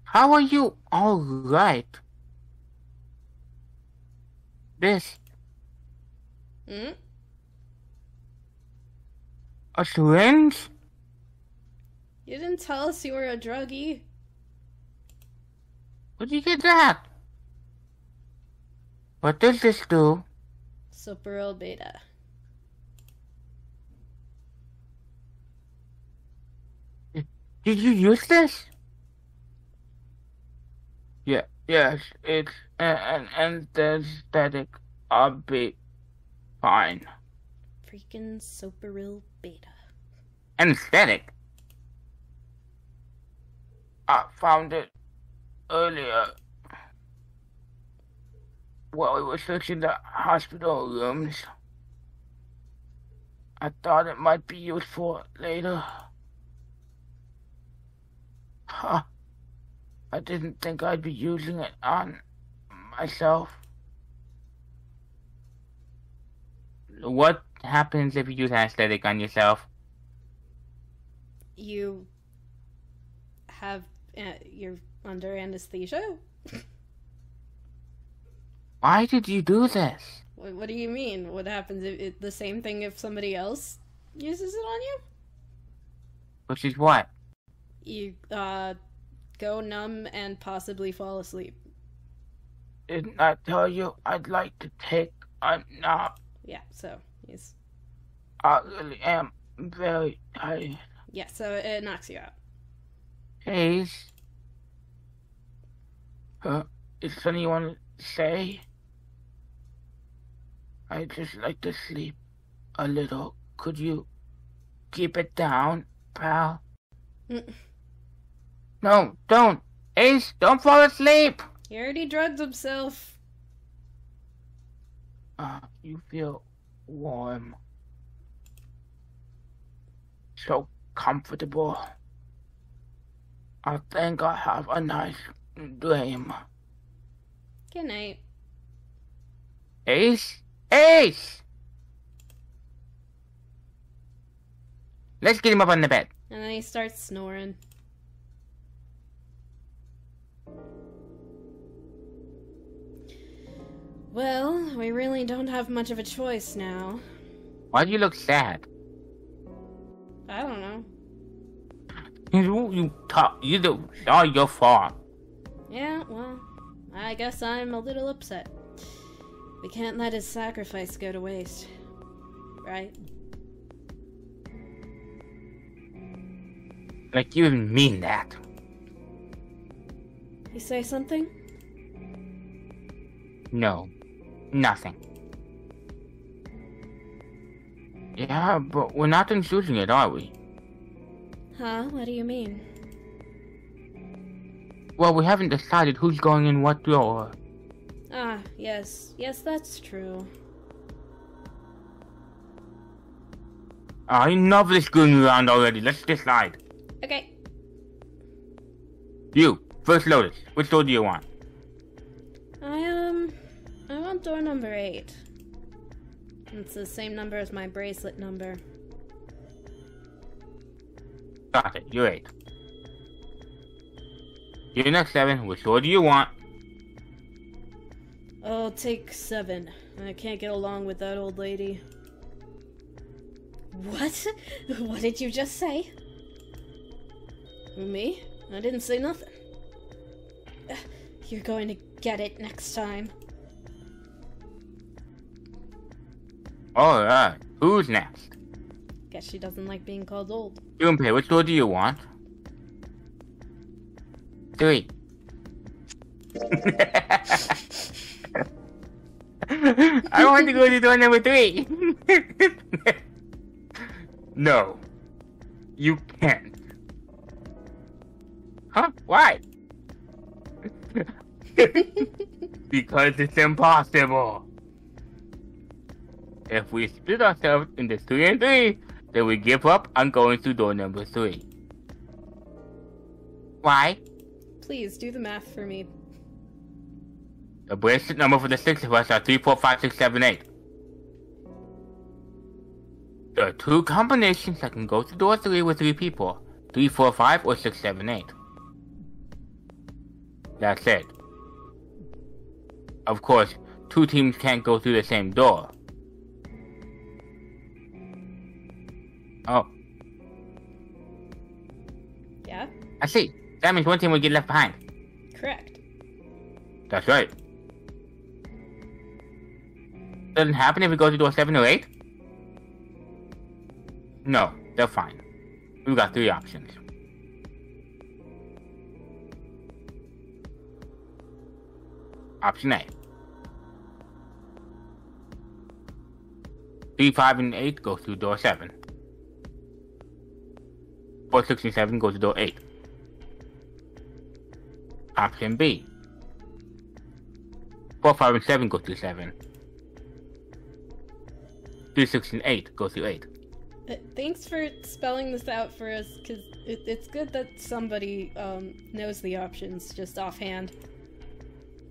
How are you all right? This. Hmm? A syringe? You didn't tell us you were a druggie. Where'd you get that? What does this do? Superl beta. Did you use this? Yeah, yes, it's an anesthetic. I'll be fine. Freaking Soperil Beta. Anesthetic? I found it earlier while we were searching the hospital rooms. I thought it might be useful later. Huh. I didn't think I'd be using it on myself. What happens if you use anesthetic on yourself? You have... Uh, you're under anesthesia? Why did you do this? What, what do you mean? What happens if it, the same thing if somebody else uses it on you? Which is what? You, uh, go numb and possibly fall asleep. Didn't I tell you I'd like to take a nap? Yeah, so he's... I really am very tired. Yeah, so it knocks you out. Please. Huh? Is anyone say? I just like to sleep a little. Could you keep it down, pal? Mm. No, don't. Ace, don't fall asleep. He already drugged himself. Uh, you feel warm. So comfortable. I think I'll have a nice dream. Good night. Ace? Ace! Let's get him up on the bed. And then he starts snoring. Well, we really don't have much of a choice now. Why do you look sad? I don't know. You, you talk, you do, it's all your fault. Yeah, well, I guess I'm a little upset. We can't let his sacrifice go to waste. Right? Like you didn't mean that. You say something? No. Nothing. Yeah, but we're not intruding it, are we? Huh? What do you mean? Well, we haven't decided who's going in what door. Ah, yes. Yes, that's true. Ah, enough of this screwing around already. Let's decide. Okay. You, First Lotus, which door do you want? I, um... I want door number eight. It's the same number as my bracelet number. Got it, you're eight. You're next, seven. Which door do you want? I'll take seven. I can't get along with that old lady. What? What did you just say? Me? I didn't say nothing. You're going to get it next time. Alright, who's next? Guess she doesn't like being called old. Junpei, which door do you want? Three. I want to go to door number three. No. You can't. Huh? Why? Because it's impossible. If we split ourselves into three and three, then we give up on going to door number three. Why? Please, do the math for me. The bracelet number for the six of us are three, four, five, six, seven, eight. There are two combinations that can go to door three with three people. Three, four, five, or six, seven, eight. That's it. Of course, two teams can't go through the same door. Oh. Yeah? I see. That means one team will get left behind. Correct. That's right. Doesn't happen if we go to door seven or eight? No, they're fine. We've got three options. Option A. Three, five, and eight go through door seven. Four, six, and seven go to door eight. Option B. Four, five, and seven go through seven. Three, six, and eight go through eight. Uh, thanks for spelling this out for us, because it, it's good that somebody um, knows the options just offhand.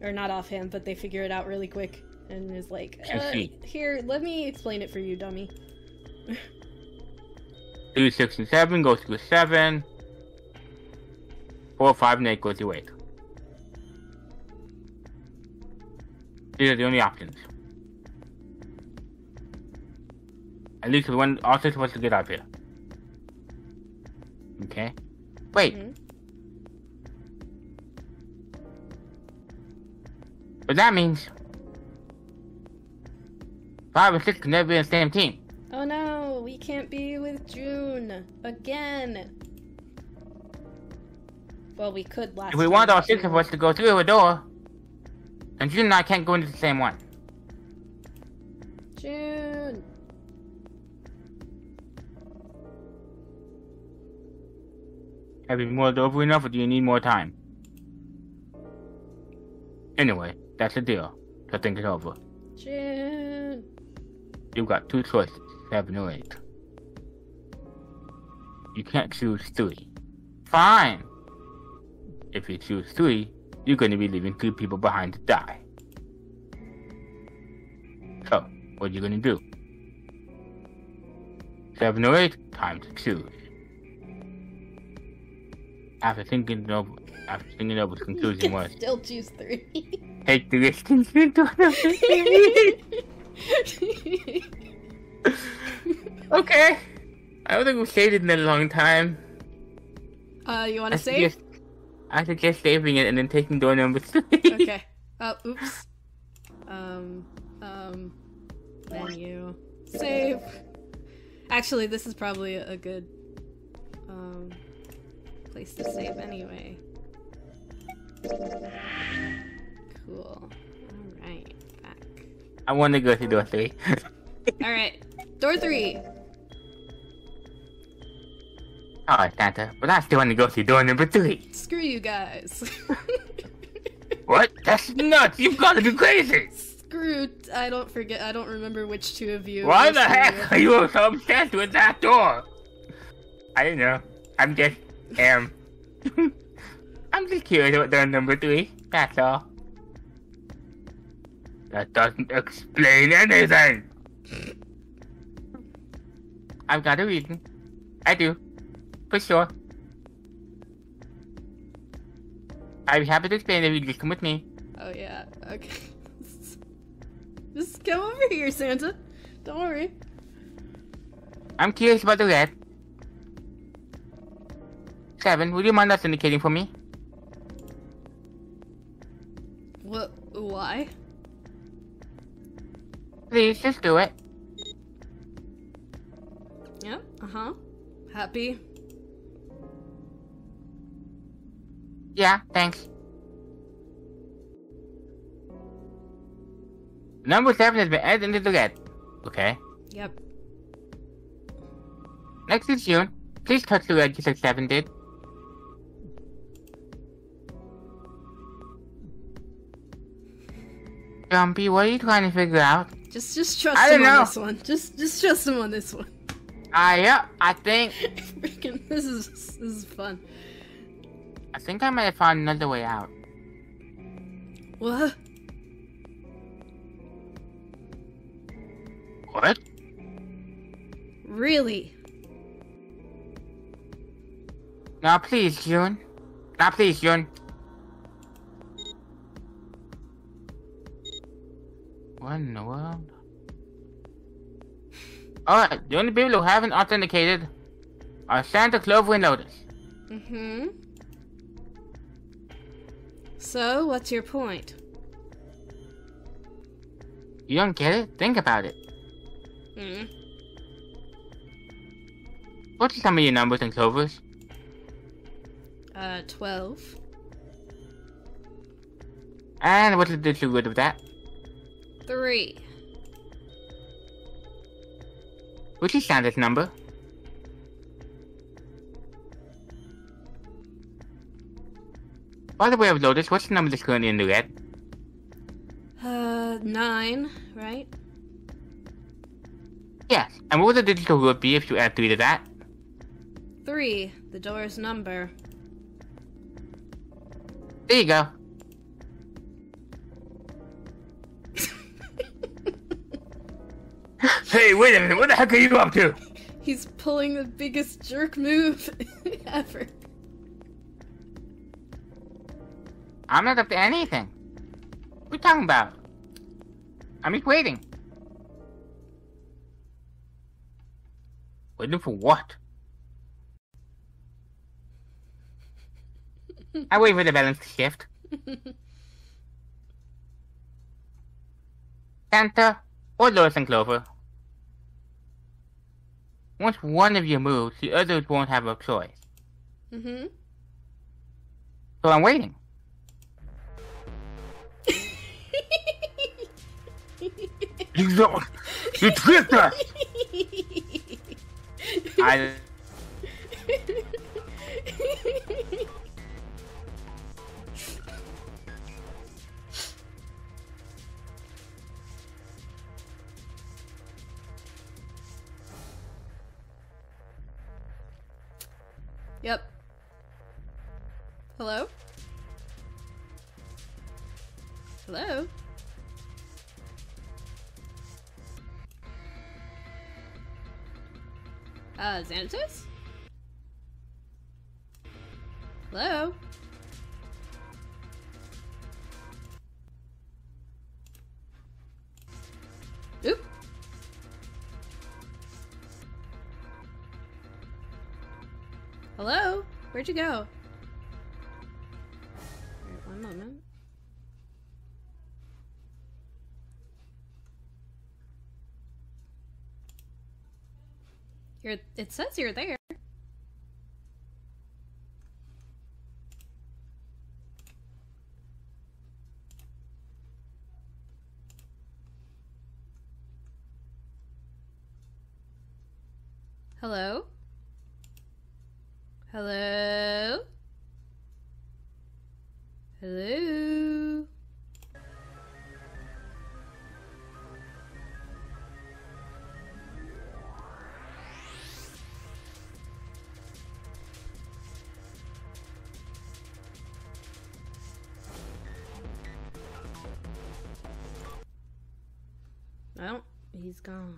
Or not offhand, but they figure it out really quick and is like, uh, here, let me explain it for you, dummy. Three, six, and seven goes to a seven. Four, five, and eight goes to eight. These are the only options. At least one also supposed to get up here. Okay. Wait. Mm-hmm. But that means five and six can never be on the same team. Oh no, we can't be with June again. Well, we could last. If we want all six of us to go through a door, and June and I can't go into the same one. June. Have you mulled over enough, or do you need more time? Anyway. That's the deal. So think it over. June. You've got two choices, seven or eight. You can't choose three. Fine! If you choose three, you're going to be leaving two people behind to die. So, what are you going to do? Seven or eight, time to choose. After thinking it over, after thinking it over, the conclusion was... still choose three. Take the distance you don't have to see. Okay. I don't think we've saved it in a long time. Uh, you want to save? Suggest, I suggest saving it and then taking door number three. Okay. Oh, oops. Um, um, menu. Save. Actually, this is probably a good, um, place to save anyway. Cool. Alright, back. I want to go to door three. Alright, door three! Alright, Santa, but I still want to go to door number three! Screw you guys! What? That's nuts! You've got to be crazy! Screw... I don't forget- I don't remember which two of you... Why the heck are you so obsessed with that door? I don't know. I'm just... um... I'm just curious about door number three. That's all. That doesn't explain anything! I've got a reason. I do. For sure. I'd be happy to explain if you just come with me. Oh yeah, okay. Just come over here, Santa. Don't worry. I'm curious about the red. Seven, would you mind not indicating for me? What? Why? Please, just do it. Yeah, uh-huh. Happy? Yeah, thanks. Number seven has been added into the red. Okay. Yep. Next is June. Please touch the red just like seven did. Dumpy, what are you trying to figure out? Just, just trust him on this one. Just, just trust him on this one. Ah, uh, yeah, I think. Freaking, this is, this is fun. I think I might have found another way out. What? What? Really? Now, please, June. Now, please, June. What in the world? Alright, the only people who haven't authenticated are Santa, Clover, and Lotus. Mm-hmm. So, what's your point? You don't get it? Think about it. Hmm. What are some of your numbers and Clovers? Uh, twelve. And what's the digital root of that? Three. Which is Santa's number? By the way of Lotus, what's the number that's currently in the red? Uh, nine, right? Yes, and what would the digital root be if you add three to that? Three, the door's number. There you go. wait a minute, what the heck are you up to? He's pulling the biggest jerk move ever. I'm not up to anything. What are you talking about? I'm just waiting. Waiting for what? I wait for the balance to shift. Santa or Lois and Clover. Once one of you moves, the others won't have a choice. Mm-hmm. So I'm waiting. You don't. You tricked us. I. Yep. Hello? Hello? Uh, Xanatos? Hello? Oop. Hello? Where'd you go? Alright, one moment. You're, it says you're there. Hello? Hello? Hello? Well, he's gone.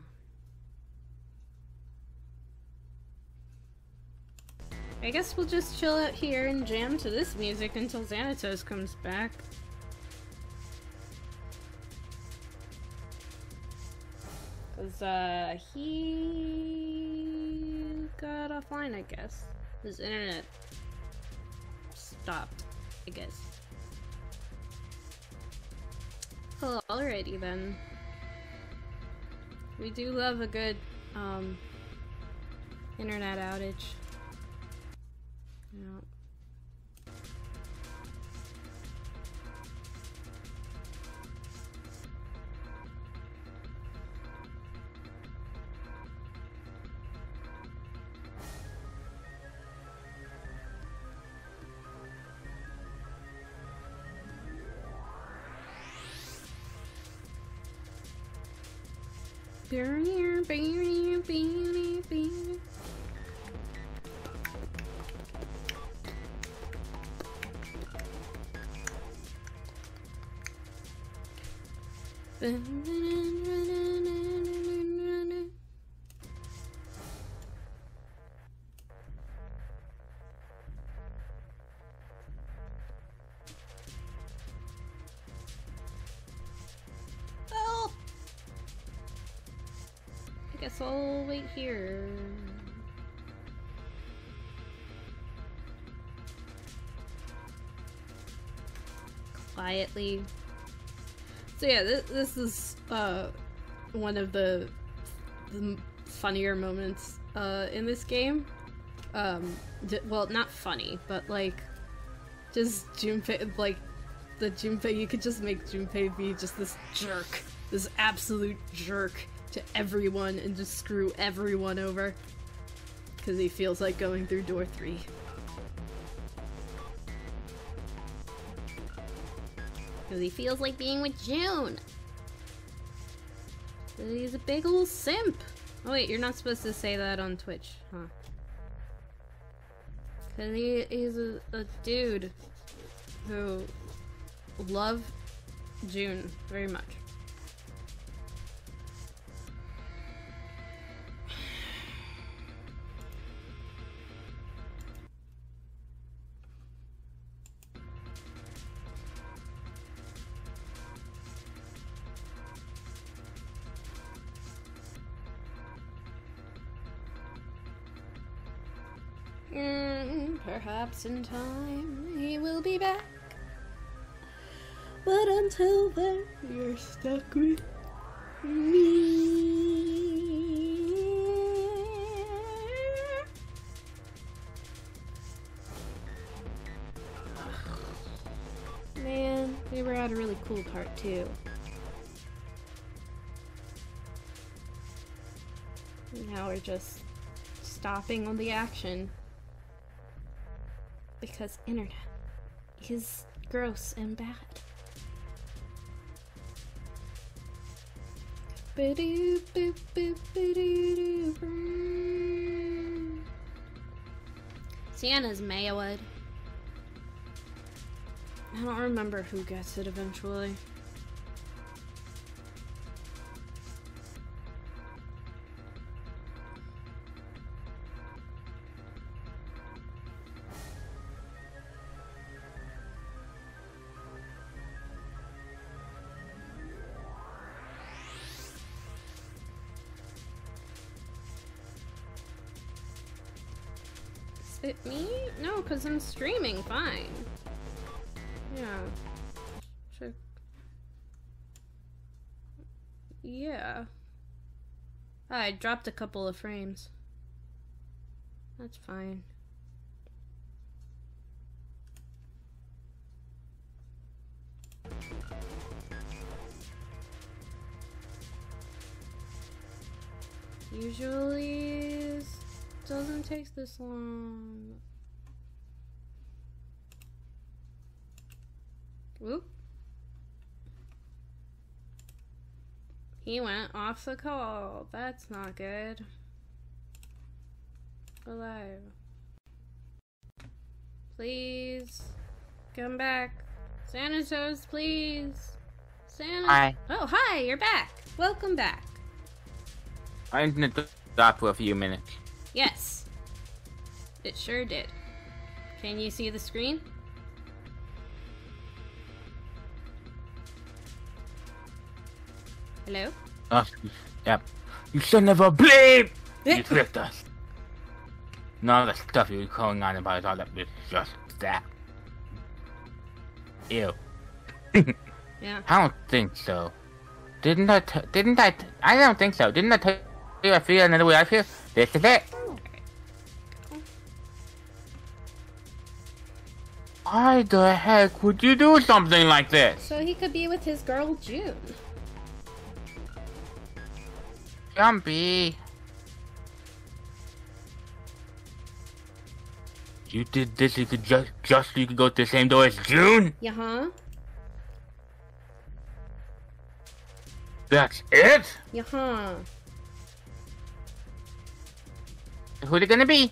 I guess we'll just chill out here and jam to this music until Xanatos comes back. Cause, uh, he got offline, I guess. His internet stopped, I guess. Well, alrighty then. We do love a good, um, internet outage. No. Beauty, beauty, beauty, beauty. Help! I guess I'll wait here. Quietly. So yeah, this, this is uh, one of the, the funnier moments uh, in this game. Um, d well, not funny, but like, just Junpei, like, the Junpei, you could just make Junpei be just this jerk, this absolute jerk to everyone and just screw everyone over. Because he feels like going through door three. Because he feels like being with June. He's a big ol' simp. Oh wait, you're not supposed to say that on Twitch, huh? Because he, he's a, a dude who loved June very much. perhaps in time he will be back. But until then, you're stuck with me. Man, we were at a really cool part too. Now we're just stopping all the action. Because internet is gross and bad. Sienna's Mayawood. I don't remember who gets it eventually. It me? No, because I'm streaming fine. Yeah. Sure. Yeah. I dropped a couple of frames. That's fine. Usually doesn't take this long. Whoop. He went off the call. That's not good. Alive. Please come back. Sanitos, please. San- Hi. Oh, hi, you're back. Welcome back. I'm gonna stop for a few minutes. Yes, it sure did. Can you see the screen? Hello? Uh, yeah. You shouldn't have bleep! You tricked us. None of the stuff you were calling on about all that is just that. Ew. Yeah. I don't think so. Didn't I t didn't I t I don't think so. Didn't I tell you I feel another way out here? This is it. Why the heck would you do something like this? So he could be with his girl June. Jumpy. You did this, you could just, just you could go to the same door as June? Yeah, huh? That's it? Yeah, huh? Who's it gonna be?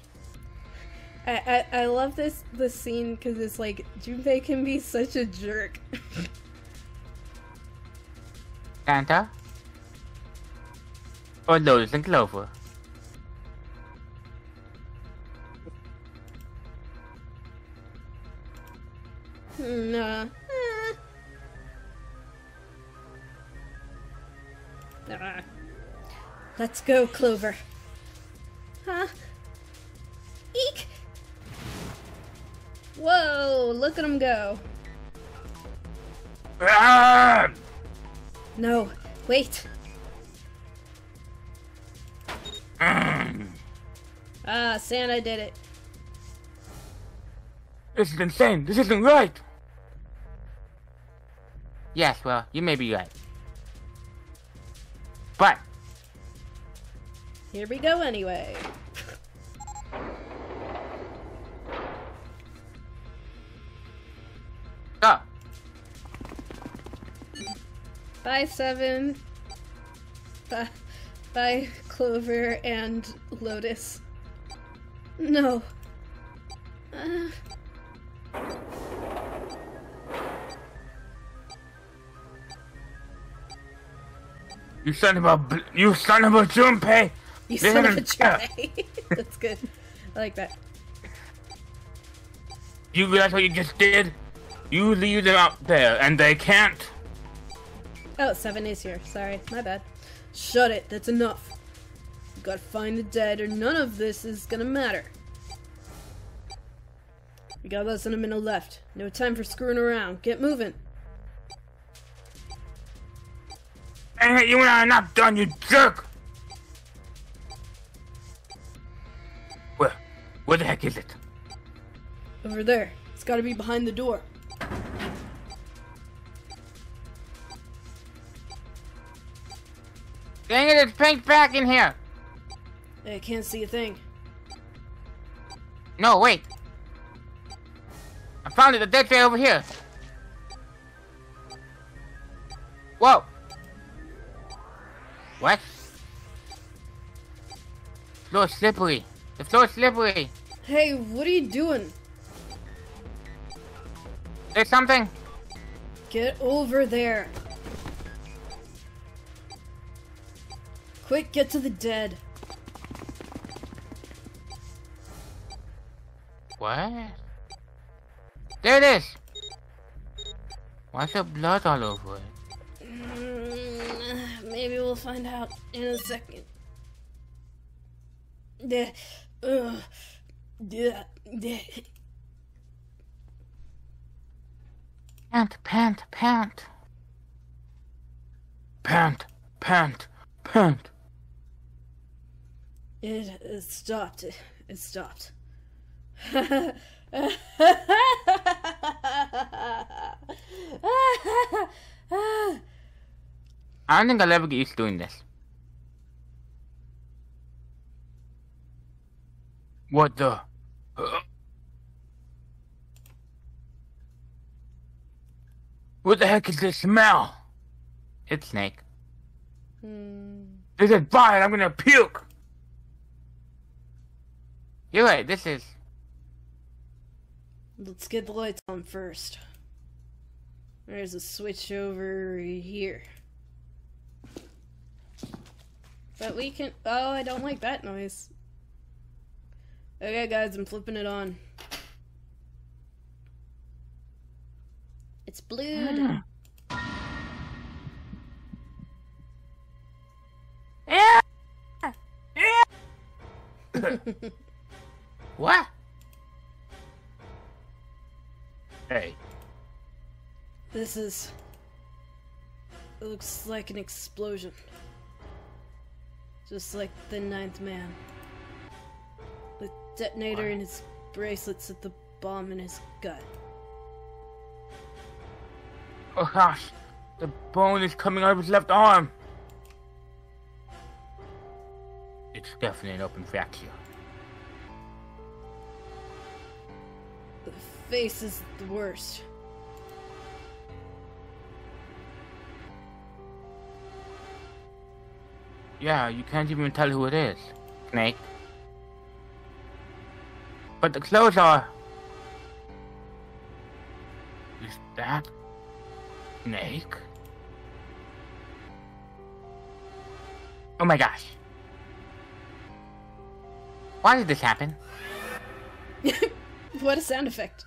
I, I, I love this, this scene because it's like, Junpei can be such a jerk. Santa? Or Lotus and Clover? Nah. Ah. Let's go, Clover. Huh? Eek! Whoa, look at him go. Ah! No, wait. Mm. Ah, Santa did it. This is insane. This isn't right. Yes, well, you may be right. But here we go anyway. Go. Bye, Seven. Bye, bye, Clover and Lotus. No. Uh. You son of a you son of a Junpei. You this son of a Junpei. That's good. I like that. You realize what you just did? You leave them out there, and they can't. Oh, Seven is here. Sorry, my bad. Shut it. That's enough. You gotta find the dead, or none of this is gonna matter. We got less than a minute left. No time for screwing around. Get moving. Hey, hey, you and I are not done, you jerk! Where? Where the heck is it? Over there. It's gotta be behind the door. Dang it, it's pink back in here! I can't see a thing. No, wait. I found it, the dead guy over here. Whoa. What? The floor's slippery. The floor's slippery. Hey, what are you doing? There's something. Get over there. Quick, get to the dead. What? There it is! Why's there blood all over it? Mm, maybe we'll find out in a second. Yeah. Ugh. Yeah. Yeah. Pant, pant, pant. Pant, pant, pant. It, it stopped. It, it stopped. I don't think I'll ever get used to doing this. What the? What the heck is this smell? It's snake. Hmm. This is vile. I'm gonna puke. You're right. This is. Let's get the lights on first. There's a switch over here. But we can... Oh, I don't like that noise. Okay, guys, I'm flipping it on. It's blue. Yeah. Yeah. What? Hey. This is... It looks like an explosion. Just like the ninth man. The detonator in his bracelets at the bomb in his gut. Oh gosh! The bone is coming out of his left arm! It's definitely an open fracture. The face is the worst. Yeah, you can't even tell who it is, Snake. But the clothes are... Is that... Snake? Oh my gosh. Why did this happen? What a sound effect.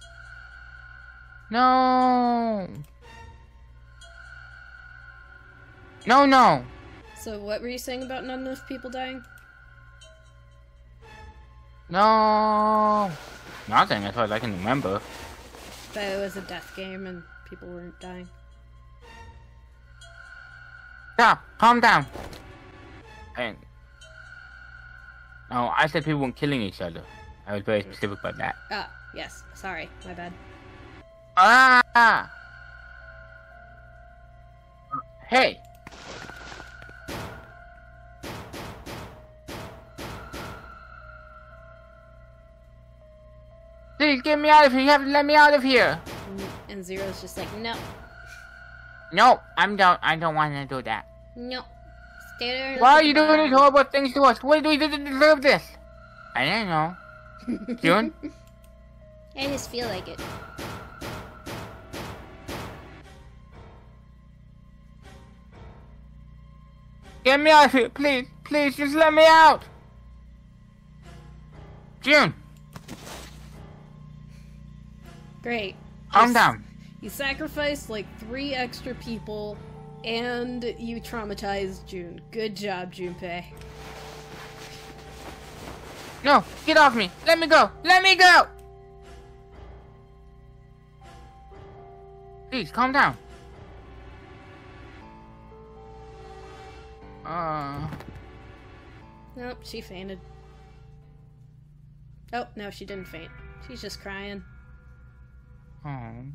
No. No, no. So what were you saying about not enough people dying? No. Nothing, as far as I can remember. But it was a death game and people weren't dying. Stop. Calm down. And... No, I said people weren't killing each other. I was very specific about that. Ah, yes. Sorry. My bad. Ah! Hey! Please get me out of here! You have to let me out of here! And Zero's just like, no. No, I'm don't- I don't want to do that. No. Stay there. Why are you doing these horrible things to us? What do we do to deserve this? I don't know. June? I just feel like it. Get me out of here, please, please, just let me out! June! Great. Calm you down. You sacrificed like three extra people, and you traumatized June. Good job, Junpei. No! Get off me! Let me go! Let me go! Please, calm down. Uh. Nope, she fainted. Oh, no, she didn't faint. She's just crying. Aww.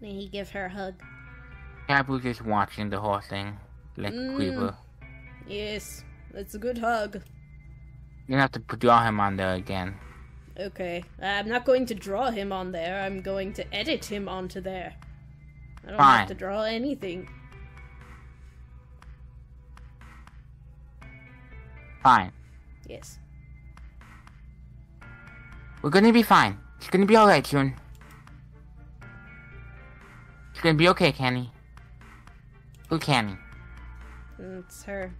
May he give her a hug. Taboo just watching the whole thing. Like mm. a creeper. Yes, that's a good hug. You're gonna have to draw him on there again. Okay. I'm not going to draw him on there. I'm going to edit him onto there. I don't Fine. have to draw anything. Fine. Yes. We're gonna be fine. It's gonna be alright, June. It's gonna be okay, Canny. Who Canny? It's her.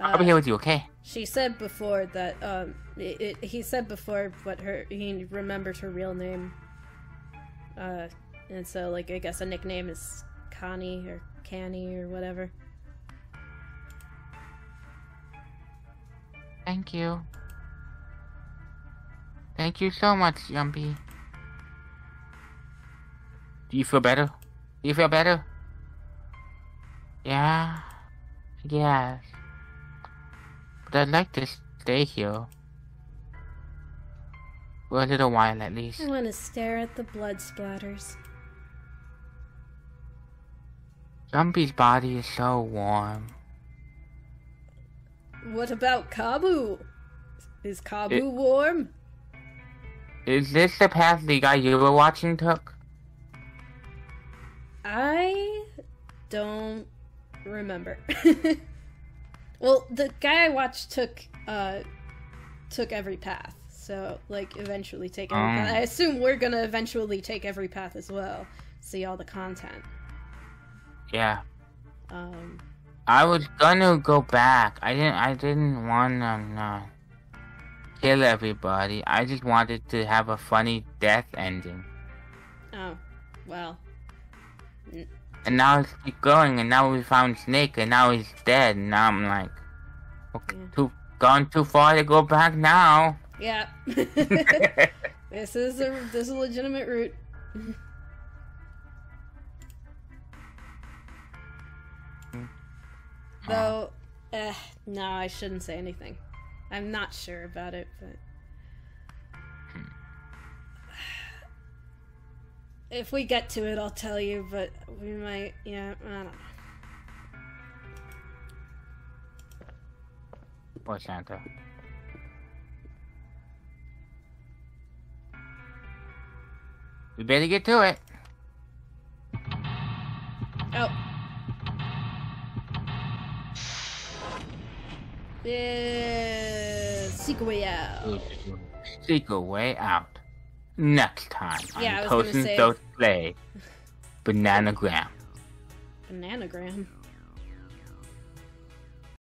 I'll uh, be here with you, okay? She said before that, um, it, it, he said before what her, he remembered her real name. Uh, and so, like, I guess a nickname is Connie or Canny or whatever. Thank you. Thank you so much, Jumpy. Do you feel better? Do you feel better? Yeah? Yes. But I'd like to stay here. For a little while, at least. I want to stare at the blood splatters. Jumpy's body is so warm. What about Kabu? Is Kabu it, warm? Is this the path the guy you were watching took? I don't remember. Well, the guy I watched took, uh, took every path, so, like, eventually take every um, path. I assume we're gonna eventually take every path as well, see all the content. Yeah. Um. I was gonna go back. I didn't, I didn't wanna, um, uh, kill everybody. I just wanted to have a funny death ending. Oh, well. N And now let's keep going, and now we found Snake, and now he's dead, and now I'm like, okay, yeah. too, gone too far to go back now. Yeah. This is a, this is a legitimate route. Though, uh, no, I shouldn't say anything. I'm not sure about it, but... If we get to it, I'll tell you, but we might, yeah, I don't know. Poor Santa. We better get to it. Oh. Yeah, seek a way out. Seek a way out. Next time yeah, on Persons Don't Play, Bananagram. Bananagram?